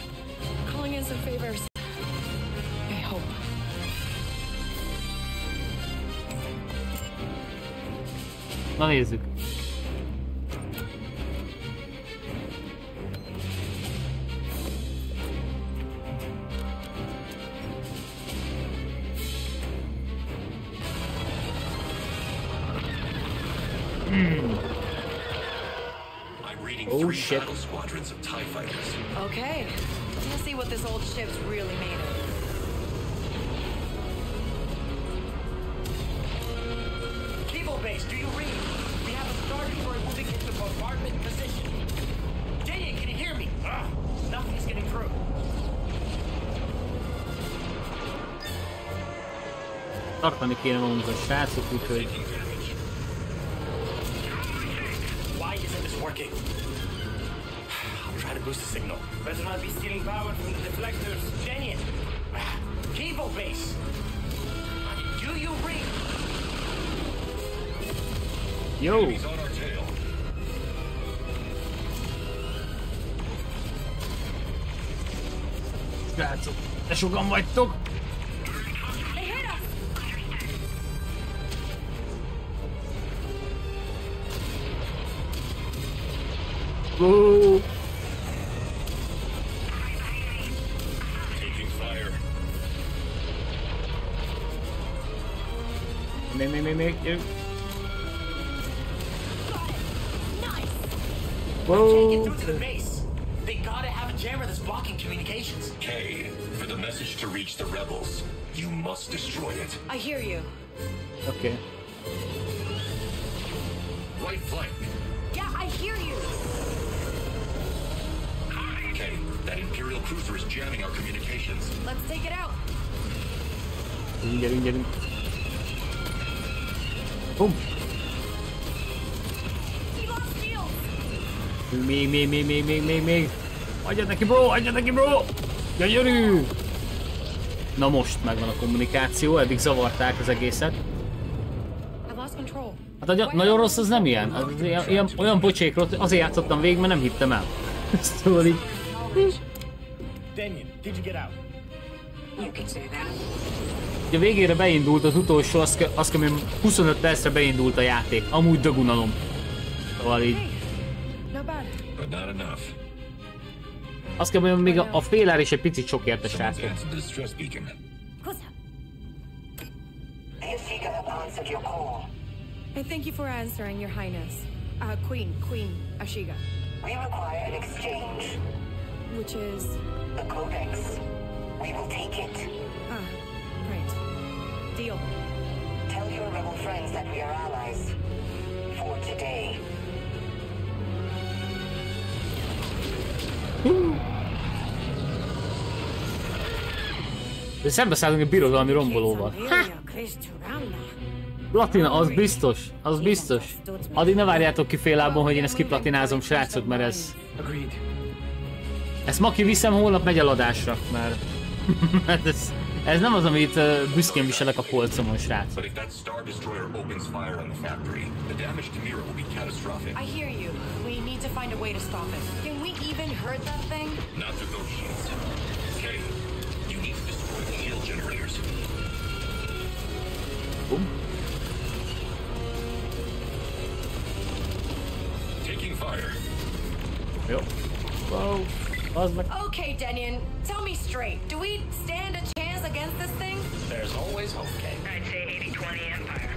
Calling in some favors. I hope. Na nézzük. Oh shit. Squadrons of TIE fighters. Okay. Let's see what this old ship's really made of. Naval base, do you read? We have a Star Destroyer moving into bombardment position. Gadiq, can you hear me? Ugh, nothing's getting through. Tartani kéne magunkat a srácok, úgyhogy... Working. I'm trying to boost the signal. Better not be stealing power from the deflectors. Genius! Cable base! I mean, you Yo! Srácok, de sokan vagytok? Go! Még, jövünk! Wow! They gotta have a jammer that's blocking communications. Kay, for the message to reach the rebels, you must destroy it. I hear you. Okay. Right flank. Yeah, I hear you. Kay, that Imperial cruiser is jamming our communications. Let's take it out. Get him. Boom. Mi. Adjad neki, bro! Ja, gyerünk! Na most megvan a kommunikáció, eddig zavarták az egészet. Hát nagyon rossz az nem ilyen. Az ilyen olyan bocsékot, azért játszottam végig, mert nem hittem el. Ezt tudod így. A végére beindult az utolsó, az kell, 25 percre beindult a játék. Amúgy dögunalom. Szóval így. Azt kell mondjam, még a félár is egy picit sok érte srácok. De szembeszállunk egy birodalmi rombolóval. Platina, az biztos. Addig ne várjátok ki fél lábon, hogy én ezt kiplatinázom, srácok, mert ez... Ezt ma kiviszem, holnap megy eladásra, mert... ez nem az, amit büszkén viselek a polcomon, srácok. Taking fire. Yo. Whoa. Okay, Denyon, tell me straight. Do we stand a chance against this thing? There's always hope, Kay. I'd say 80-20 Empire.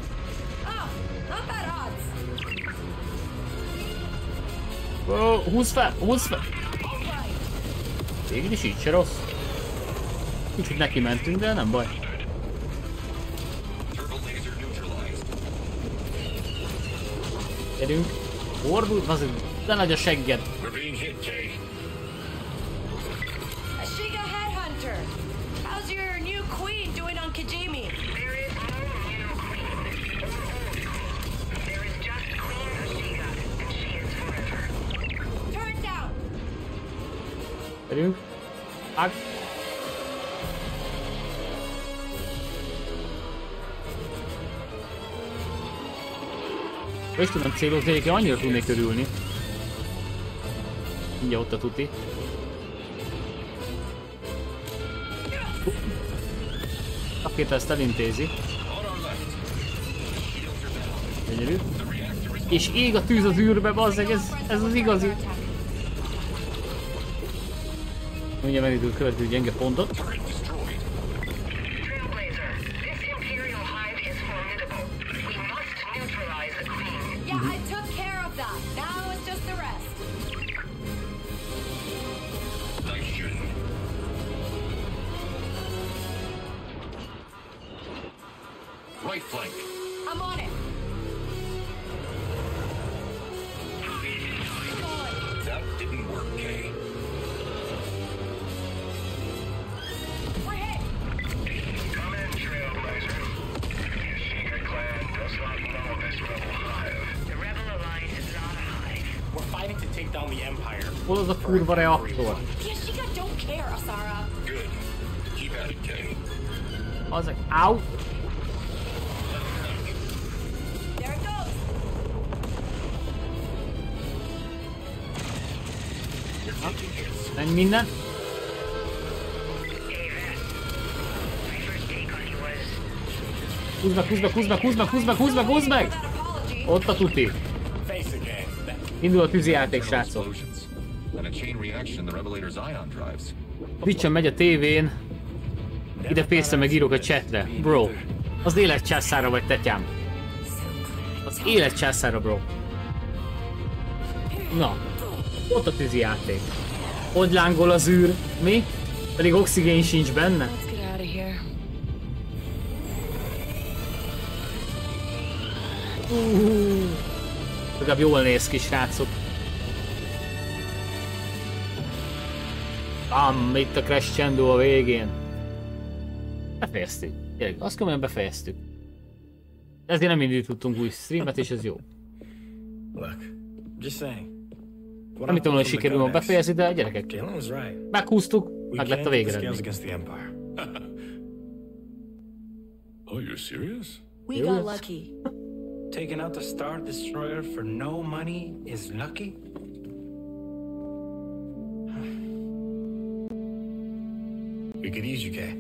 Oh, not bad odds. Whoa, who's fat? Végül is így se rossz. Kicsit neki mentünk, de nem baj. Gyerünk. Fordul, azért, de nagy a segged. How's your new queen doing on Kijimi? There is no new queen. There is just Queen Ashiga, and she is forever. Turn down. Gyerünk. És tudom célozni, hogy annyira tudnék örülni. Mindjárt ott a tuti. Akit ezt elintézi. Gyönyörű. És ég a tűz az űrbe, bazzeg, ez az igazi. Mindjárt megidő követő gyenge pontot. Kurva reaktor. Az egy áú. Na, menj minden. Húzd meg, húzd meg, húzd meg, húzd meg, húzd meg, húzd meg, húzd meg! Ott a tuti. Indul a tűzijáték, srácok. Dicsen megy a tévén. Ide pészre meg írok a chatre. Bro, az élet császára vagy, tetyám. Az élet császára, bro. Na, ott a tűzijáték. Ott lángol az űr, mi? Pedig oxigén sincs benne. Legalább jól néz ki, srácok. Bam, itt a crescendo a végén. Befejeztük. Tényleg, azt komolyan befejeztük. Ezért nem indítottunk új streamet, és ez jó. Nem tudom, hogy sikerül ma befejezni, de gyerekek. Meghúztuk, meg lett a végeredmény. Oh, you're serious? We got lucky. Taking out the Star Destroyer for no money is lucky? We could use you, Kay.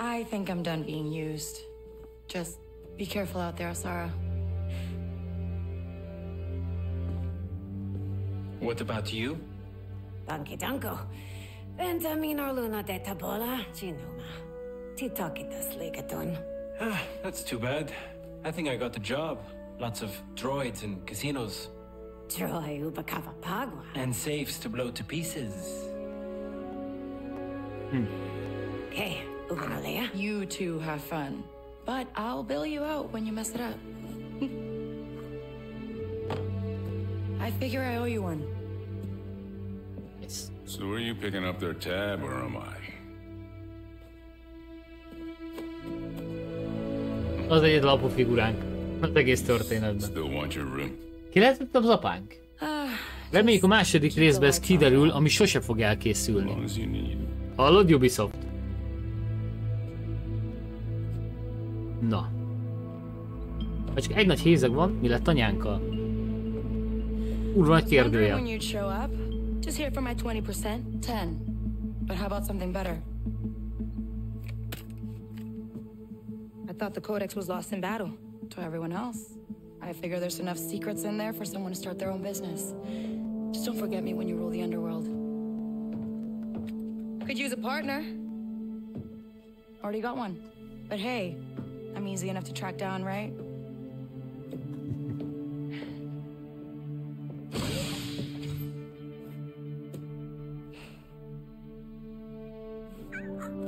I think I'm done being used. Just be careful out there, Asara. What about you? Danke, danko. Ventamino luna de tabola, cinuma. Titokitas ligaton. Ah, that's too bad. I think I got the job. Lots of droids and casinos. Droid ubacava pagua. And safes to blow to pieces. Okay, Corellia. You two have fun. But I'll bail you out when you mess it up. I figure I owe you one. Yes. So are you picking up their tab or am I? Az egyetlen apu figuránk az egész történetben. Ki lehetett az apánk? Reméljük a második részben ez kiderül, ami sose fog elkészülni. Hallod, Ubisoft? Na. Ha csak egy nagy hézeg van, mi lett anyánkkal? Úrva nagy kérdője. I thought the codex was lost in battle. To everyone else, I figure there's enough secrets in there for someone to start their own business. Just don't forget me when you rule the underworld. Could use a partner. Already got one. But hey, I'm easy enough to track down, right?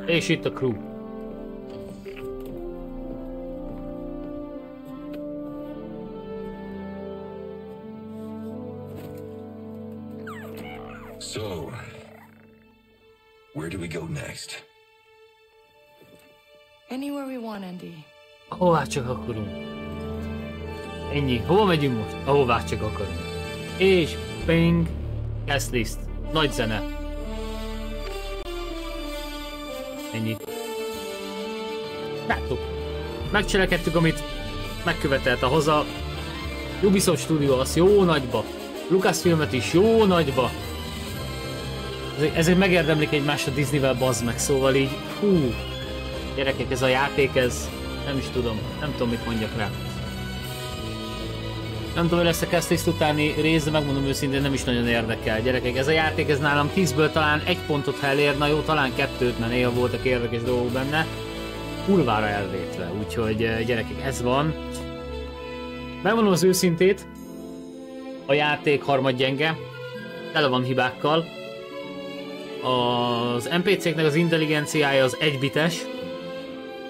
Hey, shit, the crew. So, where do we go next? Anywhere we want, Andy. Ahová csak akarunk. Ennyi. Hova megyünk most? Ahová csak akarunk. És ping, guest list. Nagy zene. Ennyi. Láttuk. Megcselekedtük, amit megkövetelt a haza. Ubisoft Studio az jó nagyba. Lucasfilmet is jó nagyba. Ezért megérdemlik egymást a Disney-vel, bazd meg, szóval így, hú, gyerekek, ez a játék, ez, nem is tudom, nem tudom, mit mondjak rá. Nem tudom, hogy lesz a kezdést utáni rész, de megmondom őszintén, nem is nagyon érdekel, gyerekek, ez a játék, ez nálam 10-ből talán 1 pontot, ha elérne, jó, talán 2-t, mert néha voltak érdekes dolgok benne, kurvára elvétve, úgyhogy gyerekek, ez van. Megmondom az őszintét, a játék harmadgyenge, tele van hibákkal. Az NPC-knek az intelligenciája az egybites.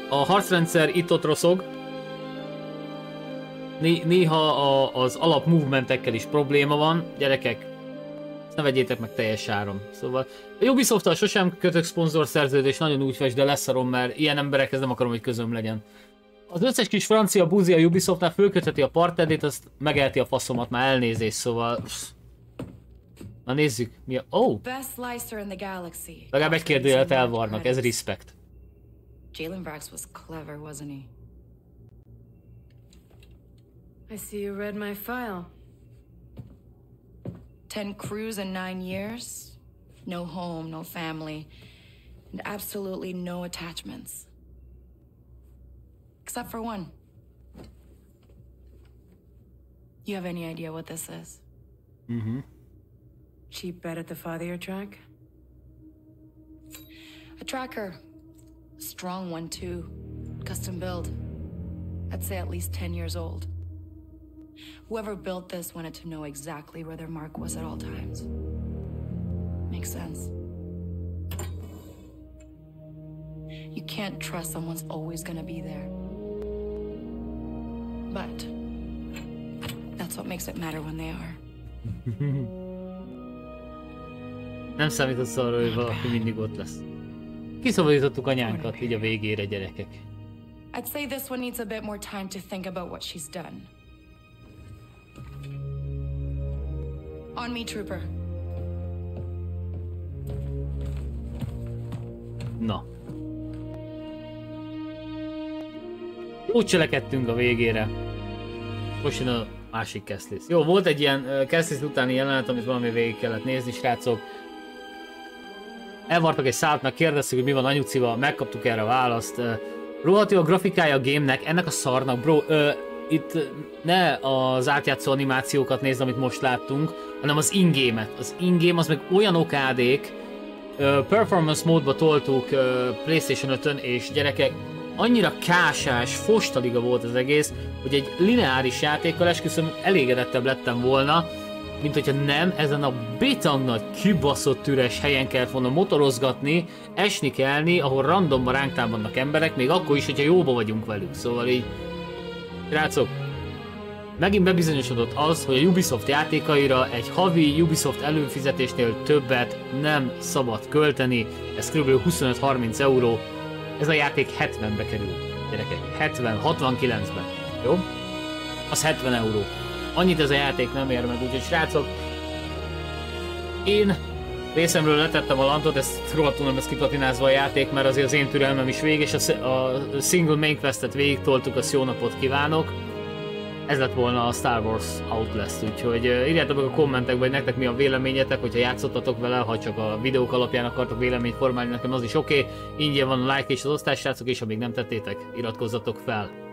A harcrendszer itt-ott rosszog. Néha az alap movementekkel is probléma van. Gyerekek, ezt ne vegyétek meg teljes áron. Szóval a Ubisoft-tal sosem kötök szponzorszerződést, nagyon úgy fest, de leszarom, mert ilyen emberekhez nem akarom, hogy közöm legyen. Az összes kis francia buzi a Ubisoftnál fölkötheti a partnerét, azt megelti a faszomat, már elnézés, szóval... Na nézzük, mi a... Oh! Legalább egy kérdőjelet elvarnak, ez respekt. Jaylen Vrax was clever, wasn't he? I see you read my file. 10 crews in 9 years. No home, no family, and absolutely no attachments. Except for one. You have any idea what this is? Mm-hmm. Cheap bet at the father track? A tracker. A strong one, too. Custom build. I'd say at least 10 years old. Whoever built this wanted to know exactly where their mark was at all times. Makes sense. You can't trust someone's always gonna be there. But that's what makes it matter when they are. Nem számított arra, hogy valaki mindig ott lesz. Kiszabadítottuk anyánkat, így a végére, gyerekek. I'd say this one needs a bit more time to think about what she's done. On me, trooper. Na. Úgy cselekedtünk a végére. Most jön a másik keszlisz. Jó, volt egy ilyen keszlisz utáni jelenet, amit valami végig kellett nézni, srácok. Elvartak egy szállat, meg kérdeztük, hogy mi van anyucival, megkaptuk erre a választ. Rohadt jó a grafikája a game-nek, ennek a szarnak, bro. Itt ne az átjátszó animációkat nézd, amit most láttunk, hanem az in-game-et. Az in-game az meg olyan okádék. Performance módba toltuk PlayStation 5-ön, és gyerekek, annyira kásás, fostaliga volt az egész, hogy egy lineáris játékkal esküszöm elégedettebb lettem volna, mint hogyha nem ezen a bitang nagy kibaszott üres helyen kell volna motorozgatni, esni kellni, ahol randomban ránk támadnak emberek, még akkor is, hogyha jóba vagyunk velük. Szóval így, srácok, megint bebizonyosodott az, hogy a Ubisoft játékaira egy havi Ubisoft előfizetésnél többet nem szabad költeni, ez kb. 25-30 euró, ez a játék 70-be kerül, gyerekek, 70-69-ben, jó? Az 70 euró. Annyit ez a játék nem ér meg, úgyhogy srácok, én részemről letettem a lantot, ezt rohadtul nem lesz kiplatinázva a játék, mert azért az én türelmem is véges, a single main questet végigtoltuk, azt jó napot kívánok. Ez lett volna a Star Wars Outlaws, úgyhogy írjátok meg a kommentekbe, hogy nektek mi a véleményetek, hogyha játszottatok vele, ha csak a videók alapján akartok véleményt formálni, nekem az is oké. Ingyen van a like és az osztás, srácok, és ha még nem tettétek, iratkozzatok fel.